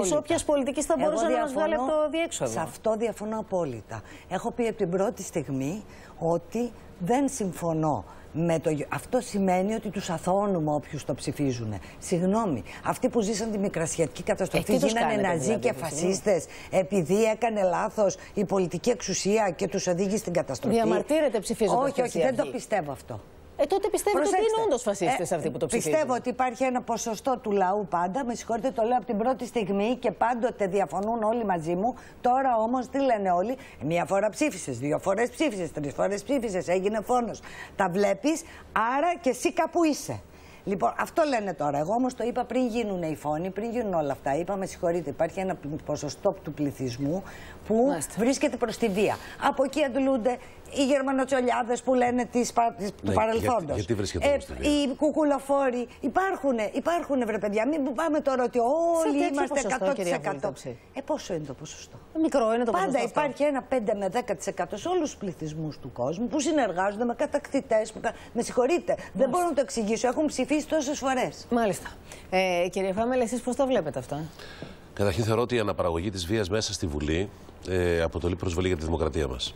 της όποιας πολιτικής θα μπορούσε να μας βγάλει από το διέξοδο. Σε αυτό διαφωνώ απόλυτα. Έχω πει από την πρώτη στιγμή ότι δεν συμφωνώ Αυτό σημαίνει ότι τους αθωώνουμε όποιους το ψηφίζουν. Συγγνώμη, αυτοί που ζήσαν τη μικρασιατική καταστροφή γίνανε ναζί και φασίστες επειδή έκανε λάθος η πολιτική εξουσία και τους οδήγησε στην καταστροφή. Διαμαρτύρεται ψηφίζοντας. Όχι, όχι, δεν το πιστεύω αυτό. Τότε πιστεύετε ότι είναι όντως φασίστες αυτοί που το ψηφίζουν. Πιστεύω ότι υπάρχει ένα ποσοστό του λαού πάντα, με συγχωρείτε, το λέω από την πρώτη στιγμή και πάντοτε διαφωνούν όλοι μαζί μου. Τώρα όμως τι λένε όλοι, μία φορά ψήφισες, δύο φορές ψήφισες, τρεις φορές ψήφισες, έγινε φόνος. Τα βλέπεις, άρα και εσύ κάπου είσαι. Λοιπόν, αυτό λένε τώρα. Εγώ όμως το είπα πριν γίνουν οι φόνοι, πριν γίνουν όλα αυτά. Είπα, με συγχωρείτε, υπάρχει ένα ποσοστό του πληθυσμού που βρίσκεται προς τη βία. Από εκεί αντλούνται οι γερμανοτσολιάδες που λένε του παρελθόντος. Γιατί βρίσκεται όμως τη βία. Οι κουκουλοφόροι. Υπάρχουν βρε παιδιά. Μην πάμε τώρα ότι όλοι είμαστε 100%. Πόσο είναι το ποσοστό. Μικρό είναι το ποσοστό. Πάντα υπάρχει ένα 5 με 10% σε όλους τους πληθυσμούς του κόσμου που συνεργάζονται με κατακτητές. Με συγχωρείτε, δεν μπορώ να το εξηγήσω. Έχουν ψηφίσει τόσες φορές. Μάλιστα. Κύριε Φάμελε, εσείς πώς τα βλέπετε αυτά? Καταρχήν θεωρώ ότι η αναπαραγωγή της βίας μέσα στη Βουλή αποτελεί προσβολή για τη δημοκρατία μας.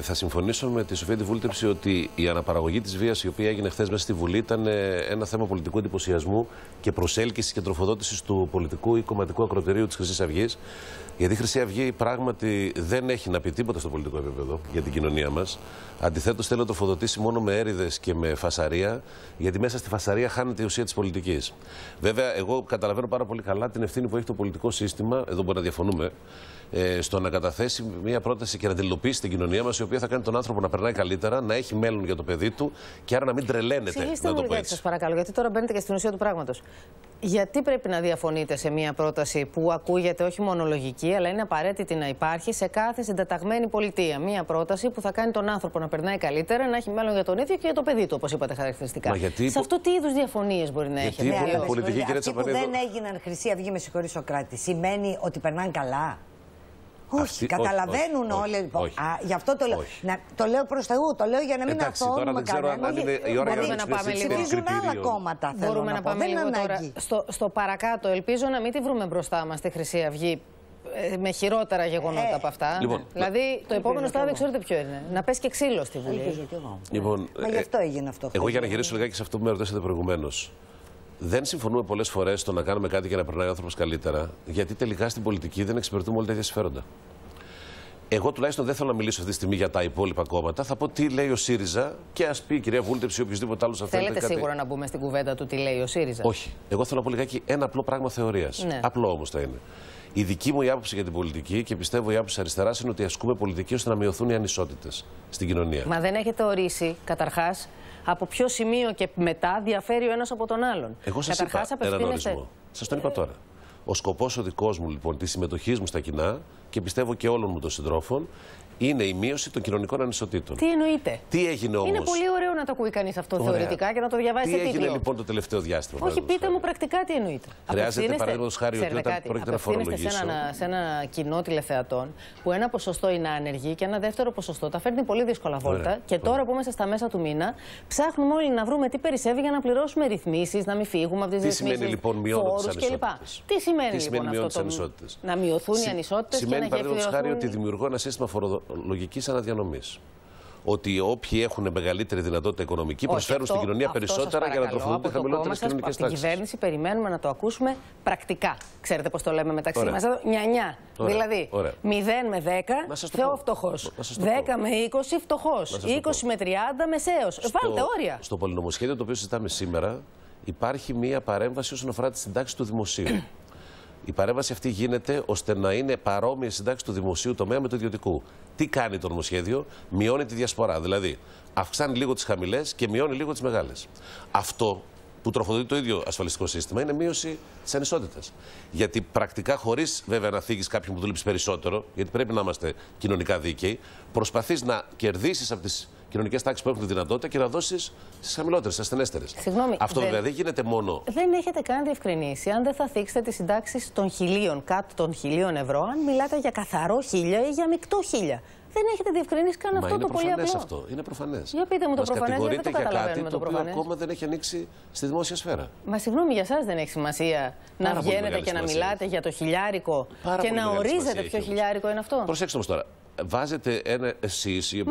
Θα συμφωνήσω με τη Σοφία Βούλτεψη ότι η αναπαραγωγή της βίας η οποία έγινε χθες μέσα στη Βουλή ήταν ένα θέμα πολιτικού εντυπωσιασμού και προσέλκυσης και τροφοδότησης του πολιτικού ή κομματικού ακροτηρίου της Χρυσής Αυγής. Γιατί η Χρυσή Αυγή πράγματι δεν έχει να πει τίποτα στο πολιτικό επίπεδο για την κοινωνία μας. Αντιθέτως, θέλει να τροφοδοτήσει μόνο με έρηδες και με φασαρία, γιατί μέσα στη φασαρία χάνεται η ουσία της πολιτικής. Βέβαια, εγώ καταλαβαίνω πάρα πολύ καλά την ευθύνη που έχει το πολιτικό σύστημα, εδώ μπορεί να διαφωνούμε, στο να καταθέσει μια πρόταση και να αντιλοποιήσει την κοινωνία μας, η οποία θα κάνει τον άνθρωπο να περνάει καλύτερα, να έχει μέλλον για το παιδί του και άρα να μην τρελαίνεται. Συγχύστε μου λιγάκι, σας παρακαλώ, γιατί τώρα μπαίνετε και στην ουσία του πράγματος. Γιατί πρέπει να διαφωνείτε σε μια πρόταση που ακούγεται όχι μόνο λογική, αλλά είναι απαραίτητη να υπάρχει σε κάθε συντεταγμένη πολιτεία? Μια πρόταση που θα κάνει τον άνθρωπο να περνάει καλύτερα, να έχει μέλλον για τον ίδιο και για το παιδί του, όπως είπατε χαρακτηριστικά. Σε αυτό τι είδους διαφωνίες μπορεί να έχετε? Αυτοί που δεν έγιναν Χρυσή Αυγή, με συγχωρεί Σοκράτη, σημαίνει ότι περνάνε καλά? Όχι, καταλαβαίνουν όλοι. Γι' αυτό το λέω. Το λέω προς Θεού, το λέω για να μην αθώνουμε κανέναν. Μπορούμε να πάμε λίγο. Ψηφίζουν άλλα κόμματα. Μπορούμε να πάμε λίγο τώρα στο παρακάτω. Ελπίζω να μην τη βρούμε μπροστά μας τη Χρυσή Αυγή με χειρότερα γεγονότα από αυτά. Δηλαδή το επόμενο στάδιο ξέρετε ποιο είναι. Να πες και ξύλο στη Βουλή. Μα γι' αυτό έγινε αυτό. Εγώ για να γυρίσω λιγάκι σε αυτό που με ρωτήσατε προηγουμένως. Δεν συμφωνούμε πολλές φορές στο να κάνουμε κάτι για να περνάει ο άνθρωπος καλύτερα, γιατί τελικά στην πολιτική δεν εξυπηρετούμε όλα τα ίδια συμφέροντα. Εγώ τουλάχιστον δεν θέλω να μιλήσω αυτή τη στιγμή για τα υπόλοιπα κόμματα. Θα πω τι λέει ο ΣΥΡΙΖΑ και ας πει η κυρία Βούλτεψη ή οποιοδήποτε άλλο. Θέλετε σίγουρα να μπούμε στην κουβέντα του τι λέει ο ΣΥΡΙΖΑ? Όχι. Εγώ θέλω να πω λιγάκι ένα απλό πράγμα θεωρίας. Ναι. Απλό όμως θα είναι. Η δική μου η άποψη για την πολιτική και πιστεύω η άποψη αριστεράς είναι ότι ασκούμε πολιτική ώστε να μειωθούν οι ανισότητες στην κοινωνία. Μα δεν έχετε ορίσει καταρχάς από ποιο σημείο και μετά διαφέρει ο ένας από τον άλλον. Εγώ σας είπα έναν ορισμό. Σας τον είπα τώρα. Ο σκοπός ο δικός μου λοιπόν της συμμετοχής μου στα κοινά και πιστεύω και όλων μου των συντρόφων είναι η μείωση των κοινωνικών ανισοτήτων. Τι εννοείτε? Τι έγινε όμως? Είναι πολύ ωραίο να το ακούει κανείς αυτό θεωρητικά και να το διαβάζει σε τίτλο. Τι έγινε λοιπόν το τελευταίο διάστημα? Όχι, πείτε μου πρακτικά τι εννοείται. Χρειάζεται παραδείγματος χάρη ότι όταν πρόκειται να φορολογήσω. Σε ένα κοινό τηλεθεατών που ένα ποσοστό είναι άνεργοι και ένα δεύτερο ποσοστό τα φέρνει πολύ δύσκολα βόλτα. Και τώρα που είμαστε στα μέσα του μήνα ψάχνουμε όλοι να βρούμε τι περισσεύει για να πληρώσουμε ρυθμίσεις, να μην φύγουμε από τις ρυθμίσεις. Τι σημαίνει λοιπόν μειώνοντας τις ανισότητες? Τι σημαίνει λοιπόν αυτό? Να μειωθούν οι ανισότητες? Σημαίνει παραδείγματος χάρη ότι δημιουργώ ένα σύστημα λογικής αναδιανομής. Ότι όποιοι έχουν μεγαλύτερη δυνατότητα οικονομική προσφέρουν στην κοινωνία περισσότερα για να τροφοδοτούν χαμηλότερες κοινωνικές τάξεις. Από την κυβέρνηση περιμένουμε να το ακούσουμε πρακτικά. Ξέρετε πώς το λέμε μεταξύ μας? 9-9. Δηλαδή 0 με 10 θεόφτωχος. 10 με 20 φτωχός. 20 με 30 μεσαίος. Βάλτε όρια. Στο πολυνομοσχέδιο το οποίο συζητάμε σήμερα υπάρχει μία παρέμβαση όσον αφορά τη συντάξη του δημοσίου. Η παρέμβαση αυτή γίνεται ώστε να είναι παρόμοια συντάξη του δημοσίου τομέα με του ιδιωτικού. Τι κάνει το νομοσχέδιο? Μειώνει τη διασπορά. Δηλαδή, αυξάνει λίγο τις χαμηλές και μειώνει λίγο τις μεγάλες. Αυτό που τροφοδοτεί το ίδιο ασφαλιστικό σύστημα είναι μείωση της ανισότητας. Γιατί πρακτικά, χωρίς βέβαια να θίγεις κάποιον που δουλεύει περισσότερο, γιατί πρέπει να είμαστε κοινωνικά δίκαιοι, προσπαθείς να κερδίσεις από τις κοινωνικές τάξεις που έχουν τη δυνατότητα και να δώσεις στις χαμηλότερες, στις ασθενέστερες. Αυτό δηλαδή γίνεται μόνο. Δεν έχετε καν διευκρινίσει αν δεν θα θίξετε τις συντάξεις των 1.000, κάτω των 1.000 ευρώ, αν μιλάτε για καθαρό 1.000 ή για μεικτό 1.000. Δεν έχετε διευκρινίσει καν αυτό το πολύ απλό. Αυτό. Είναι προφανές. Για πείτε μου το προφανές, δεν το καταλαβαίνουμε το προφανές. Κάτι το οποίο ακόμα δεν έχει ανοίξει στη δημόσια σφαίρα. Μα συγγνώμη, για εσάς δεν έχει σημασία να βγαίνετε και να μιλάτε για το χιλιάρικο και να ορίζετε ποιο χιλιάρικο είναι αυτό? Προσέξτε όμως τώρα. βάζετε ένα, εσείς, η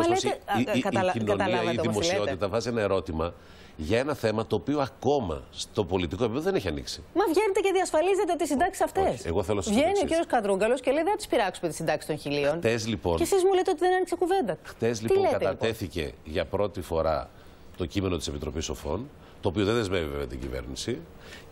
κοινωνία, η δημοσιότητα βάζει ένα ερώτημα για ένα θέμα το οποίο ακόμα στο πολιτικό επίπεδο δεν έχει ανοίξει. Μα βγαίνετε και διασφαλίζετε τις συντάξεις αυτές. Εγώ θέλω να σας βγαίνει ο κύριος Κατρούγκαλος και λέει δεν θα τις πειράξουμε τις συντάξεις των 1.000. Χτες λοιπόν. Και εσείς μου λέτε ότι δεν άνοιξε κουβέντα. Χτες λοιπόν κατατέθηκε για πρώτη φορά το κείμενο της Επιτροπής Σοφών, το οποίο δεν δεσμεύει βέβαια την κυβέρνηση.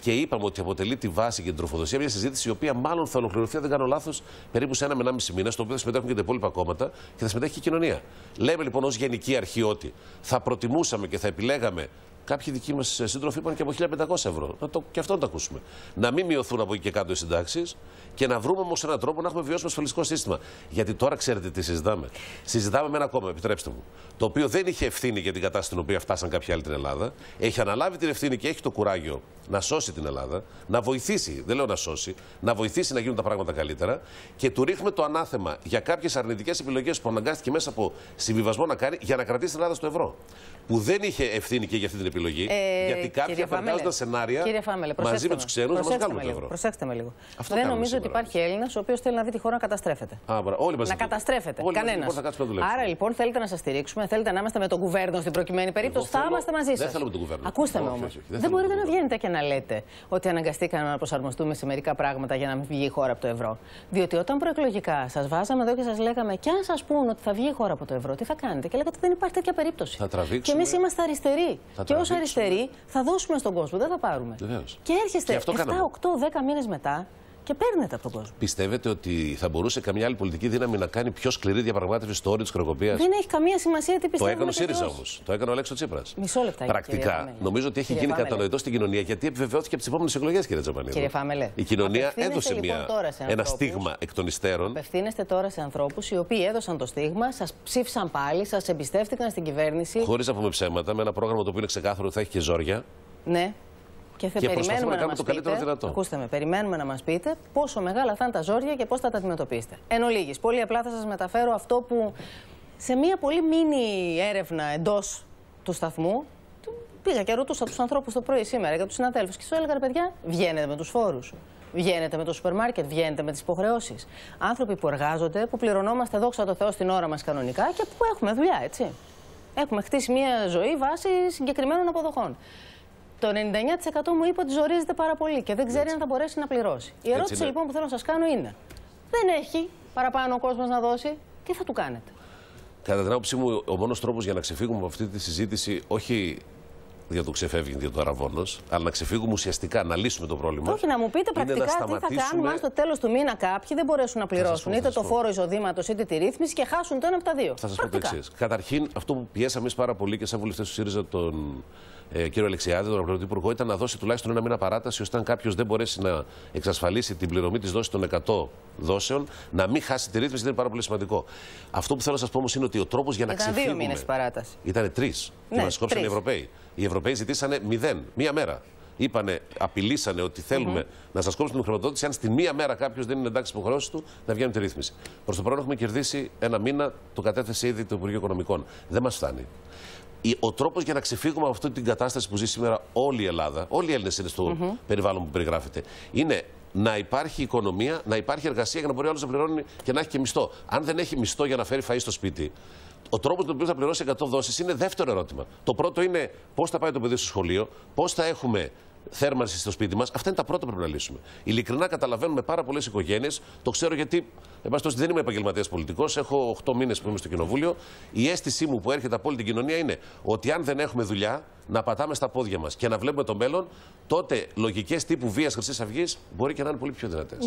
Και είπαμε ότι αποτελεί τη βάση και την τροφοδοσία μια συζήτηση η οποία μάλλον θα ολοκληρωθεί, αν δεν κάνω λάθος, περίπου σε 1,5 μήνα, στο οποίο θα συμμετέχουν και τα υπόλοιπα κόμματα και θα συμμετέχει και η κοινωνία. Λέμε λοιπόν ως γενική αρχή ότι θα προτιμούσαμε και θα επιλέγαμε. Κάποιοι δικοί μας σύντροφοι είπαν και από 1.500 ευρώ. Να το, και αυτό να το ακούσουμε. Να μην μειωθούν από εκεί και κάτω οι συντάξεις και να βρούμε όμως έναν τρόπο να έχουμε βιώσιμο ασφαλιστικό σύστημα. Γιατί τώρα ξέρετε τι συζητάμε. Συζητάμε με ένα κόμμα, επιτρέψτε μου, το οποίο δεν είχε ευθύνη για την κατάσταση στην οποία φτάσαν κάποιοι άλλοι την Ελλάδα. Έχει αναλάβει την ευθύνη και έχει το κουράγιο να σώσει την Ελλάδα, να βοηθήσει, δεν λέω να σώσει, να βοηθήσει να γίνουν τα πράγματα καλύτερα. Και του ρίχνουμε το ανάθεμα για κάποιες αρνητικές επιλογές που αναγκάστηκε μέσα από συμβιβασμό να κάνει για να κρατήσει την Ελλάδα στο ευρώ. Που δεν είχε ευθύνη και για αυτή την επιλογή. Γιατί κάποιοι φαντάζοντα σενάρια μαζί με τους ξένους να μας βγάλουν το ευρώ. Προσέξτε με λίγο. Αυτό δεν νομίζω σήμερα ότι υπάρχει Έλληνας ο οποίος θέλει να δει τη χώρα να καταστρέφεται. Να καταστρέφεται. Κανένας. Άρα λοιπόν θέλετε να σας στηρίξουμε, θέλετε να είμαστε με τον κουβέρνο στην προκειμένη περίπτωση. Θα είμαστε μαζί σας. Δεν θέλουμε τον κουβέρνο. Ακούστε με όμως. Δεν μπορείτε να βγαίνετε και να λέτε ότι αναγκαστήκαμε να προσαρμοστούμε σε μερικά πράγματα για να μην βγει η χώρα από το ευρώ. Διότι όταν προεκλογικά σας βάζαμε εδώ και σας λέγαμε και αν σας πούν ότι θα βγει η χώρα από το ευρώ, τι θα κάνετε? Και λέγατε ότι δεν υπάρχει τέτοια περίπτωση. Και εμείς είμαστε αριστεροί. Αριστεροί, θα δώσουμε στον κόσμο, δεν θα πάρουμε. Βεβαίως. Και έρχεστε 7, 8, 10 μήνες μετά και παίρνετε από τον κόσμο. Πιστεύετε ότι θα μπορούσε καμιά άλλη πολιτική δύναμη να κάνει πιο σκληρή διαπραγμάτευση στο όριο της χρεοκοπίας? Δεν έχει καμία σημασία τι πιστεύουμε. Το έκανε ο ΣΥΡΙΖΑ όμως. Το έκανε ο Αλέξης Τσίπρας. Μισό λεπτά. Πρακτικά νομίζω ότι έχει γίνει κατανοητό στην κοινωνία, γιατί επιβεβαιώθηκε από τις επόμενες εκλογές, κύριε Τζαπανίδη. Κύριε Φάμελε, η κοινωνία έδωσε ένα στίγμα εκ των υστέρων. Απευθύνεστε τώρα σε ανθρώπους οι οποίοι έδωσαν το στίγμα, σας ψήφισαν πάλι, σας εμπιστεύτηκαν στην κυβέρνηση. Χωρίς να πούμε ψέματα, με ένα πρόγραμμα το οποίο είναι ξεκάθαρο ότι θα έχει και ζόρια. Ναι. Και περιμένουμε να μας πείτε, ακούστε με, περιμένουμε να μας πείτε πόσο μεγάλα θα είναι τα ζόρια και πώς θα τα αντιμετωπίσετε. Εν ολίγης, πολύ απλά θα σας μεταφέρω αυτό που σε μια πολύ μίνι έρευνα εντός του σταθμού πήγα και ρωτούσα τους ανθρώπους το πρωί σήμερα για τους συναδέλφους και τους έλεγα ρε παιδιά, βγαίνετε με τους φόρους. Βγαίνετε με το σούπερ μάρκετ, βγαίνετε με τις υποχρεώσεις. Άνθρωποι που εργάζονται, που πληρωνόμαστε δόξα τω Θεώ στην ώρα μας κανονικά και που έχουμε δουλειά, έτσι. Έχουμε χτίσει μια ζωή βάσει συγκεκριμένων αποδοχών. Το 99% μου είπε ότι ζορίζεται πάρα πολύ και δεν ξέρει αν θα μπορέσει να πληρώσει. Η ερώτηση λοιπόν που θέλω να σας κάνω είναι: δεν έχει παραπάνω ο κόσμος να δώσει, τι θα του κάνετε? Κατά την άποψή μου, ο μόνος τρόπος για να ξεφύγουμε από αυτή τη συζήτηση, όχι για το ξεφεύγει, για το αραβόνος, αλλά να ξεφύγουμε ουσιαστικά, να λύσουμε το πρόβλημα. Όχι, να μου πείτε πρακτικά τι θα κάνουμε αν στο τέλος του μήνα κάποιοι δεν μπορέσουν να πληρώσουν είτε το φόρο εισοδήματος είτε τη ρύθμιση και χάσουν το ένα από τα δύο. Θα σας πω το εξής. Καταρχήν, αυτό που πιέσαμε εμείς πάρα πολύ και σαν βουλευτές του ΣΥΡΙΖΑ τον κύριο Αλεξιάδη, τον Πρωθυπουργό, ήταν να δώσει τουλάχιστον ένα μήνα παράταση, ώστε αν κάποιος δεν μπορέσει να εξασφαλίσει την πληρωμή της δόσης των 100 δόσεων, να μην χάσει τη ρύθμιση, δεν είναι πάρα πολύ σημαντικό. Αυτό που θέλω να σας πω όμως είναι ότι ο τρόπος για να ξεφύγουμε. Ήταν 2 μήνες παράταση. Ήταν 3 και μας κόψαν οι Ευρωπαίοι. Οι Ευρωπαίοι ζητήσανε 0, μία μέρα. Είπανε, απειλήσανε ότι θέλουμε να σας κόψουμε την χρηματοδότηση, αν στη μία μέρα κάποιος δεν είναι εντάξει στις υποχρεώσεις του, να βγαίνει τη ρύθμιση. Προς το παρόν έχουμε κερδίσει ένα μήνα, το κατέθεσε ήδη το Υπουργείο Οικονομικών. Δεν μας φτάνει. Ο τρόπος για να ξεφύγουμε από αυτή την κατάσταση που ζει σήμερα όλη η Ελλάδα, όλοι οι Έλληνες είναι στο περιβάλλον που περιγράφεται, είναι να υπάρχει οικονομία, να υπάρχει εργασία για να μπορεί ο άλλος να πληρώνει και να έχει και μισθό. Αν δεν έχει μισθό για να φέρει φαΐ στο σπίτι, ο τρόπος με τον οποίο θα πληρώσει 100 δόσεις είναι δεύτερο ερώτημα. Το πρώτο είναι πώς θα πάει το παιδί στο σχολείο, πώς θα έχουμε θέρμανση στο σπίτι μας. Αυτά είναι τα πρώτα που πρέπει να λύσουμε. Ειλικρινά καταλαβαίνουμε πάρα πολλές οικογένειες. Το ξέρω γιατί δεν είμαι επαγγελματίας πολιτικός. Έχω 8 μήνες που είμαι στο Κοινοβούλιο. Η αίσθησή μου που έρχεται από όλη την κοινωνία είναι ότι αν δεν έχουμε δουλειά, να πατάμε στα πόδια μας και να βλέπουμε το μέλλον, τότε λογικές τύπου βίας Χρυσής Αυγής μπορεί και να είναι πολύ πιο δυνατές.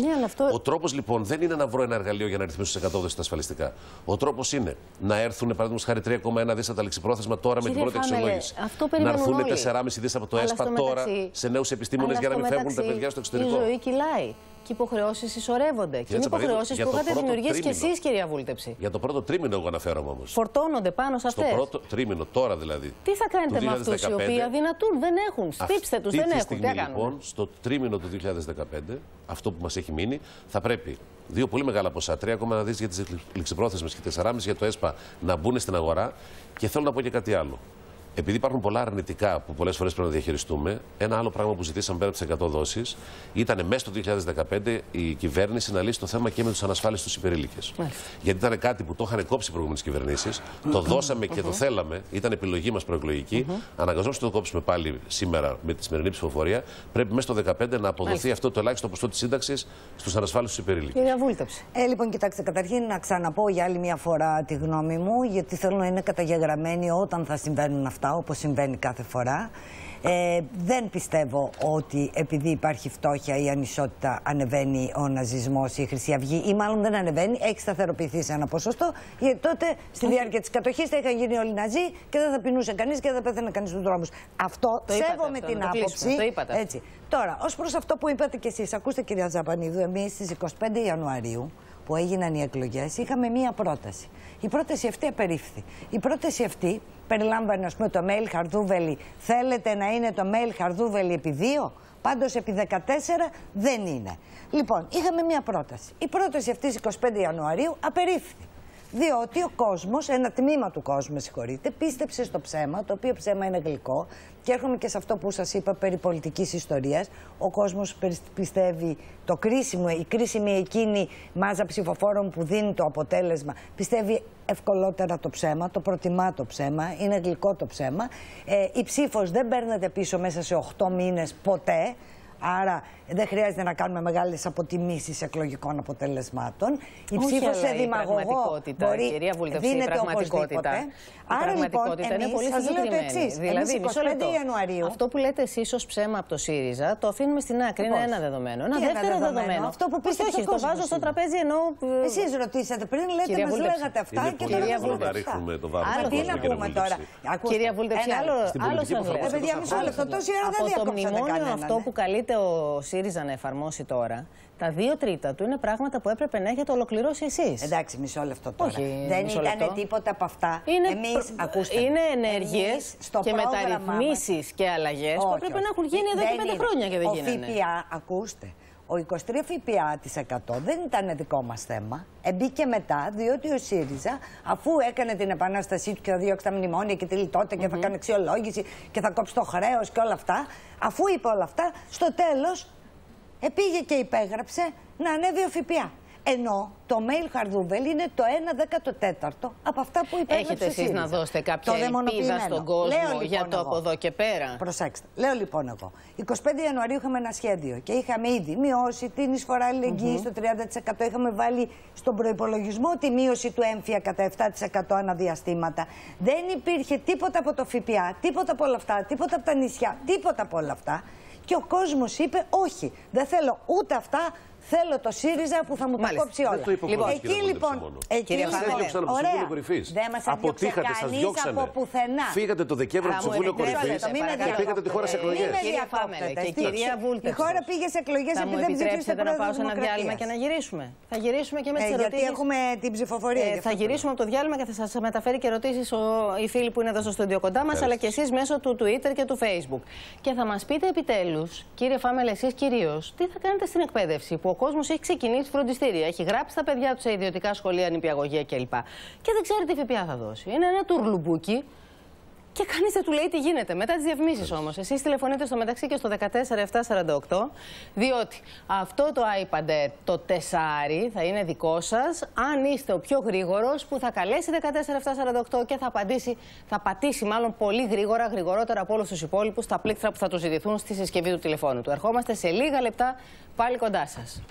Ο τρόπος λοιπόν δεν είναι να βρω ένα εργαλείο για να ρυθμίσω τις 100 δόσεις τα ασφαλιστικά. Ο τρόπος είναι να έρθουν παραδείγματος χάρη 3,1 δις από τα ληξιπρόθεσμα τώρα με την πρώτη αξιολόγηση. Να έρθουν 4,5 δις από το ΕΣΠΑ τώρα σε νέους επιστήμονες για να μην φεύγουν τα παιδιά στο εξωτερικό. Η ζωή κυλάει. Και οι υποχρεώσεις συσσωρεύονται. Και είναι υποχρεώσεις που είχατε δημιουργήσει κι εσείς, κυρία Βούλτεψη. Για το πρώτο τρίμηνο, εγώ αναφέρομαι όμως. Φορτώνονται πάνω σε αυτές. Το πρώτο τρίμηνο, τώρα δηλαδή. Τι θα κάνετε με αυτούς οι οποίοι αδυνατούν, δεν έχουν? Στύψτε τους, δεν έχουν. Τι κάνουν? Λοιπόν, στο τρίμηνο του 2015, αυτό που μας έχει μείνει, θα πρέπει δύο πολύ μεγάλα ποσά, 3,1 δις για τις ληξιπρόθεσμες και 4,5 για το ΕΣΠΑ, να μπουν στην αγορά. Και θέλω να πω και κάτι άλλο. επειδή υπάρχουν πολλά αρνητικά που πολλές φορές πρέπει να διαχειριστούμε, ένα άλλο πράγμα που ζητήσαμε πέρα από τις 100 δόσεις ήταν μέσα στο 2015 η κυβέρνηση να λύσει το θέμα και με τους ανασφάλιστους υπερήλικες. Γιατί ήταν κάτι που το είχαν κόψει οι προηγούμενες κυβερνήσεις, το δώσαμε και το θέλαμε, ήταν επιλογή μας προεκλογική. Αναγκαζόμαστε να το κόψουμε πάλι σήμερα με τη σημερινή ψηφοφορία. Πρέπει μέσα στο 2015 να αποδοθεί αυτό το ελάχιστο ποσοστό της σύνταξης στους ανασφάλιστους υπερήλικες. Κυρία Βούλτεψη. Λοιπόν, κοιτάξτε, καταρχήν να ξαναπώ για άλλη μια φορά τη γνώμη μου, γιατί θέλω να είναι καταγεγραμμένη όταν θα συμβαίνουν αυτά, όπως συμβαίνει κάθε φορά. Δεν πιστεύω ότι επειδή υπάρχει φτώχεια ή ανισότητα ανεβαίνει ο ναζισμός ή η Χρυσή Αυγή, ή μάλλον δεν ανεβαίνει, έχει σταθεροποιηθεί σε ένα ποσοστό, γιατί τότε στη διάρκεια της κατοχής θα είχαν γίνει όλοι ναζί και δεν θα πεινούσε κανείς και δεν θα πέθανε κανείς στους δρόμους. Αυτό το σέβομαι αυτό, την το άποψη. Το έτσι. Τώρα, ως προς αυτό που είπατε κι εσείς, ακούστε κυρία Τζαπανίδου, εμείς στις 25 Ιανουαρίου που έγιναν οι εκλογές, είχαμε μία πρόταση. Η πρόταση αυτή απερίφθη. Η πρόταση αυτή περιλάμβανε, ας πούμε, το mail Χαρδούβελη. Θέλετε να είναι το mail Χαρδούβελη επί 2, πάντως επί 14 δεν είναι. Λοιπόν, είχαμε μία πρόταση. Η πρόταση αυτή στις 25 Ιανουαρίου απερίφθη. Διότι ο κόσμος, ένα τμήμα του κόσμου, με συγχωρείτε, πίστεψε στο ψέμα, το οποίο ψέμα είναι γλυκό. Και έρχομαι και σε αυτό που σας είπα περί πολιτικής ιστορίας. Ο κόσμος πιστεύει το κρίσιμο, η κρίσιμη εκείνη μάζα ψηφοφόρων που δίνει το αποτέλεσμα. Πιστεύει ευκολότερα το ψέμα, το προτιμά το ψέμα, είναι γλυκό το ψέμα. Η ψήφος δεν παίρνεται πίσω μέσα σε 8 μήνες ποτέ. Άρα δεν χρειάζεται να κάνουμε μεγάλες αποτιμήσεις εκλογικών αποτελεσμάτων. Η ψήφος σε δημαγωγό μπορεί, δίνεται οπωσδήποτε. Άρα λοιπόν, εμείς σας λέω το εξής. Δηλαδή, εμείς 25 Ιανουαρίου... Αυτό που λέτε εσείς ως ψέμα από το ΣΥΡΙΖΑ, το αφήνουμε στην άκρη. Είναι ένα δεδομένο. Ένα δεύτερο δεδομένο. Αυτό που πίστευε ο κόσμος. Το βάζω στο τραπέζι ενώ... Εσείς ρωτήσατε πριν, λέτε, μας λέγατε αυτά και τώρα δεν τα ρίχνουμε το βάρος. Τι να πούμε τώρα. Κυρία Βούλτεψη, άλλο σας λέω. Παιδιά, μισό λεπτό, τόση ώρα ο ΣΥΡΙΖΑ να εφαρμόσει τώρα, τα 2/3 του είναι πράγματα που έπρεπε να έχετε ολοκληρώσει εσείς. Εντάξει, μισό λεπτό τώρα. Όχι, δεν ήταν τίποτα από αυτά. Είναι ενέργειες και μεταρρυθμίσεις και αλλαγές που έπρεπε να έχουν γίνει εδώ και 5 χρόνια και δεν γίνανε. Ο ΦΠΑ, ακούστε, ο 23 ΦΠΑ της 100 δεν ήταν δικό μας θέμα. Μπήκε μετά, διότι ο ΣΥΡΙΖΑ, αφού έκανε την επανάστασή του και θα διώξει τα μνημόνια και τη λιτότητα και θα κάνει αξιολόγηση και θα κόψει το χρέος και όλα αυτά, αφού είπε όλα αυτά, στο τέλος επήγε και υπέγραψε να ανέβει ο ΦΠΑ. Ενώ το mail Χαρδούβελ είναι το 1/14 από αυτά που υπέγραψε. Έχετε εσείς να δώσετε κάποια ελπίδα στον κόσμο λοιπόν για το από εδώ και πέρα. Προσέξτε. Λέω λοιπόν εγώ. 25 Ιανουαρίου είχαμε ένα σχέδιο και είχαμε ήδη μειώσει την εισφορά αλληλεγγύη στο 30%. Είχαμε βάλει στον προϋπολογισμό τη μείωση του έμφυα κατά 7% αναδιαστήματα. Δεν υπήρχε τίποτα από το ΦΠΑ, τίποτα από όλα αυτά, τίποτα από τα νησιά, τίποτα από όλα αυτά. Και ο κόσμος είπε όχι, δεν θέλω ούτε αυτά. Θέλω το ΣΥΡΙΖΑ που θα μου τα κόψει όλα. Λοιπόν, εκεί λοιπόν. Κύριε Φάμελο, δεν μας άκουσε κανείς από πουθενά. Φύγατε το Δεκέμβριο από το Συμβούλιο Κορυφής και πήγατε τη χώρα σε εκλογές. Κύριε Φάμελο και κυρία Βούλτεψη, η χώρα πήγε σε εκλογές επειδή δεν ψηφίσατε πρόεδρο. Θα μου επιτρέψετε να πάω σε ένα διάλειμμα και να γυρίσουμε. Θα γυρίσουμε και με τις ερωτήσεις. Γιατί έχουμε την ψηφοφορία. Θα γυρίσουμε από το διάλειμμα και θα σας μεταφέρει και ερωτήσεις οι φίλοι που είναι εδώ στο στούντιο κοντά μας, αλλά και εσείς μέσω του Twitter και του Facebook. Και θα μας πείτε επιτέλους, κύριε Φάμελο, εσείς κυρίως, τι θα κάνετε στην εκπαίδευση. Ο κόσμος έχει ξεκινήσει φροντιστήρια, έχει γράψει τα παιδιά του σε ιδιωτικά σχολεία, νηπιαγωγεία κλπ. Και δεν ξέρει τι ΦΠΑ θα δώσει. Είναι ένα τουρλουμπούκι και κανείς δεν του λέει τι γίνεται. Μετά τις διαφημίσεις όμως. Εσείς τηλεφωνείτε στο μεταξύ και στο 14748, διότι αυτό το iPad το 4 θα είναι δικό σας, αν είστε ο πιο γρήγορος που θα καλέσει 14748 και θα πατήσει μάλλον πολύ γρήγορα, γρηγορότερα από όλους τους υπόλοιπους, τα πλήκτρα που θα του ζητηθούν στη συσκευή του τηλεφώνου του. Ερχόμαστε σε λίγα λεπτά πάλι κοντά σας.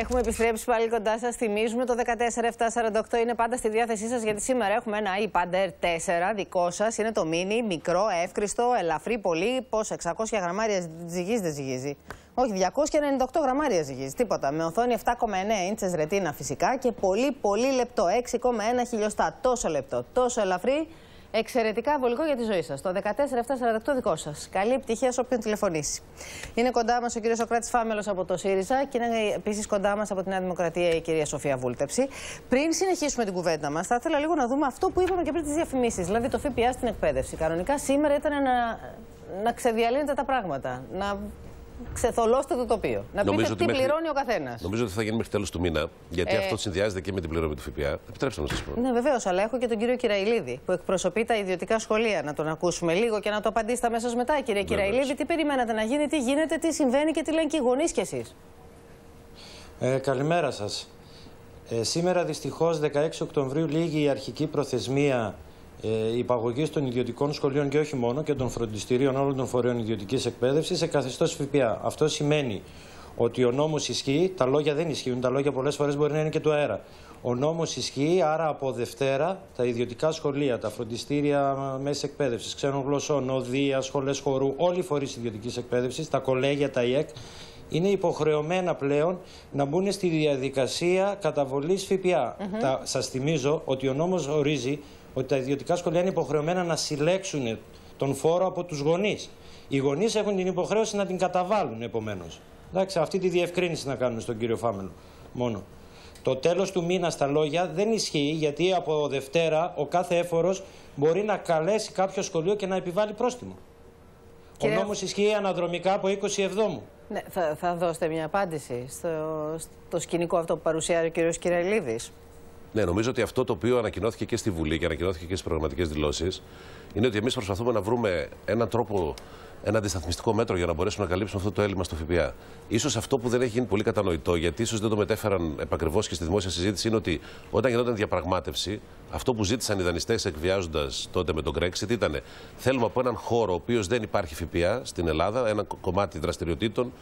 Έχουμε επιστρέψει πάλι κοντά σας. Θυμίζουμε το 14748 είναι πάντα στη διάθεσή σας, γιατί σήμερα έχουμε ένα iPad Air 4 δικό σας. Είναι το mini, μικρό, εύκριστο, ελαφρύ πολύ. Πώς, 600 γραμμάρια ζυγίζει, δεν ζυγίζει. Όχι, 298 γραμμάρια ζυγίζει. Τίποτα. Με οθόνη 7,9 ίντσες ρετίνα φυσικά και πολύ πολύ λεπτό. 6,1 χιλιοστά. Τόσο λεπτό, τόσο ελαφρύ. Εξαιρετικά βολικό για τη ζωή σας. Το 14748 δικό σας. Καλή επιτυχία σε όποιον τηλεφωνήσει. Είναι κοντά μας ο κύριος Σοκράτης Φάμελος από το ΣΥΡΙΖΑ και είναι επίσης κοντά μας από τη Νέα Δημοκρατία η κυρία Σοφία Βούλτεψη. Πριν συνεχίσουμε την κουβέντα μας, θα ήθελα λίγο να δούμε αυτό που είπαμε και πριν τις διαφημίσεις, δηλαδή το ΦΠΑ στην εκπαίδευση. Κανονικά σήμερα ήταν να ξεδιαλύνετε τα πράγματα, να ξεθολώστε το τοπίο. Να πείτε τι πληρώνει ο καθένας. Νομίζω ότι θα γίνει μέχρι τέλος του μήνα, γιατί αυτό συνδυάζεται και με την πληρωμή του ΦΠΑ. Επιτρέψτε να σας πω. Ναι, βεβαίως, αλλά έχω και τον κύριο Κυραϊλίδη που εκπροσωπεί τα ιδιωτικά σχολεία. Να τον ακούσουμε λίγο και να το απαντήσετε αμέσως μετά, κύριε Κυραϊλίδη. Τι περιμένατε να γίνει, τι γίνεται, τι συμβαίνει και τι λένε και οι γονείς κι εσείς. Καλημέρα σας. Σήμερα δυστυχώς 16 Οκτωβρίου λήγει η αρχική προθεσμία υπαγωγής των ιδιωτικών σχολείων και όχι μόνο και των φροντιστηρίων όλων των φορέων ιδιωτικής εκπαίδευσης σε καθεστώς ΦΠΑ. Αυτό σημαίνει ότι ο νόμος ισχύει, τα λόγια δεν ισχύουν, τα λόγια πολλές φορές μπορεί να είναι και του αέρα. Ο νόμος ισχύει, άρα από Δευτέρα τα ιδιωτικά σχολεία, τα φροντιστήρια μέσης εκπαίδευσης, ξένων γλωσσών, οδεία, σχολές χορού, όλοι οι φορείς ιδιωτικής εκπαίδευσης, τα κολέγια, τα ΙΕΚ, είναι υποχρεωμένα πλέον να μπουν στη διαδικασία καταβολής ΦΠΑ. Σας θυμίζω ότι ο νόμος ορίζει ότι τα ιδιωτικά σχολεία είναι υποχρεωμένα να συλλέξουν τον φόρο από τους γονείς. Οι γονείς έχουν την υποχρέωση να την καταβάλουν, επομένως. Εντάξει, αυτή τη διευκρίνηση να κάνουμε στον κύριο Φάμελο. Μόνο. Το τέλος του μήνα στα λόγια δεν ισχύει, γιατί από Δευτέρα ο κάθε έφορος μπορεί να καλέσει κάποιο σχολείο και να επιβάλλει πρόστιμο. Κύριε... Ο νόμος ισχύει αναδρομικά από 20 Εβδόμου. Ναι, θα δώσετε μια απάντηση στο σκηνικό αυτό που παρουσιάζει ο κύριος Κυραϊλίδης. Ναι, νομίζω ότι αυτό το οποίο ανακοινώθηκε και στη Βουλή και ανακοινώθηκε και στις προγραμματικές δηλώσεις είναι ότι εμείς προσπαθούμε να βρούμε έναν τρόπο, ένα αντισταθμιστικό μέτρο για να μπορέσουμε να καλύψουμε αυτό το έλλειμμα στο ΦΠΑ. Ίσως αυτό που δεν έχει γίνει πολύ κατανοητό, γιατί ίσως δεν το μετέφεραν επακριβώς και στη δημόσια συζήτηση, είναι ότι όταν γινόταν διαπραγμάτευση, αυτό που ζήτησαν οι δανειστές εκβιάζοντας τότε με τον Brexit ήταν: θέλουμε από έναν χώρο ο οποίος δεν υπάρχει ΦΠΑ στην Ελλάδα, ένα κομμάτι δραστηριοτήτων,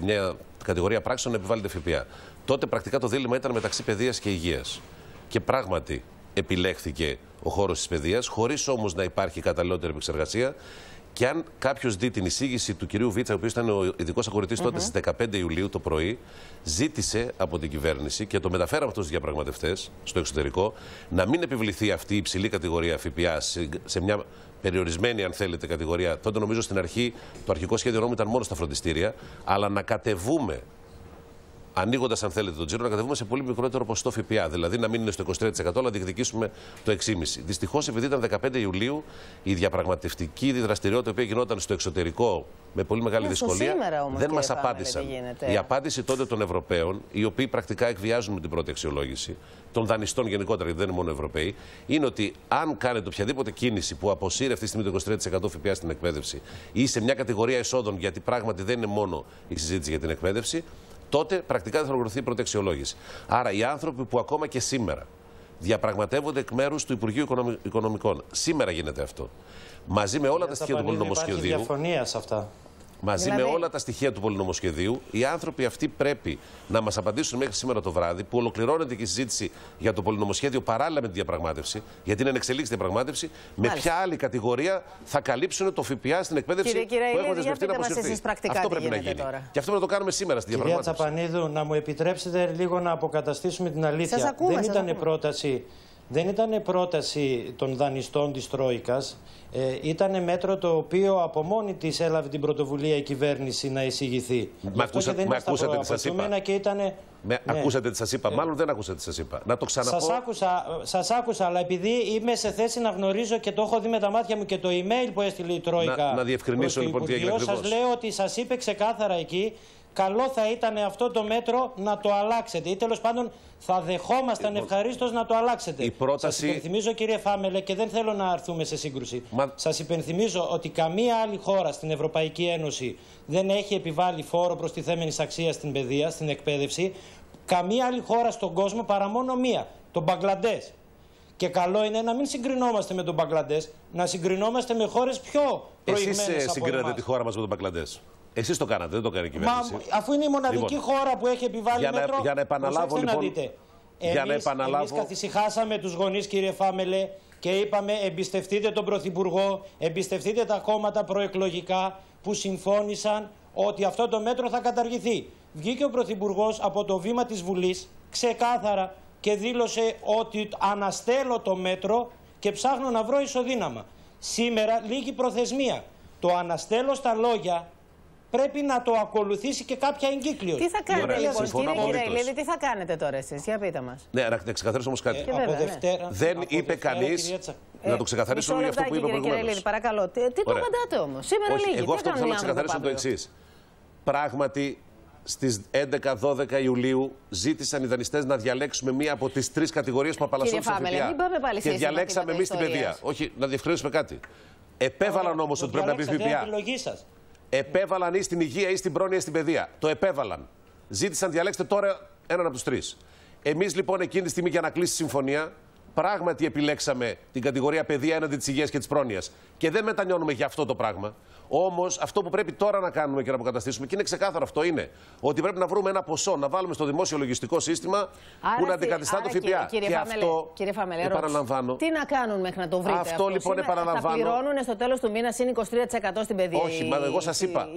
μια κατηγορία πράξεων να επιβάλλεται ΦΠΑ. Τότε πρακτικά το δίλημμα ήταν μεταξύ παιδείας και υγείας. Και πράγματι επιλέχθηκε ο χώρος της παιδείας, χωρίς όμως να υπάρχει καταλληλότερη επεξεργασία. Και αν κάποιος δει την εισήγηση του κυρίου Βίτσα, ο οποίος ήταν ο ειδικός ακορητής τότε στις 15 Ιουλίου το πρωί, ζήτησε από την κυβέρνηση, και το μεταφέραμε αυτό στους διαπραγματευτές στο εξωτερικό, να μην επιβληθεί αυτή η υψηλή κατηγορία ΦΠΑ σε μια περιορισμένη, αν θέλετε, κατηγορία. Τότε νομίζω στην αρχή το αρχικό σχέδιο νόμου ήταν μόνο στα φροντιστήρια, αλλά να κατεβούμε, ανοίγοντας, αν θέλετε, τον τζίρο, να κατεβούμε σε πολύ μικρότερο ποσοστό ΦΠΑ. Δηλαδή να μην είναι στο 23%, αλλά διεκδικήσουμε το 6,5%. Δυστυχώς, επειδή ήταν 15 Ιουλίου, η διαπραγματευτική δραστηριότητα που γινόταν στο εξωτερικό με πολύ μεγάλη δυσκολία, όμως, δεν μας απάντησαν. Η απάντηση τότε των Ευρωπαίων, οι οποίοι πρακτικά εκβιάζουν με την πρώτη αξιολόγηση, των δανειστών γενικότερα, γιατί δεν είναι μόνο Ευρωπαίοι, είναι ότι αν κάνετε οποιαδήποτε κίνηση που αποσύρει αυτή τη στιγμή το 23% ΦΠΑ στην εκπαίδευση ή σε μια κατηγορία εσόδων, γιατί πράγματι δεν είναι μόνο η συζήτηση για την εκπαίδευση, τότε πρακτικά θα ολοκληρωθεί η πρώτη αξιολόγηση. Άρα οι άνθρωποι που ακόμα και σήμερα διαπραγματεύονται εκ μέρους του Υπουργείου Οικονομικών, σήμερα γίνεται αυτό, μαζί με όλα τα στοιχεία του πολυνομοσχεδίου. Υπάρχει διαφωνία σε αυτά. Μαζί με όλα τα στοιχεία του πολυνομοσχεδίου, οι άνθρωποι αυτοί πρέπει να μας απαντήσουν μέχρι σήμερα το βράδυ, που ολοκληρώνεται και η συζήτηση για το πολυνομοσχέδιο παράλληλα με τη διαπραγμάτευση, γιατί είναι εν εξελίξη διαπραγμάτευση, με ποια άλλη κατηγορία θα καλύψουν το ΦΠΑ στην εκπαίδευση. Κύριε, που έχουμε δεσμευτεί να αποσυρθεί. Αυτό πρέπει να γίνει. Τώρα. Και αυτό να το κάνουμε σήμερα στη διαπραγμάτευση. Κυρία Τσαπανίδου, να μου επιτρέψετε λίγο να αποκαταστήσουμε την αλήθεια. Σας ακούμε, δεν ήταν πρόταση των δανειστών της Τρόικας, ήταν μέτρο το οποίο από μόνη της έλαβε την πρωτοβουλία η κυβέρνηση να εισηγηθεί. Ακούσατε τι σας είπα. Ακούσατε τι σας είπα. Μάλλον δεν ακούσατε τι σας είπα. Να το ξαναπώ. Σας άκουσα, αλλά επειδή είμαι σε θέση να γνωρίζω και το έχω δει με τα μάτια μου και το email που έστειλε η Τρόικα. Να διευκρινίσω λοιπόν τι έγινε ακριβώς. Σας λέω ότι σας είπε ξεκάθαρα εκεί. Καλό θα ήταν αυτό το μέτρο να το αλλάξετε ή τέλος πάντων θα δεχόμασταν ευχαρίστως να το αλλάξετε. Σας υπενθυμίζω, κύριε Φάμελε, και δεν θέλω να αρθούμε σε σύγκρουση. Σας υπενθυμίζω ότι καμία άλλη χώρα στην Ευρωπαϊκή Ένωση δεν έχει επιβάλει φόρο προστιθέμενης αξίας στην παιδεία, στην εκπαίδευση. Καμία άλλη χώρα στον κόσμο παρά μόνο μία, τον Μπαγκλαντές. Και καλό είναι να μην συγκρινόμαστε με τον Μπαγκλαντές, να συγκρινόμαστε με χώρες πιο προηγμένες από εμάς. Εσείς συγκρίνατε τη χώρα μας με τον Μπαγκλαντές. Εσείς το κάνατε, δεν το κάνει η κυβέρνηση. Μα, αφού είναι η μοναδική χώρα που έχει επιβάλει μέτρο, για να επαναλάβω λοιπόν. Εμείς καθησυχάσαμε τους γονείς, κύριε Φάμελε, και είπαμε εμπιστευτείτε τον Πρωθυπουργό, εμπιστευτείτε τα κόμματα προεκλογικά που συμφώνησαν ότι αυτό το μέτρο θα καταργηθεί. Βγήκε ο Πρωθυπουργός από το βήμα της Βουλής ξεκάθαρα και δήλωσε ότι αναστέλλω το μέτρο και ψάχνω να βρω ισοδύναμα. Σήμερα λίγη προθεσμία. Το αναστέλω στα λόγια. Πρέπει να το ακολουθήσει και κάποια εγκύκλιο. Τι θα κάνετε λοιπόν, κύριε Κυραϊλίδη, τι θα κάνετε τώρα εσείς, για πείτε μας. Ναι, να ξεκαθαρίσω όμως κάτι. Δεν είπε κανείς. Να το ξεκαθαρίσουμε για αυτό που είπε προηγουμένως. Παρακαλώ. Τι το μαντάτε όμως, σήμερα λίγη. Εγώ αυτό που θέλω να ξεκαθαρίσω το εξής. Πράγματι, στις 11-12 Ιουλίου ζήτησαν οι δανειστές να διαλέξουμε μία από τις τρεις κατηγορίες που απαλλασσούν στη ΦΠΑ. Και διαλέξαμε εμείς την παιδεία. Όχι, να διευκρινίσουμε κάτι. Επέβαλαν όμως ότι πρέπει να μπει ΦΠΑ. Επέβαλαν ή στην υγεία ή στην πρόνοια ή στην παιδεία. Το επέβαλαν. Ζήτησαν, διαλέξτε τώρα έναν από τους τρεις. Εμείς λοιπόν εκείνη τη στιγμή για να κλείσει η συμφωνία, πράγματι επιλέξαμε την κατηγορία παιδεία έναντι της υγείας και της πρόνοιας. Και δεν μετανιώνουμε για αυτό το πράγμα. Όμως αυτό που πρέπει τώρα να κάνουμε και να αποκαταστήσουμε, και είναι ξεκάθαρο αυτό, είναι ότι πρέπει να βρούμε ένα ποσό να βάλουμε στο δημόσιο λογιστικό σύστημα που να αντικαθιστά το ΦΠΑ. Κύριε Φαμελέ, επαναλαμβάνω. Τι να κάνουν μέχρι να το βρείτε. Αυτό λοιπόν επαναλαμβάνω. Θα πληρώνουν στο τέλος του μήνα συν 23% στην παιδεία. Όχι, μα εγώ σας είπα.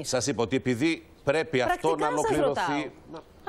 Σας είπα ότι επειδή πρέπει πρακτικά αυτό να ολοκληρωθεί.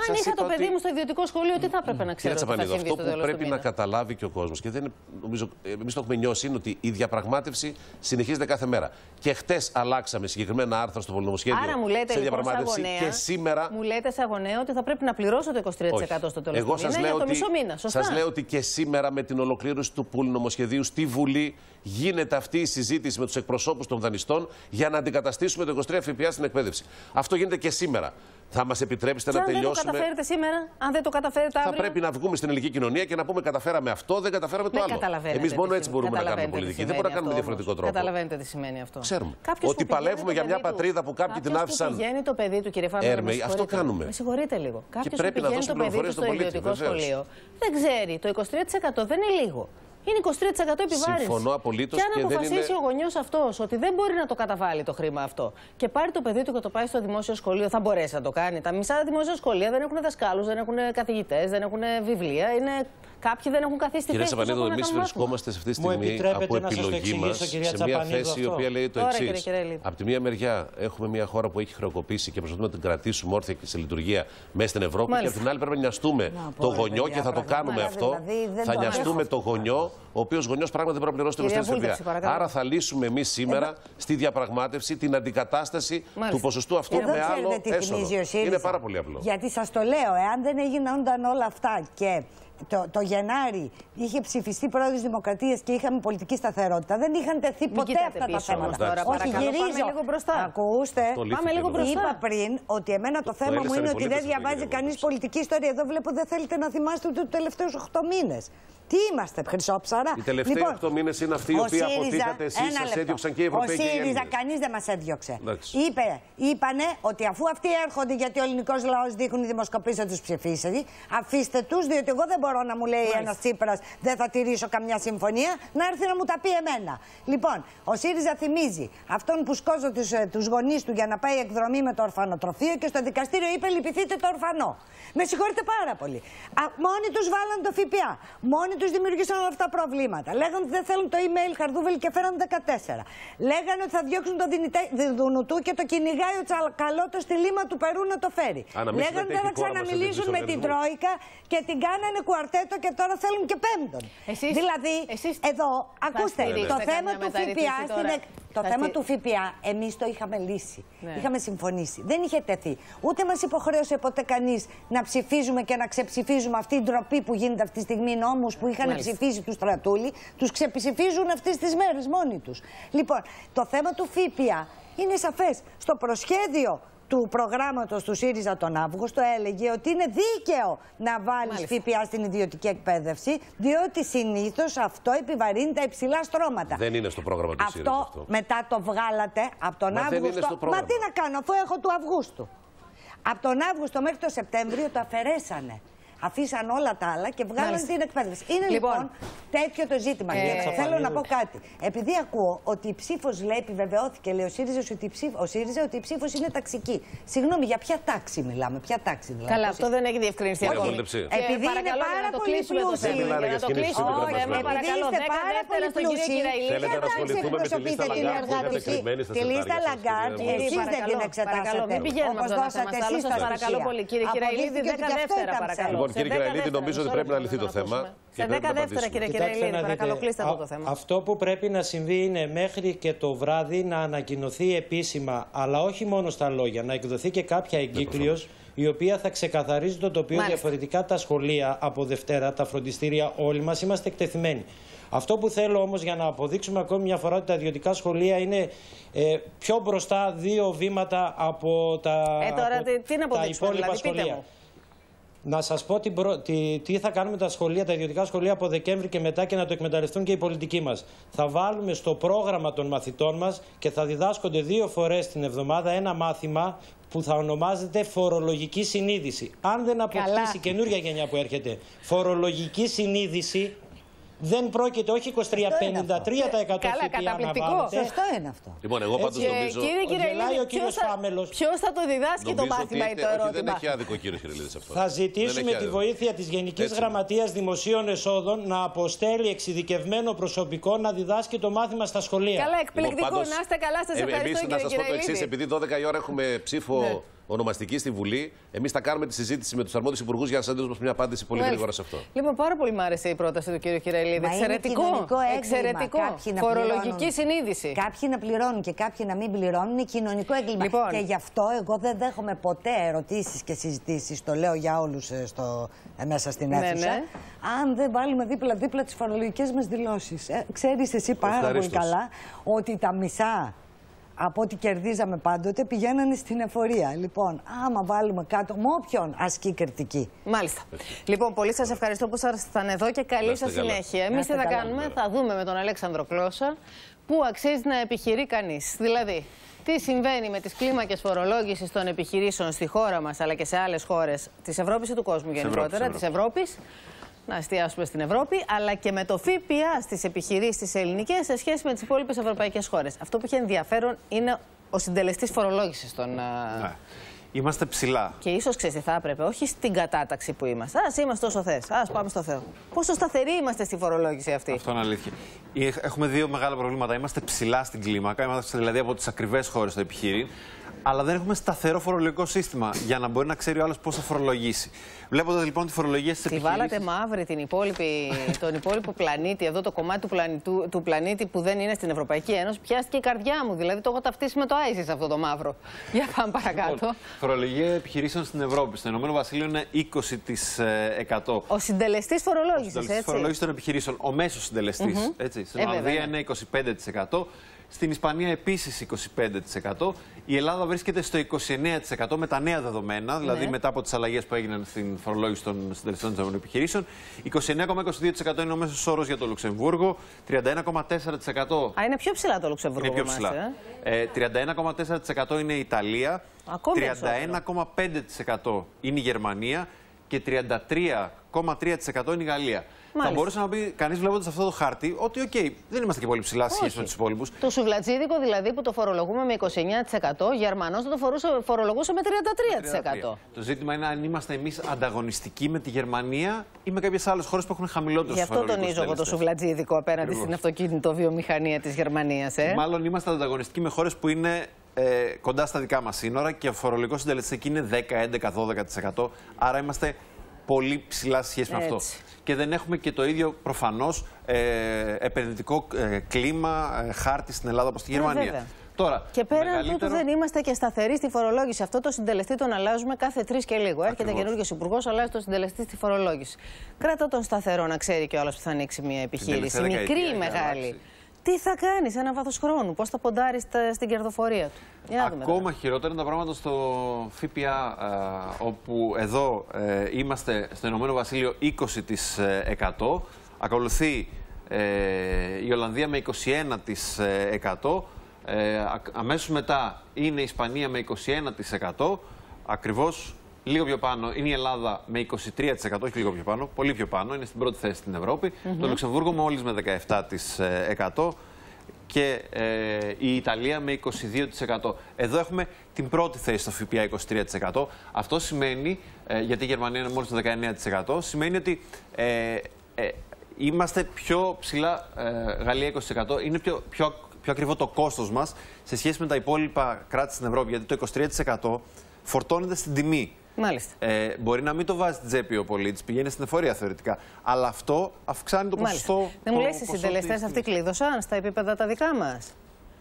Αν είχα το παιδί μου στο ιδιωτικό σχολείο, τι θα έπρεπε να ξέρω. Αυτό που πρέπει να καταλάβει και ο κόσμος, και δεν νομίζω, εμείς το έχουμε νιώσει, είναι ότι η διαπραγμάτευση συνεχίζεται κάθε μέρα. Και χτες αλλάξαμε συγκεκριμένα άρθρα στο πολυνομοσχέδιο. Άρα μου λέτε σε λοιπόν, αγωνέα, και σήμερα. Μου λέτε σαν γονέα ότι θα πρέπει να πληρώσω το 23% όχι, στο τέλος του μήνα για το μισό μήνα. Σας λέω ότι και σήμερα με την ολοκλήρωση του πολυνομοσχεδίου στη Βουλή γίνεται αυτή η συζήτηση με τους εκπροσώπους των δανειστών για να αντικαταστήσουμε το 23% ΦΠΑ στην εκπαίδευση. Αυτό γίνεται και σήμερα. Θα μας επιτρέψετε να τελειώσουμε. Αν δεν το καταφέρετε σήμερα, αν δεν το καταφέρετε αύριο. Θα πρέπει να βγούμε στην ελληνική κοινωνία και να πούμε: καταφέραμε αυτό, δεν καταφέραμε το άλλο. Εμείς μόνο έτσι μπορούμε να κάνουμε πολιτική. Δεν μπορούμε να κάνουμε διαφορετικό τρόπο. Καταλαβαίνετε τι σημαίνει αυτό. Ξέρουμε. Κάποιος ότι παλεύουμε για μια πατρίδα που κάποιοι την άφησαν. Πηγαίνει το παιδί του, κύριε Φάμελο. Αυτό κάνουμε. Με συγχωρείτε λίγο. Κάποιος που πηγαίνει το παιδί του στο ιδιωτικό σχολείο δεν ξέρει. Το 23% δεν είναι λίγο. Είναι 23% επιβάρυνση. Συμφωνώ απολύτως. Και αν αποφασίσει ο γονιός αυτός ότι δεν μπορεί να το καταβάλει το χρήμα αυτό και πάρει το παιδί του και το πάει στο δημόσιο σχολείο, θα μπορέσει να το κάνει. Τα μισά δημόσια σχολεία δεν έχουν δασκάλους, δεν έχουν καθηγητές, δεν έχουν βιβλία. Είναι... Κάποιοι δεν έχουν καθίσει στη θέση. Κυρία Τσαπανίδου, εμείς βρισκόμαστε σε αυτή τη στιγμή από επιλογή μας σε μια θέση η οποία λέει το εξής. Από τη μία μεριά έχουμε μια χώρα που έχει χρεοκοπήσει και προσπαθούμε να την κρατήσουμε όρθια και σε λειτουργία μέσα στην Ευρώπη. Μάλιστα. Και από την άλλη πρέπει να νοιαστούμε το γονιό και θα το κάνουμε αυτό. Θα νοιαστούμε το γονιό, ο οποίος γονιός πράγματι δεν πρέπει να πληρώσει το 23% ΦΠΑ. Άρα θα λύσουμε εμείς σήμερα στη διαπραγμάτευση την αντικατάσταση του ποσοστού αυτού με άλλο έσοδο. Είναι πάρα πολύ απλό. Γιατί σας το λέω, εάν δεν έγιναν όλα αυτά και. Το Γενάρη είχε ψηφιστεί πρόεδρος Δημοκρατίας και είχαμε πολιτική σταθερότητα. Δεν είχαν τεθεί ποτέ αυτά τα θέματα. Τώρα, όχι, γυρίζω. Ακούστε, πάμε λίγο μπροστά. Είπα πριν ότι εμένα το θέμα μου είναι ότι δεν διαβάζει κανείς πολιτική ιστορία. Εδώ βλέπω δεν θέλετε να θυμάστε ούτε τους τελευταίους 8 μήνες. Τι είμαστε, χρυσόψαρα. Οι τελευταίοι 8 μήνες είναι αυτοί οι οποίοι αποτύχατε εσείς, σας έδιωξαν και οι Ευρωπαίοι. Ο ΣΥΡΙΖΑ κανείς δεν μας έδιωξε. Είπανε ότι αφού αυτοί έρχονται, γιατί ο ελληνικός λαός δείχνει δημοσκοπήσεις, θα τους ψηφίσει. Αφήστε τους, διότι εγώ δεν μπορώ να μου λέει ένας Τσίπρας δεν θα τηρήσω καμιά συμφωνία, να έρθει να μου τα πει εμένα. Λοιπόν, ο ΣΥΡΙΖΑ θυμίζει αυτόν που σκόζω τους γονείς του για να πάει εκδρομή με το ορφανοτροφείο και στο δικαστήριο είπε: λυπηθείτε το ορφανό. Με συγχωρείτε πάρα πολύ. Μόνοι τους βάλαν το ΦΠΑ. Μόνοι τους δημιουργήσαν όλα αυτά τα προβλήματα. Λέγανε ότι δεν θέλουν το email χαρδούβελ και φέραν 14. Λέγανε ότι θα διώξουν τον Δουνουτού και το κυνηγάει ο Τσακαλώτος στη Λίμα του Περού να το φέρει. Λέγανε ότι θα ξαναμιλήσουν με την Τρόικα και την κάνανε κουαρτέτο και τώρα θέλουν και πέμπτον. Δηλαδή, εδώ, ακούστε, το θέμα του ΦΠΑ το θέμα του ΦΠΑ εμείς το είχαμε λύσει. Ναι. Είχαμε συμφωνήσει. Δεν είχε τεθεί. Ούτε μας υποχρέωσε ποτέ κανείς να ψηφίζουμε και να ξεψηφίζουμε αυτή την ντροπή που γίνεται αυτή τη στιγμή. Νόμους που είχαν ψηφίσει τους Στρατούλη, τους ξεψηφίζουν αυτές τις μέρες μόνοι τους. Λοιπόν, το θέμα του ΦΠΑ είναι σαφές. Στο προσχέδιο του προγράμματος του ΣΥΡΙΖΑ τον Αύγουστο έλεγε ότι είναι δίκαιο να βάλεις ΦΠΑ στην ιδιωτική εκπαίδευση, διότι συνήθως αυτό επιβαρύνει τα υψηλά στρώματα. Δεν είναι στο πρόγραμμα του ΣΥΡΙΖΑ αυτό. Μετά το βγάλατε από τον Αύγουστο. Μα τι να κάνω, αφού έχω του Αυγούστου. Από τον Αύγουστο μέχρι τον Σεπτέμβριο το αφαιρέσανε. Αφήσαν όλα τα άλλα και βγάλαν την εκπαίδευση. Είναι λοιπόν τέτοιο το ζήτημα. Θέλω να πω κάτι. Επειδή ακούω ότι η ψήφος λέει, επιβεβαιώθηκε, λέει ο ΣΥΡΙΖΑ ότι η ψήφος είναι ταξική. Συγγνώμη, για ποια τάξη μιλάμε, ποια τάξη δηλαδή. Καλά, αυτό δεν έχει διευκρινιστεί ακόμη. Επειδή είναι πάρα πολύ πλούσιοι. Επειδή είστε πάρα πολύ πλούσιοι, ποια τάξη εκπροσωπείτε την οργάνωση. Τη λίστα Λαγκάρτ, εσείς δεν την εξετάσατε. Όπως δώσατε εσείς τα στοιχεία. Παρακαλώ πολύ, κύριε Κυραϊλίδη, 10 δεύτερα παρακαλώ. Λοιπόν, κύριε Κυραϊλίδη, νομίζω ότι πρέπει να λυθεί το θέμα. Σε 10 δεύτερα, κύριε Κυραϊλίδη, παρακαλώ, κλείστε αυτό το θέμα. Αυτό που πρέπει να συμβεί είναι μέχρι και το βράδυ να ανακοινωθεί επίσημα, αλλά όχι μόνο στα λόγια, να εκδοθεί και κάποια εγκύκλειος, η οποία θα ξεκαθαρίζει το τοπίο. Μάλιστα. Διαφορετικά τα σχολεία από Δευτέρα, τα φροντιστήρια, όλοι μας είμαστε εκτεθειμένοι. Αυτό που θέλω όμως, για να αποδείξουμε ακόμη μια φορά ότι τα ιδιωτικά σχολεία είναι πιο μπροστά δύο βήματα από τα, τώρα, από τα υπόλοιπα σχολεία. Να σας πω τι θα κάνουμε τα ιδιωτικά σχολεία από Δεκέμβρη και μετά και να το εκμεταλλευτούν και οι πολιτικοί μας. Θα βάλουμε στο πρόγραμμα των μαθητών μας και θα διδάσκονται 2 φορές την εβδομάδα ένα μάθημα που θα ονομάζεται φορολογική συνείδηση. Αν δεν αποκτήσει η καινούργια γενιά που έρχεται φορολογική συνείδηση, δεν πρόκειται, όχι 23-53% ΦΠΑ να βάλετε. Σωστό είναι αυτό. Λοιπόν, εγώ πάντως νομίζω... Γελάει ο κύριος Φάμελος. Ποιος θα το διδάσκει το μάθημα ή το ερώτημα. Δεν έχει άδικο ο κύριος Κυραϊλίδης αυτό. Θα ζητήσουμε τη βοήθεια της Γενικής Γραμματείας Δημοσίων Εσόδων να αποστέλει εξειδικευμένο προσωπικό να διδάσκει το μάθημα στα σχολεία. Καλά, εκπληκτικό. Να είστε καλά, σας ευχαριστώ, κύριε Κυραϊλίδη. Επειδή 12 η ώρα έχουμε ψήφο ονομαστική στη Βουλή, εμείς θα κάνουμε τη συζήτηση με τους αρμόδιους υπουργούς για να σας δώσουμε μια απάντηση πολύ γρήγορα σε αυτό. Λοιπόν, πάρα πολύ μου άρεσε η πρόταση του κύριου Κυραϊλίδη. Εξαιρετικό. Φορολογική συνείδηση. Κάποιοι να πληρώνουν και κάποιοι να μην πληρώνουν είναι κοινωνικό έγκλημα. Λοιπόν. Και γι' αυτό εγώ δεν δέχομαι ποτέ ερωτήσεις και συζητήσεις. Το λέω για όλους μέσα στην αίθουσα. Ναι, ναι. Αν δεν βάλουμε δίπλα-δίπλα τις φορολογικές μας δηλώσεις. Ξέρεις εσύ πάρα πολύ καλά ότι τα μισά από ό,τι κερδίζαμε πάντοτε πηγαίνανε στην εφορία. Λοιπόν, άμα βάλουμε κάτω με όποιον ασκεί κριτική. Μάλιστα. Λοιπόν, πολύ σας ευχαριστώ που ήσασταν εδώ και καλή σας συνέχεια. Εμείς τι θα κάνουμε, θα δούμε με τον Αλέξανδρο Κλώσσα που αξίζει να επιχειρεί κανείς. Δηλαδή, τι συμβαίνει με τις κλίμακες φορολόγησης των επιχειρήσεων στη χώρα μας αλλά και σε άλλες χώρες της Ευρώπης ή του κόσμου γενικότερα, της Ευρώπης. Να εστιάσουμε στην Ευρώπη, αλλά και με το ΦΠΑ στις επιχειρήσεις ελληνικές σε σχέση με τις υπόλοιπες ευρωπαϊκές χώρες. Αυτό που είχε ενδιαφέρον είναι ο συντελεστής φορολόγησης των... Ναι. Είμαστε ψηλά. Και ίσως ξέρεις τι θα έπρεπε, όχι στην κατάταξη που είμαστε. Ας είμαστε όσο θες, ας πάμε στο Θεό. Πόσο σταθεροί είμαστε στη φορολόγηση αυτή. Αυτό είναι αλήθεια. Έχουμε 2 μεγάλα προβλήματα. Είμαστε ψηλά στην κλίμακα, είμαστε δηλαδή από τις ακριβές χώρες στο επιχείρημα. Αλλά δεν έχουμε σταθερό φορολογικό σύστημα για να μπορεί να ξέρει ο άλλος πώς θα φορολογήσει. Βλέποντας λοιπόν τη φορολογία στις επιχειρήσεις. Τη βάλατε μαύρη τον υπόλοιπο πλανήτη, εδώ το κομμάτι του πλανήτη που δεν είναι στην Ευρωπαϊκή Ένωση, πιάστηκε η καρδιά μου. Δηλαδή το έχω ταυτίσει με το ISIS αυτό το μαύρο. Για πάμε παρακάτω. Φορολογία επιχειρήσεων στην Ευρώπη. Στο Ηνωμένο Βασίλειο είναι 20%. Ο συντελεστής φορολόγησης. Ο συντελεστής φορολόγησης των επιχειρήσεων. Ο μέσος συντελεστής. Στην Ολλανδία είναι 25%. Στην Ισπανία επίσης 25%. Η Ελλάδα βρίσκεται στο 29% με τα νέα δεδομένα, ναι. Δηλαδή μετά από τις αλλαγές που έγιναν στην φορολόγηση των συντελεστών των επιχειρήσεων. 29,22% είναι ο μέσος όρος για το Λουξεμβούργο, 31,4%. Α, είναι πιο ψηλά το Λουξεμβούργο. Είναι πιο ψηλά. 31,4% είναι η Ιταλία, 31,5% είναι η Γερμανία και 33,3% είναι η Γαλλία. Μάλιστα. Θα μπορούσε να πει κανείς βλέποντας αυτό το χάρτη ότι okay, δεν είμαστε και πολύ ψηλά σχέση με τους υπόλοιπους. Το σουβλατζίδικο δηλαδή που το φορολογούμε με 29%, Γερμανός θα το φορολογούσε με 33%. Το ζήτημα είναι αν είμαστε εμείς ανταγωνιστικοί με τη Γερμανία ή με κάποιες άλλες χώρες που έχουν χαμηλότερο φορολογικό σύστημα. Γι' αυτό τονίζω εγώ το σουβλατζίδικο απέναντι στην αυτοκίνητοβιομηχανία της Γερμανίας. Μάλλον είμαστε ανταγωνιστικοί με χώρες που είναι κοντά στα δικά μας σύνορα και ο φορολογικός συντελεστής εκεί είναι 10, 11, 12%. Άρα είμαστε πολύ ψηλά σε σχέση με αυτό. Και δεν έχουμε και το ίδιο προφανώς επενδυτικό κλίμα, χάρτη στην Ελλάδα όπως στη Γερμανία. Βέβαια. Τώρα, και πέραν τούτου δεν είμαστε και σταθεροί στη φορολόγηση. Αυτό το συντελεστή τον αλλάζουμε κάθε 3 και λίγο. Ακριβώς. Έρχεται καινούριος υπουργός, αλλάζει το συντελεστή στη φορολόγηση. Κράτα τον σταθερό να ξέρει και ο άλλος που θα ανοίξει μια επιχείρηση, μικρή ή μεγάλη. Τι θα κάνει σε έναν βάθος χρόνου, πώς θα ποντάρει στην κερδοφορία του. Ακόμα χειρότερα είναι τα πράγματα στο ΦΠΑ, όπου εδώ είμαστε στο Ηνωμένο Βασίλειο 20%. Ακολουθεί η Ολλανδία με 21%. Αμέσως μετά είναι η Ισπανία με 21%. Ακριβώς λίγο πιο πάνω είναι η Ελλάδα με 23%, όχι λίγο πιο πάνω, πολύ πιο πάνω, είναι στην πρώτη θέση στην Ευρώπη. Το Λουξεμβούργο μόλις με 17% και η Ιταλία με 22%. Εδώ έχουμε την πρώτη θέση στο ΦΠΑ 23%. Αυτό σημαίνει, γιατί η Γερμανία είναι μόλις το 19%, σημαίνει ότι είμαστε πιο ψηλά, Γαλλία 20%, είναι πιο ακριβό το κόστος μας σε σχέση με τα υπόλοιπα κράτη στην Ευρώπη, γιατί το 23% φορτώνεται στην τιμή. Μάλιστα. Μπορεί να μην το βάζει στην τσέπη ο πολίτης, πηγαίνει στην εφορία θεωρητικά. Αλλά αυτό αυξάνει το ποσοστό. Μάλιστα. Δεν μου λες, οι συντελεστές αυτοί κλείδωσαν στα επίπεδα τα δικά μας.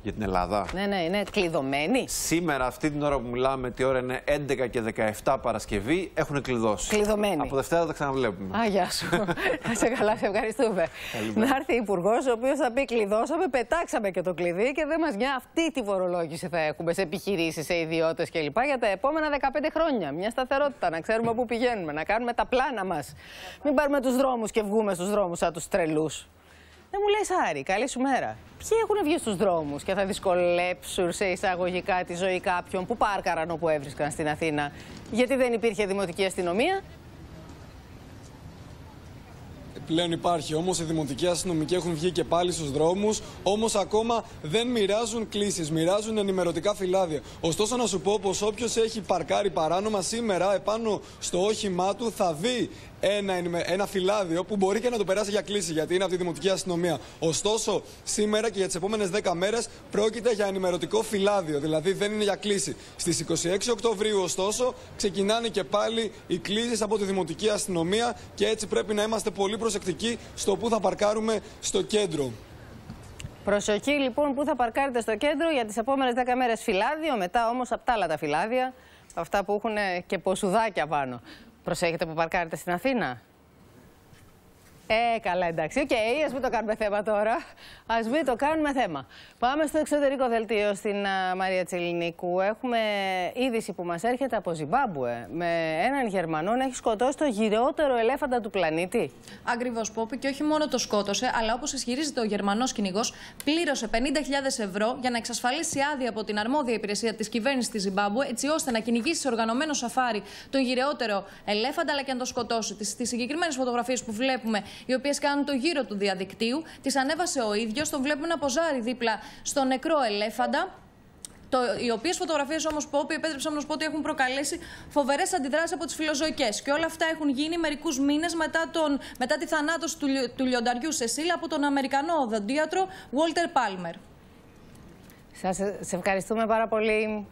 Για την Ελλάδα. Ναι, ναι, είναι κλειδωμένοι. Σήμερα, αυτή την ώρα που μιλάμε, τη ώρα είναι 11 και 17 Παρασκευή, έχουν κλειδώσει. Κλειδωμένοι. Από Δευτέρα τα ξαναβλέπουμε. Α, γεια σου. Θα σε καλά, σε ευχαριστούμε. Να έρθει υπουργός, ο οποίος θα πει: κλειδώσαμε, πετάξαμε και το κλειδί και δεν μας νοιάζει. Αυτή τη φορολόγηση θα έχουμε σε επιχειρήσεις, σε ιδιώτες κλπ. Για τα επόμενα 15 χρόνια. Μια σταθερότητα, να ξέρουμε πού πηγαίνουμε, να κάνουμε τα πλάνα μας. Μην πάρουμε τους δρόμους και βγούμε στους δρόμους σαν τους τρελούς. Δεν μου λες, Άρη, καλή σου μέρα. Ποιοι έχουν βγει στους δρόμους και θα δυσκολέψουν σε εισαγωγικά τη ζωή κάποιων που πάρκαραν όπου έβρισκαν στην Αθήνα, γιατί δεν υπήρχε δημοτική αστυνομία? Πλέον υπάρχει όμως, οι δημοτικοί αστυνομικοί έχουν βγει και πάλι στους δρόμους, όμως ακόμα δεν μοιράζουν κλήσεις, μοιράζουν ενημερωτικά φυλάδια. Ωστόσο, να σου πω πως όποιος έχει παρκάρει παράνομα σήμερα επάνω στο όχημά του θα δει ένα φυλάδιο που μπορεί και να το περάσει για κλήση, γιατί είναι από τη Δημοτική Αστυνομία. Ωστόσο, σήμερα και για τις επόμενες 10 μέρες πρόκειται για ενημερωτικό φυλάδιο, δηλαδή δεν είναι για κλήση. Στις 26 Οκτωβρίου, ωστόσο, ξεκινάνε και πάλι οι κλήσεις από τη Δημοτική Αστυνομία και έτσι πρέπει να είμαστε πολύ προσεκτικοί στο που θα παρκάρουμε στο κέντρο. Προσοχή λοιπόν που θα παρκάρετε στο κέντρο για τις επόμενες 10 μέρες φυλάδιο, μετά όμως απ' τα άλλα τα φυλάδια, αυτά που έχουν και ποσουδάκια πάνω. Προσέχετε που παρκάρετε στην Αθήνα. Καλά, εντάξει. Οκ, ας μην το κάνουμε θέμα τώρα. Ας μην το κάνουμε θέμα. Πάμε στο εξωτερικό δελτίο, στην Μαρία Τσεληνικού. Έχουμε είδηση που μας έρχεται από Ζιμπάμπουε. Με έναν Γερμανό να έχει σκοτώσει το γυραιότερο ελέφαντα του πλανήτη. Ακριβώς, Πόπη, και όχι μόνο το σκότωσε, αλλά όπως ισχυρίζεται ο Γερμανός κυνηγός, πλήρωσε 50.000 ευρώ για να εξασφαλίσει άδεια από την αρμόδια υπηρεσία της κυβέρνησης της Ζιμπάμπουε, έτσι ώστε να κυνηγήσει σε οργανωμένο σαφάρι το γυραιότερο ελέφαντα, αλλά και να το σκοτώσει. Τις συγκεκριμένες φωτογραφίες που βλέπουμε, οι οποίες κάνουν το γύρο του διαδικτύου, τις ανέβασε ο ίδιος, τον βλέπουμε να ποζάρει δίπλα στο νεκρό ελέφαντα. Οι οποίες φωτογραφίες όμως, Πόπη, επέτρεψαν να σου πω ότι έχουν προκαλέσει φοβερές αντιδράσεις από τις φιλοζωικές. Και όλα αυτά έχουν γίνει μερικούς μήνες μετά τη θανάτωση του λιονταριού Σεσίλ από τον Αμερικανό οδοντίατρο Walter Palmer. Σας ευχαριστούμε πάρα πολύ.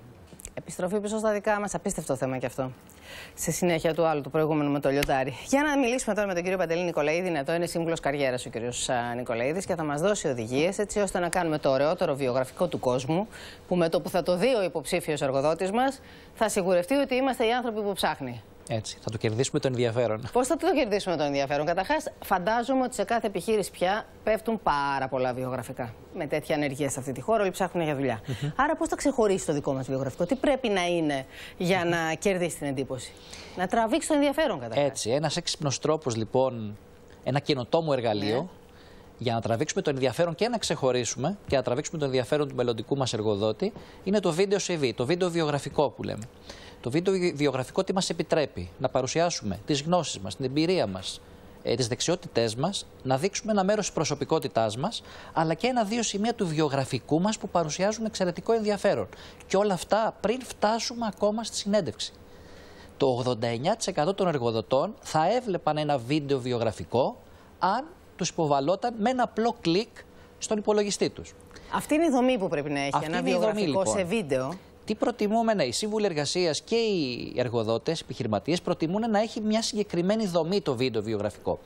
Επιστροφή πίσω στα δικά μας. Απίστευτο θέμα κι αυτό. Στη συνέχεια του άλλου, του προηγούμενου με το λιοντάρι. Για να μιλήσουμε τώρα με τον κύριο Παντελή Νικολαΐδη. Εδώ είναι σύμβουλος καριέρας ο κύριος Νικολαΐδης και θα μας δώσει οδηγίες έτσι ώστε να κάνουμε το ωραιότερο βιογραφικό του κόσμου. Που με το που θα το δει ο υποψήφιος εργοδότης μας, θα σιγουρευτεί ότι είμαστε οι άνθρωποι που ψάχνει. Έτσι, θα το κερδίσουμε το ενδιαφέρον. Πώς θα το κερδίσουμε το ενδιαφέρον? Καταρχάς, φαντάζομαι ότι σε κάθε επιχείρηση πια πέφτουν πάρα πολλά βιογραφικά. Με τέτοια ανεργία σε αυτή τη χώρα, όλοι ψάχνουν για δουλειά. Άρα, πώς θα ξεχωρίσει το δικό μας βιογραφικό? Τι πρέπει να είναι για να κερδίσει την εντύπωση? Να τραβήξει το ενδιαφέρον, καταρχάς. Έτσι, ένας έξυπνος τρόπος, λοιπόν, ένα καινοτόμο εργαλείο. Για να τραβήξουμε το ενδιαφέρον και να ξεχωρίσουμε και να τραβήξουμε το ενδιαφέρον του μελλοντικού μας εργοδότη, είναι το βίντεο CV, το βίντεο βιογραφικό που λέμε. Το βίντεο βιογραφικό τι μας επιτρέπει? Να παρουσιάσουμε τις γνώσεις μας, την εμπειρία μας, τις δεξιότητές μας, να δείξουμε ένα μέρος της προσωπικότητάς μας, αλλά και ένα-δύο σημεία του βιογραφικού μας που παρουσιάζουν εξαιρετικό ενδιαφέρον. Και όλα αυτά πριν φτάσουμε ακόμα στη συνέντευξη. Το 89% των εργοδοτών θα έβλεπαν ένα βίντεο βιογραφικό αν τους υποβαλόταν με ένα απλό κλικ στον υπολογιστή τους. Αυτή είναι η δομή που πρέπει να έχει. Αυτή ένα βιογραφικό δομή, λοιπόν, σε βίντεο. Τι προτιμούμε? Ναι, οι σύμβουλοι εργασίας και οι εργοδότες, οι επιχειρηματίες προτιμούν να έχει μια συγκεκριμένη δομή το βίντεο βιογραφικό.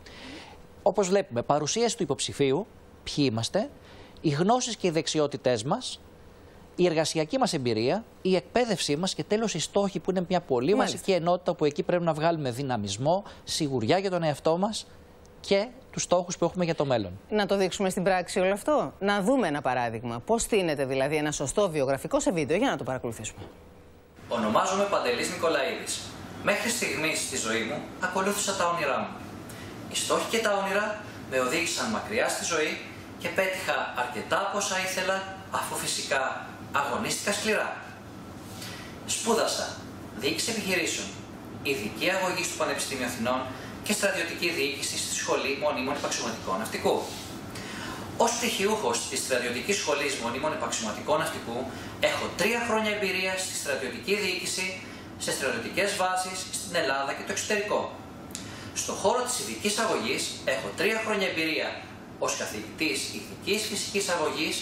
Όπως βλέπουμε, παρουσίαση του υποψηφίου, ποιοι είμαστε, οι γνώσεις και οι δεξιότητές μας, η εργασιακή μας εμπειρία, η εκπαίδευσή μας και τέλος οι στόχοι, που είναι μια πολύ βασική ενότητα που εκεί πρέπει να βγάλουμε δυναμισμό, σιγουριά για τον εαυτό μας και τους στόχους που έχουμε για το μέλλον. Να το δείξουμε στην πράξη όλο αυτό. Να δούμε ένα παράδειγμα. Πώς στείνεται δηλαδή ένα σωστό βιογραφικό σε βίντεο, για να το παρακολουθήσουμε. Ονομάζομαι Παντελής Νικολαΐδης. Μέχρι στιγμής στη ζωή μου ακολούθησα τα όνειρά μου. Οι στόχοι και τα όνειρα με οδήγησαν μακριά στη ζωή και πέτυχα αρκετά από όσα ήθελα, αφού φυσικά αγωνίστηκα σκληρά. Σπούδασα διοίκηση επιχειρήσεων, ειδική αγωγή στο Πανεπιστήμιο Αθηνών και στρατιωτική διοίκηση στη Σχολή Μονίμων Παξιωματικών Ναυτικού. Ως πτυχιούχος της Στρατιωτικής Σχολής Μονίμων Παξιωματικών Ναυτικού, έχω 3 χρόνια εμπειρία στη στρατιωτική διοίκηση, σε στρατιωτικές βάσεις στην Ελλάδα και το εξωτερικό. Στον χώρο της ειδικής αγωγής, έχω 3 χρόνια εμπειρία ως καθηγητής ειδικής φυσικής αγωγής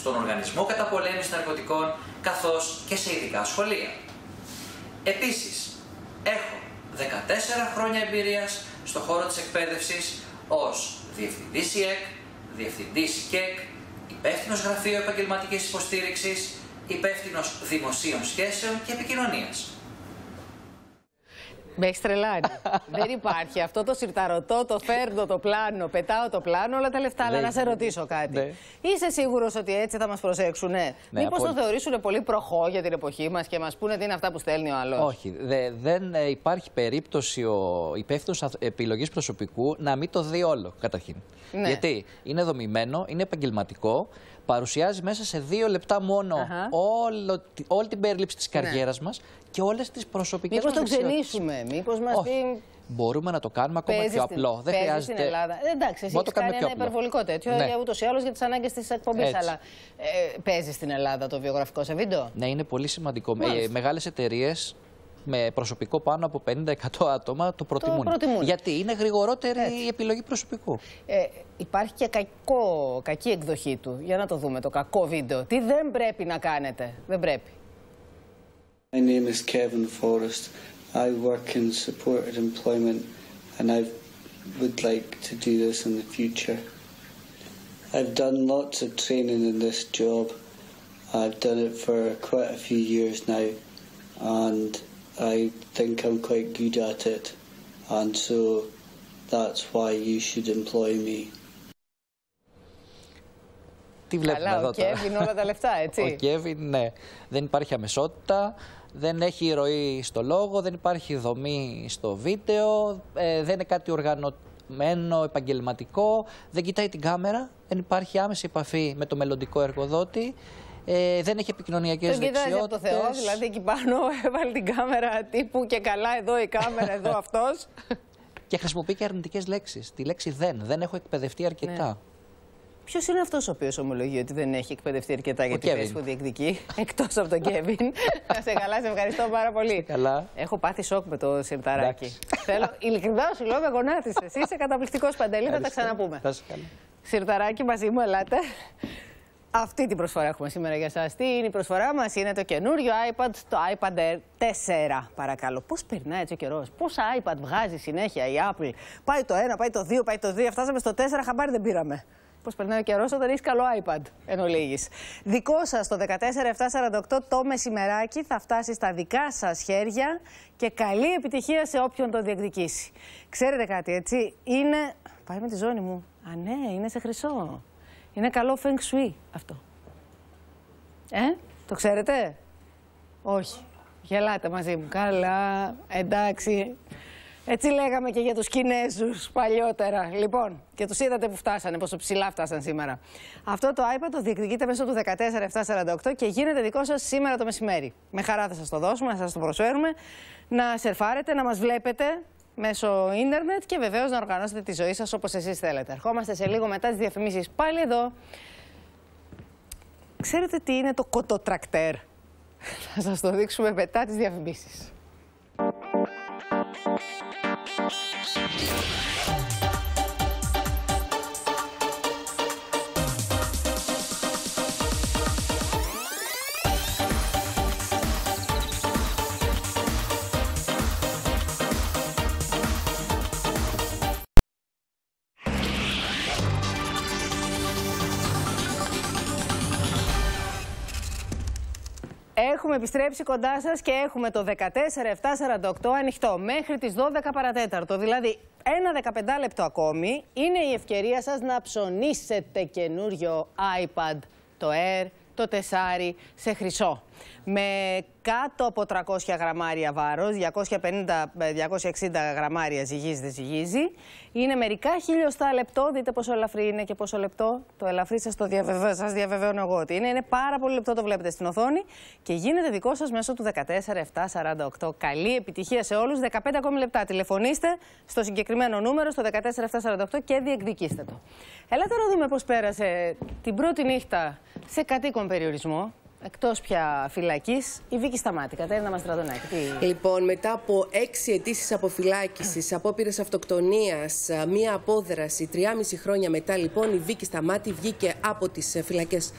στον Οργανισμό Καταπολέμησης Ναρκωτικών, καθώς και σε ειδικά σχολεία. Επίσης, Έχω 14 χρόνια εμπειρίας στο χώρο της εκπαίδευσης ως διευθυντής ΙΕΚ, διευθυντής ΚΕΚ, υπεύθυνος γραφείου επαγγελματικής υποστήριξης, υπεύθυνος δημοσίων σχέσεων και επικοινωνίας. Με έχεις τρελάνει. Δεν υπάρχει αυτό το συρταρωτό, το φέρνω το πλάνο, πετάω το πλάνο, όλα τα λεφτά. Αλλά να σε ρωτήσω κάτι. Είσαι σίγουρος ότι έτσι θα μας προσέξουνε? Μήπως το θεωρήσουν πολύ προχώ για την εποχή μας και μας πούνε τι είναι αυτά που στέλνει ο άλλος? Όχι. Δεν υπάρχει περίπτωση ο υπεύθυνος επιλογής προσωπικού να μην το δει όλο καταρχήν. Ναι. Γιατί είναι δομημένο, είναι επαγγελματικό, παρουσιάζει μέσα σε 2 λεπτά μόνο όλη την περίληψη της καριέρας μας και όλες τις προσωπικές μας δεξιότητες. Μήπως το ξενήσουμε, μήπως μας πει... Μπορούμε να το κάνουμε ακόμα πιο απλό. Δεν χρειάζεται. Στην Ελλάδα. Εντάξει, εσύ έχεις κάνει ένα υπερβολικό τέτοιο, ούτως ή άλλως για τις ανάγκες της εκπομπής. Αλλά παίζει στην Ελλάδα το βιογραφικό σε βίντεο? Ναι, είναι πολύ σημαντικό. Μεγάλες εταιρείες με προσωπικό πάνω από 50-100 άτομα το προτιμούν. Γιατί είναι γρηγορότερη η επιλογή προσωπικού. Υπάρχει και κακή εκδοχή του. Για να το δούμε το κακό βίντεο. Τι δεν πρέπει να κάνετε? Δεν πρέπει. My name is Kevin Forrest. I work in supported employment and I would like to do this in the future. I've done lots of training in this job. I've done it for quite a few years now and I think I'm quite good at it and so that's why you should employ me. Τι βλέπουμε εδώ τώρα? Ο Κέβιν όλα τα λεφτά, έτσι. Ο Κέβιν, ναι. Δεν υπάρχει αμεσότητα. Δεν έχει ηρωή στο λόγο, δεν υπάρχει δομή στο βίντεο, δεν είναι κάτι οργανωμένο, επαγγελματικό, δεν κοιτάει την κάμερα, δεν υπάρχει άμεση επαφή με το μελλοντικό εργοδότη, δεν έχει επικοινωνιακές δεξιότητες. Τον κοιτάζει από το Θεό, δηλαδή εκεί πάνω έβαλε την κάμερα τύπου και καλά εδώ η κάμερα, εδώ αυτός. Και χρησιμοποιεί και αρνητικές λέξεις. Τη λέξη δεν έχω εκπαιδευτεί αρκετά. Ναι. Ποιος είναι αυτός ο οποίος ομολογεί ότι δεν έχει εκπαιδευτεί αρκετά για την θέση που διεκδικεί? Εκτός από τον Κέβιν. Σε καλά, σε ευχαριστώ πάρα πολύ. Καλά. Έχω πάθει σοκ με το σιρταράκι. Θέλω, ειλικρινά σου λέω, με γονάτισες. Εσύ είσαι καταπληκτικός, Παντελή, θα τα ξαναπούμε. Σιρταράκι, μαζί μου, ελάτε. Αυτή την προσφορά έχουμε σήμερα για εσάς. Τι είναι η προσφορά μας? Είναι το καινούριο iPad, το iPad Air 4. Παρακαλώ, πώς περνάει έτσι ο καιρός? Πόσα iPad βγάζει συνέχεια η Apple? Πάει το 1, πάει το 2, πάει το 2, φτάσαμε στο 4, χαμπάρι δεν πήραμε. Πώς περνάει ο καιρός όταν έχεις καλό iPad, εν ολίγης. Δικό σας το 14748 το μεσημεράκι θα φτάσει στα δικά σας χέρια και καλή επιτυχία σε όποιον το διεκδικήσει. Ξέρετε κάτι, έτσι, είναι... Πάει με τη ζώνη μου. Α, ναι, είναι σε χρυσό. Είναι καλό feng shui αυτό. Το ξέρετε? Όχι. Γελάτε μαζί μου. Καλά, εντάξει. Έτσι λέγαμε και για τους Κινέζους παλιότερα. Λοιπόν, και τους είδατε που φτάσανε, πόσο ψηλά φτάσαν σήμερα. Αυτό το iPad το διεκδικείτε μέσω του 14748 και γίνεται δικό σας σήμερα το μεσημέρι. Με χαρά θα σας το δώσουμε, θα σας το προσφέρουμε. Να σερφάρετε, να μας βλέπετε μέσω ίντερνετ και βεβαίως να οργανώσετε τη ζωή σας όπως εσείς θέλετε. Ερχόμαστε σε λίγο μετά τις διαφημίσεις πάλι εδώ. Ξέρετε τι είναι το κοτοτρακτέρ? Θα σας το δείξουμε μετά τις διαφημίσεις. Έχουμε επιστρέψει κοντά σας και έχουμε το 14748 ανοιχτό μέχρι τις 12 παρατέταρτο. Δηλαδή ένα 15 λεπτό ακόμη είναι η ευκαιρία σας να ψωνίσετε καινούριο iPad, το Air, το 4 σε χρυσό. Με κάτω από 300 γραμμάρια βάρος, 250-260 γραμμάρια ζυγίζει, δεν ζυγίζει. Είναι μερικά χιλιοστά λεπτό, δείτε πόσο ελαφρύ είναι και πόσο λεπτό. Το ελαφρύ σας το διαβεβαιώνω εγώ ότι είναι. Είναι πάρα πολύ λεπτό, το βλέπετε στην οθόνη και γίνεται δικό σας μέσω του 14748. Καλή επιτυχία σε όλους, 15 ακόμη λεπτά. Τηλεφωνήστε στο συγκεκριμένο νούμερο, στο 14748 και διεκδικήστε το. Ελάτε να δούμε πώς πέρασε την πρώτη νύχτα σε κατοίκον περιορισμό. Εκτός πια φυλακής, η Βίκυ Σταμάτη. Κατέρινα Μαστραντονάκη. Λοιπόν, μετά από 6 αιτήσεις αποφυλάκησης, απόπειρες αυτοκτονίας, μία απόδραση, 3,5 χρόνια μετά, λοιπόν, η Βίκυ Σταμάτη βγήκε από τις φυλακές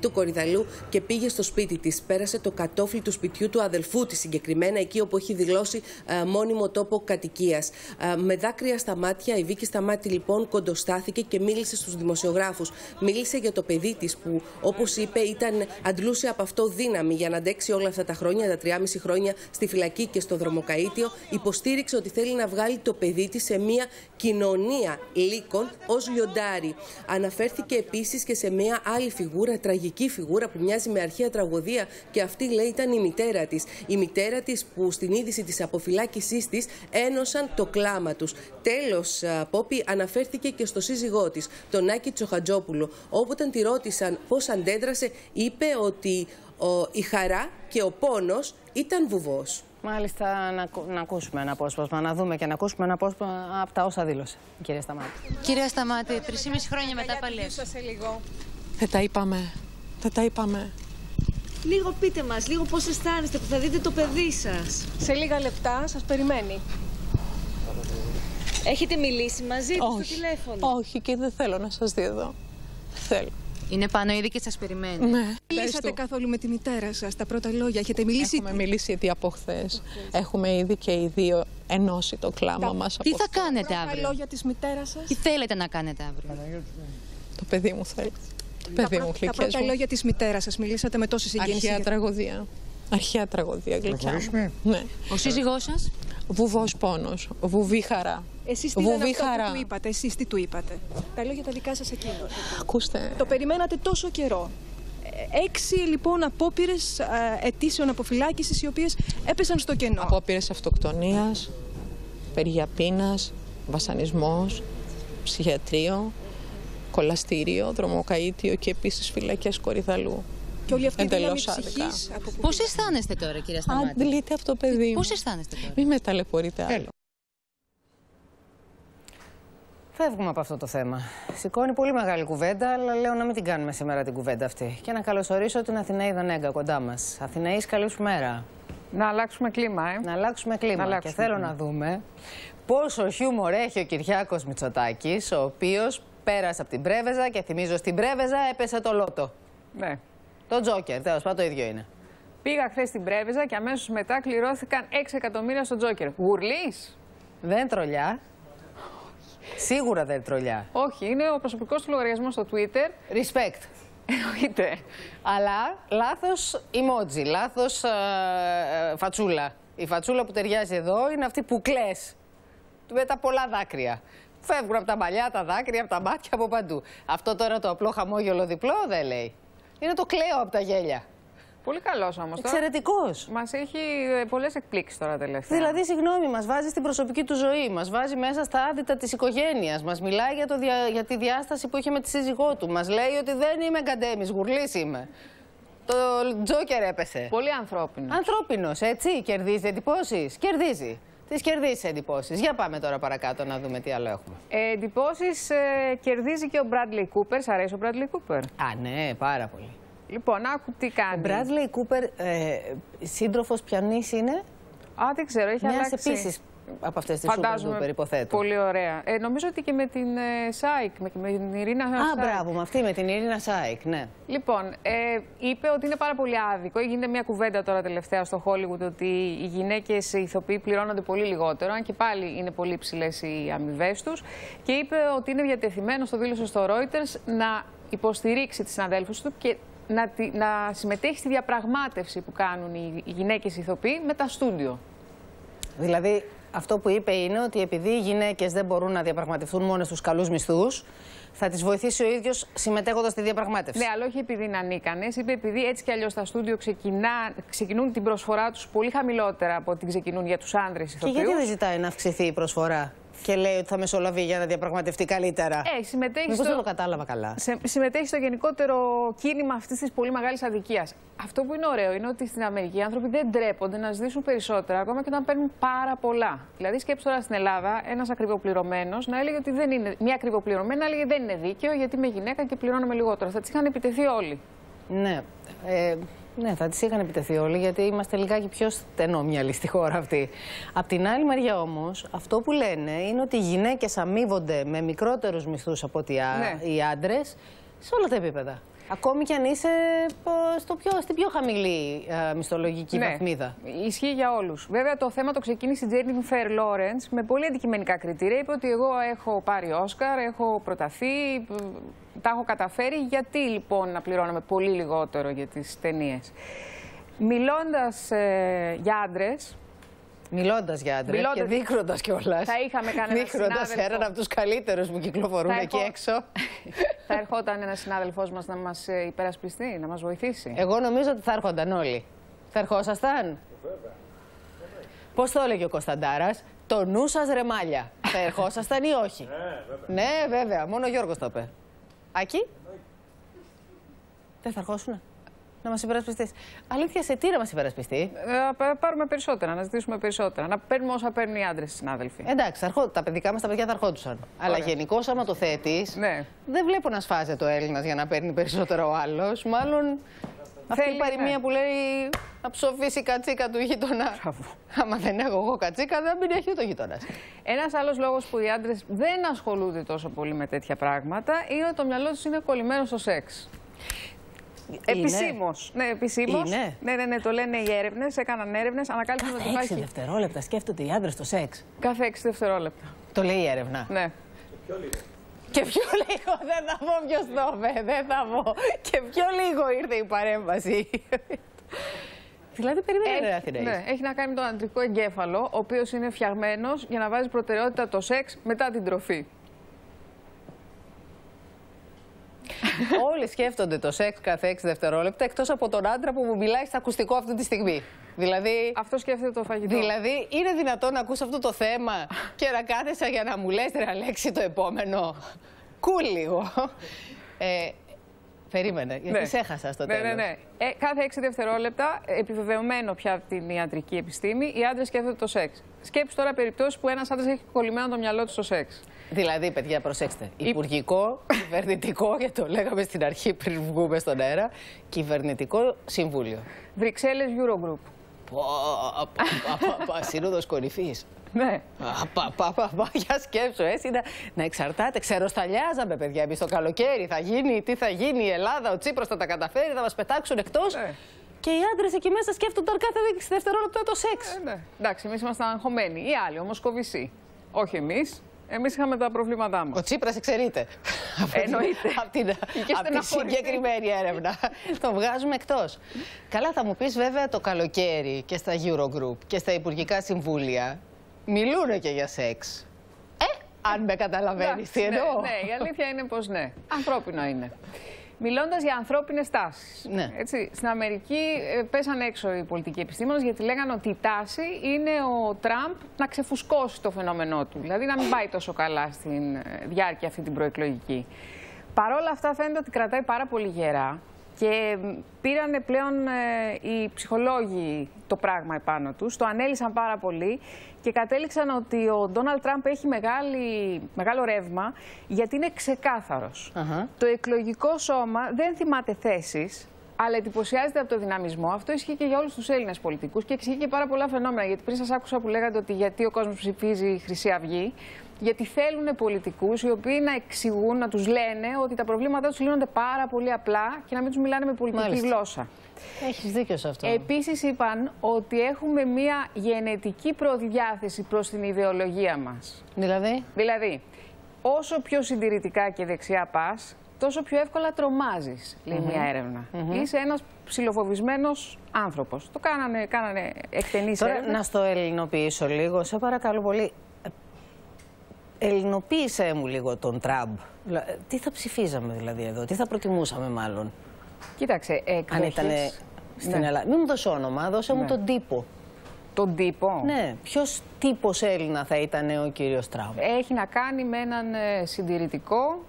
του Κορυδαλού και πήγε στο σπίτι της. Πέρασε το κατόφλι του σπιτιού του αδελφού της, συγκεκριμένα, εκεί όπου έχει δηλώσει μόνιμο τόπο κατοικίας. Με δάκρυα στα μάτια, η Βίκυ Σταμάτη, λοιπόν, κοντοστάθηκε και μίλησε στους δημοσιογράφους. Μίλησε για το παιδί της που, όπως είπε, ήταν αντλούσε από αυτό δύναμη για να αντέξει όλα αυτά τα χρόνια, τα 3,5 χρόνια στη φυλακή και στο δρομοκαΐτιο. Υποστήριξε ότι θέλει να βγάλει το παιδί της σε μια κοινωνία λύκων ως λιοντάρι. Αναφέρθηκε επίσης και σε μια άλλη φιγούρα, τραγική φιγούρα που μοιάζει με αρχαία τραγωδία, και αυτή, λέει, ήταν η μητέρα της. Η μητέρα της που στην είδηση της αποφυλάκησής της ένωσαν το κλάμα τους. Τέλος, Πόπη, αναφέρθηκε και στο σύζυγό της, τον Άκη Τσοχατζόπουλο. Όταν τη ρώτησαν πώς αντέδρασε, είπε ότι η χαρά και ο πόνος ήταν βουβός. Μάλιστα, να ακούσουμε ένα απόσπασμα, να δούμε και να ακούσουμε ένα απόσπασμα από τα όσα δήλωσε η κυρία Σταμάτη. Κυρία Σταμάτη, 3,5 χρόνια μετά παλεύω. Δεν τα είπαμε, Λίγο πείτε μας, λίγο πώς αισθάνεστε που θα δείτε το παιδί σας. Σε λίγα λεπτά σας περιμένει. Έχετε μιλήσει μαζί του στο τηλέφωνο? Όχι, και δεν θέλω να σας δει εδώ. Θέλω. Είναι πάνω ήδη και σας περιμένει. Ναι. Μιλήσατε καθόλου με τη μητέρα σας, τα πρώτα λόγια? Έχετε μιλήσει? Έχουμε μιλήσει ήδη από χθες. Έχουμε ήδη και οι δύο ενώσει το κλάμα μας. Τι θα κάνετε αύριο? Τα λόγια της μητέρας σας. Τι θέλετε να κάνετε αύριο? Το παιδί μου θέλει. Το παιδί μου γλυκές. Τα πρώτα λόγια της μητέρας σας, μιλήσατε με τόση συγκίνηση? Αρχαία τραγωδία. Αρχαία τραγωδία, γλυκιά. Ναι. Ο σύζυγός σας? Βουβός πόνος, βουβή χαρά. Εσείς τι του είπατε, Τα λόγια τα δικά σας εκείνο. Ακούστε. Το περιμένατε τόσο καιρό. 6 λοιπόν απόπειρες αιτήσεων αποφυλάκησης, οι οποίες έπεσαν στο κενό. Απόπειρες αυτοκτονίας, περιαπείνας, βασανισμός, ψυχιατρίο, κολαστήριο, δρομοκαΐτιο και επίσης φυλακές Κορυδαλού. Και όλη αυτή η δύναμη ψυχής. Πώς αισθάνεστε τώρα, κυρία Σταμάτη? Αντλείτε αυτό το παιδί μου. Πώς αισθάνεστε τώρα? Μην με ταλαιπωρείτε άλλο. Φεύγουμε από αυτό το θέμα. Σηκώνει πολύ μεγάλη κουβέντα, αλλά λέω να μην την κάνουμε σήμερα την κουβέντα αυτή. Και να καλωσορίσω την Αθηναή Δονέγκα κοντά μας. Αθηναής, καλή σου μέρα. Να αλλάξουμε κλίμα, Να αλλάξουμε κλίμα. Να αλλάξουμε και θέλω να δούμε πόσο χιούμορ έχει ο Κυριάκος Μητσοτάκης, ο οποίος πέρασε από την Πρέβεζα και θυμίζω στην Πρέβεζα έπεσε το λότο. Ναι. Το Τζόκερ, τέλος πάντων, το ίδιο είναι. Πήγα χθες στην Πρέβεζα και αμέσως μετά κληρώθηκαν 6 εκατομμύρια στο Τζόκερ. Γουρλής. Δεν τρολιά. Σίγουρα δεν τρολιά. Όχι, είναι ο προσωπικός του λογαριασμός στο Twitter. Respect. Εννοείται. Αλλά λάθος emoji, λάθος φατσούλα. Η φατσούλα που ταιριάζει εδώ είναι αυτή που κλαις. Με τα πολλά δάκρυα. Φεύγουν από τα μαλλιά, τα δάκρυα, από τα μάτια, από παντού. Αυτό τώρα το απλό χαμόγελο διπλό δεν λέει. Είναι το κλαίω από τα γέλια. Πολύ καλός όμως. Εξαιρετικός. Μας έχει πολλές εκπλήξεις τώρα τελευταία. Δηλαδή, συγγνώμη, μας βάζει στην προσωπική του ζωή, μας βάζει μέσα στα άδυτα της οικογένειας, μας μιλάει για, για τη διάσταση που είχε με τη σύζυγό του, μας λέει ότι δεν είμαι γκαντέμις, γουρλής είμαι. Το Τζόκερ έπεσε. Πολύ ανθρώπινος. Ανθρώπινος, έτσι. Κερδίζει εντυπώσεις. Κερδίζει. Τις κερδίσεις εντυπώσεις. Για πάμε τώρα παρακάτω να δούμε τι άλλο έχουμε. Εντυπώσεις κερδίζει και ο Μπράντλι Κούπερ. Σ' αρέσει ο Μπράντλι Κούπερ? Α, ναι, πάρα πολύ. Λοιπόν, άκου τι κάνει. Ο Μπράντλι Κούπερ, σύντροφος πιανής είναι. Α, δεν ξέρω, έχει αλλάξει. Μιας επίσης από αυτές τις σούπερ, υποθέτω. Πολύ ωραία. Νομίζω ότι και με την Σάικ, με την Ειρήνα Σάικ. Α, μπράβο, με αυτή, με την Ειρήνα Σάικ, ναι. Λοιπόν, είπε ότι είναι πάρα πολύ άδικο. Γίνεται μια κουβέντα τώρα τελευταία στο Hollywood ότι οι γυναίκες ηθοποιοί πληρώνονται πολύ λιγότερο, αν και πάλι είναι πολύ ψηλές οι αμοιβές τους. Και είπε ότι είναι διατεθειμένος, το δήλωσε στο Reuters, να υποστηρίξει τις συναδέλφους του και να συμμετέχει στη διαπραγμάτευση που κάνουν οι γυναίκες ηθοποιοί με τα στούντιο. Δηλαδή. Αυτό που είπε είναι ότι επειδή οι γυναίκες δεν μπορούν να διαπραγματευτούν μόνες τους καλούς μισθούς, θα τις βοηθήσει ο ίδιος συμμετέχοντας στη διαπραγμάτευση. Ναι, αλλά όχι επειδή είναι ανίκανες. Είπε επειδή έτσι κι αλλιώς τα στούντιο ξεκινούν την προσφορά τους πολύ χαμηλότερα από ό,τι ξεκινούν για τους άνδρες ηθοποιούς. Και γιατί δεν ζητάει να αυξηθεί η προσφορά και λέει ότι θα μεσολαβεί για να διαπραγματευτεί καλύτερα? Συμμετέχει στο... δεν το κατάλαβα καλά. Συμμετέχει στο γενικότερο κίνημα αυτής της πολύ μεγάλης αδικίας. Αυτό που είναι ωραίο είναι ότι στην Αμερική οι άνθρωποι δεν ντρέπονται να ζητήσουν περισσότερα, ακόμα και όταν παίρνουν πάρα πολλά. Δηλαδή, σκέψου τώρα στην Ελλάδα ένας ακριβοπληρωμένος να έλεγε ότι δεν είναι. Μια ακριβοπληρωμένη να έλεγε δεν είναι δίκαιο γιατί είμαι γυναίκα και πληρώνομαι λιγότερο. Θα τις είχαν επιτεθεί όλοι. Ναι. Ναι, θα τις είχαν επιτεθεί όλοι, γιατί είμαστε λιγάκι πιο στενόμυαλοι στη χώρα αυτή. Απ' την άλλη μεριά όμως, αυτό που λένε είναι ότι οι γυναίκες αμείβονται με μικρότερους μισθούς από ότι οι άντρες σε όλα τα επίπεδα. Ακόμη κι αν είσαι στην πιο χαμηλή μισθολογική βαθμίδα. Ισχύει για όλους. Βέβαια, το θέμα το ξεκίνησε η Τζένιφερ Λόρενς με πολύ αντικειμενικά κριτήρια. Είπε ότι εγώ έχω πάρει Όσκαρ, έχω προταθεί, τα έχω καταφέρει. Γιατί λοιπόν να πληρώνουμε πολύ λιγότερο για τις ταινίες? Μιλώντας για άντρες. Μιλώντας για άντρες και δείχνοντας κιόλας. Θα είχαμε κανένα συνάδελφο. Έναν από τους καλύτερους που κυκλοφορούν εκεί έξω. Θα ερχόταν ένας συνάδελφός μας να μας υπερασπιστεί, να μας βοηθήσει? Εγώ νομίζω ότι θα έρχονταν όλοι. Θα ερχόσασταν. Βέβαια. Πώς το έλεγε ο Κωνσταντάρας? Το νου σας ρε μάλια. Θα ερχόσασταν ή όχι? Ναι, βέβαια. Ναι, βέβαια. Μόνο ο Γιώργος το είπε. Ακή. Δεν θα ερχόσουνε να μας υπερασπιστείς? Αλήθεια, σε τι να μας υπερασπιστεί? Πάρουμε περισσότερα, να ζητήσουμε περισσότερα. Να παίρνουμε όσα παίρνουν οι άντρες, συνάδελφοι. Εντάξει, τα παιδικά μας τα παιδιά θα ερχόντουσαν. Ωραία. Αλλά γενικώς, άμα το θέτεις, δεν βλέπω να σφάζεται ο Έλληνας για να παίρνει περισσότερο ο άλλος. Μάλλον αυτή η παροιμία που λέει να ψοφήσει η κατσίκα του γείτονα. Άμα δεν έχω εγώ κατσίκα, δεν μην έχει ούτε ο γείτονας. Ένας άλλος λόγος που οι άντρες δεν ασχολούνται τόσο πολύ με τέτοια πράγματα είναι ότι το μυαλό τους είναι κολλημένο στο σεξ. Επισήμως. Ναι, επισήμως. Ναι, το λένε οι έρευνες. Έκαναν έρευνες. Ανακάλυψαν ότι υπάρχει. 6 δευτερόλεπτα σκέφτονται οι άντρες το σεξ. Κάθε 6 δευτερόλεπτα. Το λέει η έρευνα. Ναι. Και πιο λίγο, δεν θα πω ποιος το είπε. Δεν θα πω. Και πιο λίγο ήρθε η παρέμβαση. Δηλαδή, περιμένει. Ναι, έχει να κάνει με τον αντρικό εγκέφαλο, ο οποίος είναι φτιαγμένος για να βάζει προτεραιότητα το σεξ μετά την τροφή. Όλοι σκέφτονται το σεξ κάθε 6 δευτερόλεπτα, εκτός από τον άντρα που μου μιλάει στα ακουστικό αυτή τη στιγμή. Δηλαδή, αυτό σκέφτεται το φαγητό. Δηλαδή, είναι δυνατόν να ακούς αυτό το θέμα και να κάθεσαι για να μου λες, ρε Αλέξη, το επόμενο? Λίγο. Περίμενε, γιατί σε έχασα στο τέλος. Ναι. Κάθε 6 δευτερόλεπτα, επιβεβαιωμένο πια από την ιατρική επιστήμη, οι άντρες σκέφτονται το σεξ. Σκέψου τώρα περιπτώσεις που ένας άντρας έχει κολλημένο το μυαλό του στο σεξ. Δηλαδή, παιδιά, προσέξτε. Υπουργικό, κυβερνητικό, γιατί το λέγαμε στην αρχή πριν βγούμε στον αέρα, κυβερνητικό συμβούλιο. Βρυξέλλες Eurogroup. Σύνοδος κορυφής. Ναι. Για σκέψου, έτσι να εξαρτάται. Ξεροσταλιάζαμε, παιδιά, εμείς το καλοκαίρι. Θα γίνει, τι θα γίνει, η Ελλάδα, ο Τσίπρας θα τα καταφέρει, θα μας πετάξουν εκτός. Και οι άντρες εκεί μέσα σκέφτονταν κάθε 6 δευτερόλεπτα το σεξ. Εντάξει, εμείς ήμασταν αγχωμένοι. Οι άλλοι, ομοσκοβισοί. Όχι εμείς. Εμείς είχαμε τα προβλήματά μας. Ο Τσίπρας εξαιρείται. Εννοείται. Από τη συγκεκριμένη έρευνα. Το βγάζουμε εκτός. Καλά, θα μου πεις, βέβαια, το καλοκαίρι και στα Eurogroup και στα υπουργικά συμβούλια μιλούνε και για σεξ. Αν με καταλαβαίνεις τι εννοώ. Ναι, η αλήθεια είναι πως ναι. Ανθρώπινο είναι. Μιλώντας για ανθρώπινες τάσεις. Ναι. Έτσι, στην Αμερική πέσαν έξω οι πολιτικοί επιστήμονες γιατί λέγανε ότι η τάση είναι ο Τραμπ να ξεφουσκώσει το φαινόμενό του. Δηλαδή να μην πάει τόσο καλά στην διάρκεια αυτή την προεκλογική. Παρ' όλα αυτά φαίνεται ότι κρατάει πάρα πολύ γερά και πήρανε πλέον οι ψυχολόγοι το πράγμα επάνω τους, το ανέλυσαν πάρα πολύ και κατέληξαν ότι ο Ντόναλντ Τραμπ έχει μεγάλο ρεύμα γιατί είναι ξεκάθαρος. Το εκλογικό σώμα δεν θυμάται θέσεις, αλλά εντυπωσιάζεται από το δυναμισμό. Αυτό ισχύει και για όλους τους Έλληνες πολιτικούς και ισχύει και πάρα πολλά φαινόμενα. Γιατί πριν σας άκουσα που λέγατε ότι γιατί ο κόσμος ψηφίζει Χρυσή Αυγή, γιατί θέλουν πολιτικούς οι οποίοι να εξηγούν, να τους λένε ότι τα προβλήματά τους λύνονται πάρα πολύ απλά και να μην τους μιλάνε με πολιτική γλώσσα. Έχεις δίκιο σε αυτό. Επίσης είπαν ότι έχουμε μία γενετική προδιάθεση προς την ιδεολογία μας. Δηλαδή, όσο πιο συντηρητικά και δεξιά πας, τόσο πιο εύκολα τρομάζεις, λέει μια έρευνα. Είσαι ένας ψηλοφοβισμένος άνθρωπος. Το κάνανε εκτενείς έρευνες. Τώρα να στο ελληνοποιήσω λίγο, σε παρακαλώ πολύ. Ελληνοποίησέ μου λίγο τον Τραμπ. Τι θα ψηφίζαμε δηλαδή εδώ, τι θα προτιμούσαμε μάλλον? Κοίταξε, αν ήτανε στην Ελλάδα. Μην μου δώσει όνομα, δώσε μου τον τύπο. Τον τύπο. Ναι. Ποιος τύπος Έλληνα θα ήταν ο κύριος Τραμπ? Έχει να κάνει με έναν συντηρητικό,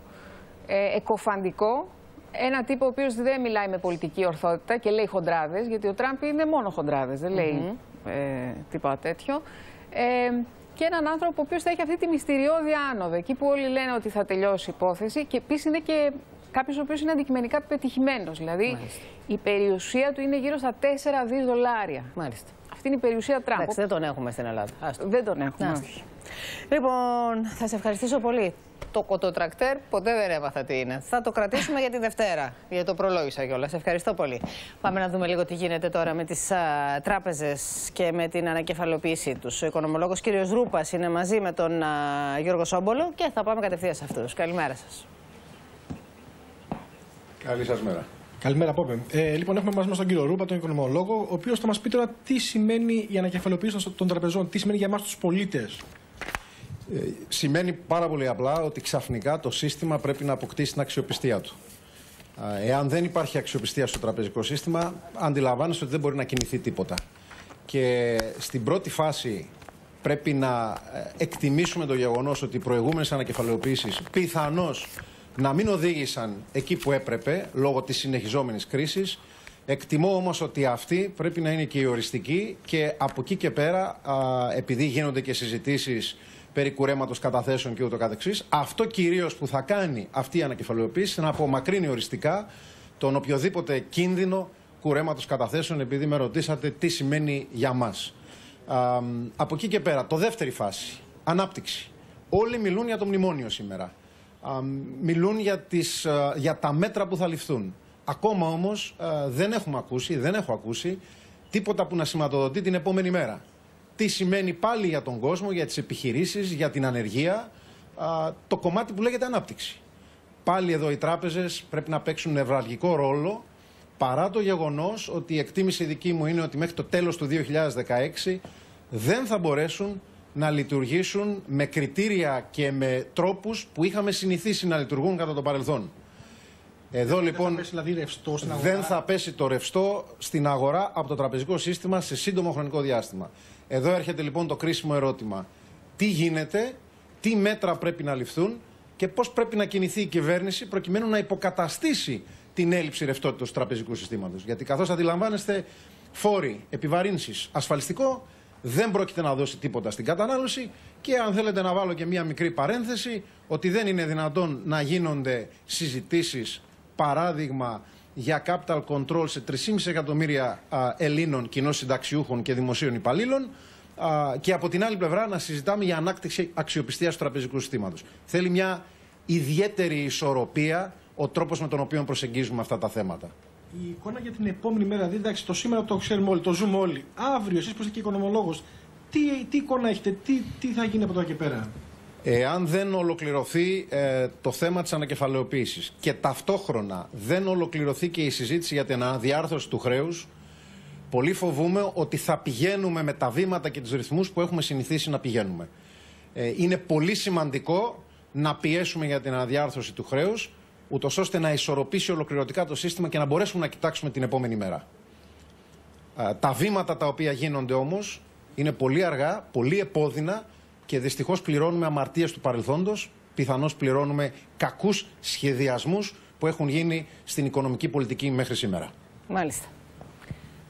εκοφαντικό, ένα τύπο ο οποίος δεν μιλάει με πολιτική ορθότητα και λέει χοντράδες, γιατί ο Τραμπ είναι μόνο χοντράδες, δεν λέει τίποτα τέτοιο. Και έναν άνθρωπο ο οποίος θα έχει αυτή τη μυστηριώδη άνοδο, εκεί που όλοι λένε ότι θα τελειώσει η υπόθεση και επίσης είναι και κάποιος ο οποίος είναι αντικειμενικά πετυχημένος. Δηλαδή, μάλιστα, η περιουσία του είναι γύρω στα $4 δισεκατομμύρια. Μάλιστα. Αυτή είναι η περιουσία Τραμπ. Εντάξει, δεν τον έχουμε στην Ελλάδα. Άστο. Δεν τον έχουμε. Άστο. Λοιπόν, θα σε ευχαριστήσω πολύ. Το κοτοτρακτέρ ποτέ δεν έβαθα τι είναι. Θα το κρατήσουμε για τη Δευτέρα, γιατί το προλόγησα κιόλα. Σε ευχαριστώ πολύ. Πάμε να δούμε λίγο τι γίνεται τώρα με τις τράπεζες και με την ανακεφαλοποίησή τους. Ο οικονομολόγος κ. Ρούπας είναι μαζί με τον Γιώργο Σόμπολο και θα πάμε κατευθείαν σε αυτούς. Καλημέρα σας. Καλή σας μέρα. Καλημέρα, Πόπε. Λοιπόν, έχουμε μαζί μας τον κύριο Ρούπα, τον οικονομολόγο, ο οποίος θα μας πει τώρα τι σημαίνει η ανακεφαλοποίηση των τραπεζών, τι σημαίνει για εμάς τους πολίτες. Σημαίνει πάρα πολύ απλά ότι ξαφνικά το σύστημα πρέπει να αποκτήσει την αξιοπιστία του. Εάν δεν υπάρχει αξιοπιστία στο τραπεζικό σύστημα, αντιλαμβάνεστε ότι δεν μπορεί να κινηθεί τίποτα. Και στην πρώτη φάση πρέπει να εκτιμήσουμε το γεγονός ότι οι προηγούμενες ανακεφαλαιοποίησεις πιθανώς να μην οδήγησαν εκεί που έπρεπε λόγω της συνεχιζόμενης κρίσης. Εκτιμώ όμως ότι αυτή πρέπει να είναι και η οριστική και από εκεί και πέρα, επειδή γίνονται και συζητήσεις περί κουρέματος καταθέσεων και ούτω καθεξής, αυτό κυρίως που θα κάνει αυτή η ανακεφαλαιοποίηση να απομακρύνει οριστικά τον οποιοδήποτε κίνδυνο κουρέματος καταθέσεων, επειδή με ρωτήσατε τι σημαίνει για μας. Από εκεί και πέρα, το δεύτερη φάση, ανάπτυξη. Όλοι μιλούν για το μνημόνιο σήμερα. Μιλούν για τα μέτρα που θα ληφθούν. Ακόμα όμως δεν έχω ακούσει τίποτα που να σηματοδοτεί την επόμενη μέρα. Τι σημαίνει πάλι για τον κόσμο, για τις επιχειρήσεις, για την ανεργία, το κομμάτι που λέγεται ανάπτυξη. Πάλι εδώ οι τράπεζες πρέπει να παίξουν νευραλγικό ρόλο, παρά το γεγονός ότι η εκτίμηση δική μου είναι ότι μέχρι το τέλος του 2016 δεν θα μπορέσουν να λειτουργήσουν με κριτήρια και με τρόπους που είχαμε συνηθίσει να λειτουργούν κατά το παρελθόν. Εδώ λοιπόν δεν θα πέσει το ρευστό στην αγορά από το τραπεζικό σύστημα σε σύντομο χρονικό διάστημα. Εδώ έρχεται λοιπόν το κρίσιμο ερώτημα. Τι γίνεται, τι μέτρα πρέπει να ληφθούν και πώς πρέπει να κινηθεί η κυβέρνηση προκειμένου να υποκαταστήσει την έλλειψη ρευστότητας του τραπεζικού συστήματος. Γιατί καθώς αντιλαμβάνεστε, φόροι, επιβαρύνσεις, ασφαλιστικό δεν πρόκειται να δώσει τίποτα στην κατανάλωση. Και αν θέλετε να βάλω και μία μικρή παρένθεση, ότι δεν είναι δυνατόν να γίνονται συζητήσεις, παράδειγμα, για capital control σε 3,5 εκατομμύρια Ελλήνων κοινώς συνταξιούχων και δημοσίων υπαλλήλων και από την άλλη πλευρά να συζητάμε για ανάκτηση αξιοπιστίας του τραπεζικού συστήματος. Θέλει μια ιδιαίτερη ισορροπία ο τρόπος με τον οποίο προσεγγίζουμε αυτά τα θέματα. Η εικόνα για την επόμενη μέρα, εντάξει, το σήμερα το ξέρουμε όλοι, το ζούμε όλοι. Αύριο, εσείς που είστε και οικονομολόγος, τι εικόνα έχετε, τι θα γίνει από εδώ και πέρα? Εάν δεν ολοκληρωθεί το θέμα της ανακεφαλαιοποίησης και ταυτόχρονα δεν ολοκληρωθεί και η συζήτηση για την αναδιάρθρωση του χρέους, πολύ φοβούμε ότι θα πηγαίνουμε με τα βήματα και τους ρυθμούς που έχουμε συνηθίσει να πηγαίνουμε. Είναι πολύ σημαντικό να πιέσουμε για την αναδιάρθρωση του χρέους, ούτως ώστε να ισορροπήσει ολοκληρωτικά το σύστημα και να μπορέσουμε να κοιτάξουμε την επόμενη μέρα. Τα βήματα τα οποία γίνονται όμως είναι πολύ αργά, πολύ επώδυνα, και δυστυχώς πληρώνουμε αμαρτίες του παρελθόντος, πιθανώς πληρώνουμε κακούς σχεδιασμούς που έχουν γίνει στην οικονομική πολιτική μέχρι σήμερα. Μάλιστα.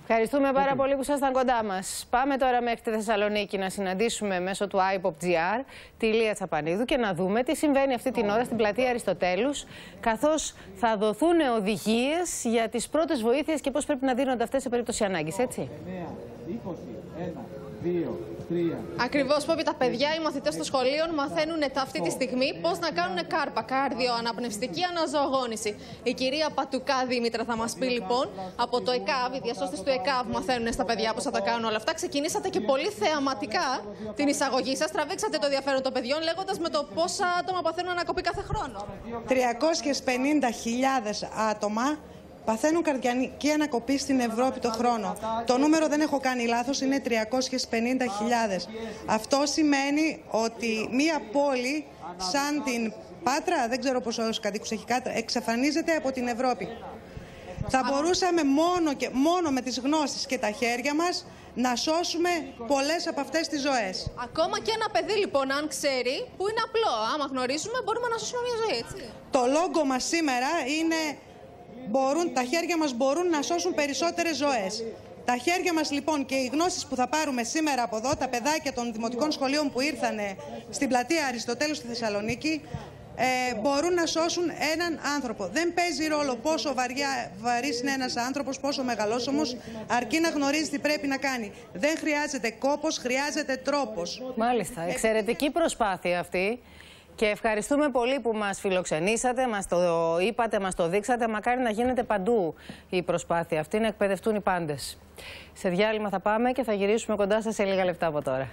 Ευχαριστούμε πάρα πολύ που ήσασταν κοντά μας. Πάμε τώρα μέχρι τη Θεσσαλονίκη να συναντήσουμε μέσω του iPop.gr τη Λία Τσαπανίδου και να δούμε τι συμβαίνει αυτή την ώρα στην πλατεία Αριστοτέλους, καθώς θα δοθούν οδηγίες για τις πρώτες βοήθειες και πώς πρέπει να δίνονται αυτές σε περίπτωση ανάγκης, έτσι. 9, 20, 1, 2, 3. Ακριβώς, Πόπη, τα παιδιά, οι μαθητές των σχολείων μαθαίνουν αυτή τη στιγμή πώς να κάνουν κάρπα, κάρδιο, αναπνευστική αναζωογόνηση. Η κυρία Πατουκά Δήμητρα θα μας πει λοιπόν από το ΕΚΑΒ, οι διασώστες του ΕΚΑΒ μαθαίνουν στα παιδιά πώς θα τα κάνουν όλα αυτά. Ξεκινήσατε και πολύ θεαματικά την εισαγωγή σας. Τραβήξατε το ενδιαφέρον των παιδιών λέγοντας με το πόσα άτομα παθαίνουν ανακοπή κάθε χρόνο. 350.000 άτομα παθαίνουν καρδιανική ανακοπή στην Ευρώπη το χρόνο. Το νούμερο δεν έχω κάνει λάθος, είναι 350.000. Αυτό σημαίνει ότι μία πόλη σαν την Πάτρα, δεν ξέρω πόσους κατοίκους έχει, εξαφανίζεται από την Ευρώπη. Θα μπορούσαμε μόνο με τις γνώσεις και τα χέρια μας να σώσουμε πολλές από αυτές τις ζωές. Ακόμα και ένα παιδί λοιπόν, αν ξέρει, που είναι απλό, άμα γνωρίζουμε μπορούμε να σώσουμε μια ζωή, έτσι. Το λόγο μας σήμερα είναι... τα χέρια μας μπορούν να σώσουν περισσότερες ζωές. Τα χέρια μας λοιπόν και οι γνώσεις που θα πάρουμε σήμερα από εδώ, τα παιδάκια των δημοτικών σχολείων που ήρθαν στην πλατεία Αριστοτέλους στη Θεσσαλονίκη, μπορούν να σώσουν έναν άνθρωπο. Δεν παίζει ρόλο πόσο βαρύς είναι ένας άνθρωπος, πόσο μεγαλόσωμος, αρκεί να γνωρίζει τι πρέπει να κάνει. Δεν χρειάζεται κόπος, χρειάζεται τρόπος. Μάλιστα, εξαιρετική προσπάθεια αυτή. Και ευχαριστούμε πολύ που μας φιλοξενήσατε, μας το είπατε, μας το δείξατε. Μακάρι να γίνεται παντού η προσπάθεια αυτή, να εκπαιδευτούν οι πάντες. Σε διάλειμμα θα πάμε και θα γυρίσουμε κοντά σας σε λίγα λεπτά από τώρα.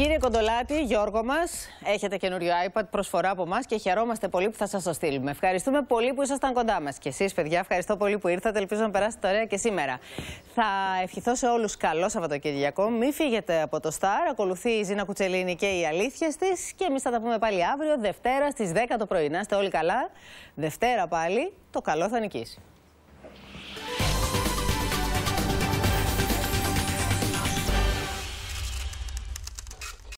Κύριε Κοντολάτη, Γιώργο μας, έχετε καινούριο iPad προσφορά από εμάς και χαιρόμαστε πολύ που θα σας το στείλουμε. Ευχαριστούμε πολύ που ήσασταν κοντά μας. Και εσείς, παιδιά, ευχαριστώ πολύ που ήρθατε. Ελπίζω να περάσετε ωραία και σήμερα. Θα ευχηθώ σε όλους καλό Σαββατοκυριακό. Μην φύγετε από το Σταρ. Ακολουθεί η Ζήνα Κουτσελίνη και οι αλήθειες της. Και εμείς θα τα πούμε πάλι αύριο, Δευτέρα στις 10 το πρωί. Να είστε όλοι καλά. Δευτέρα πάλι, το καλό θα νικήσει.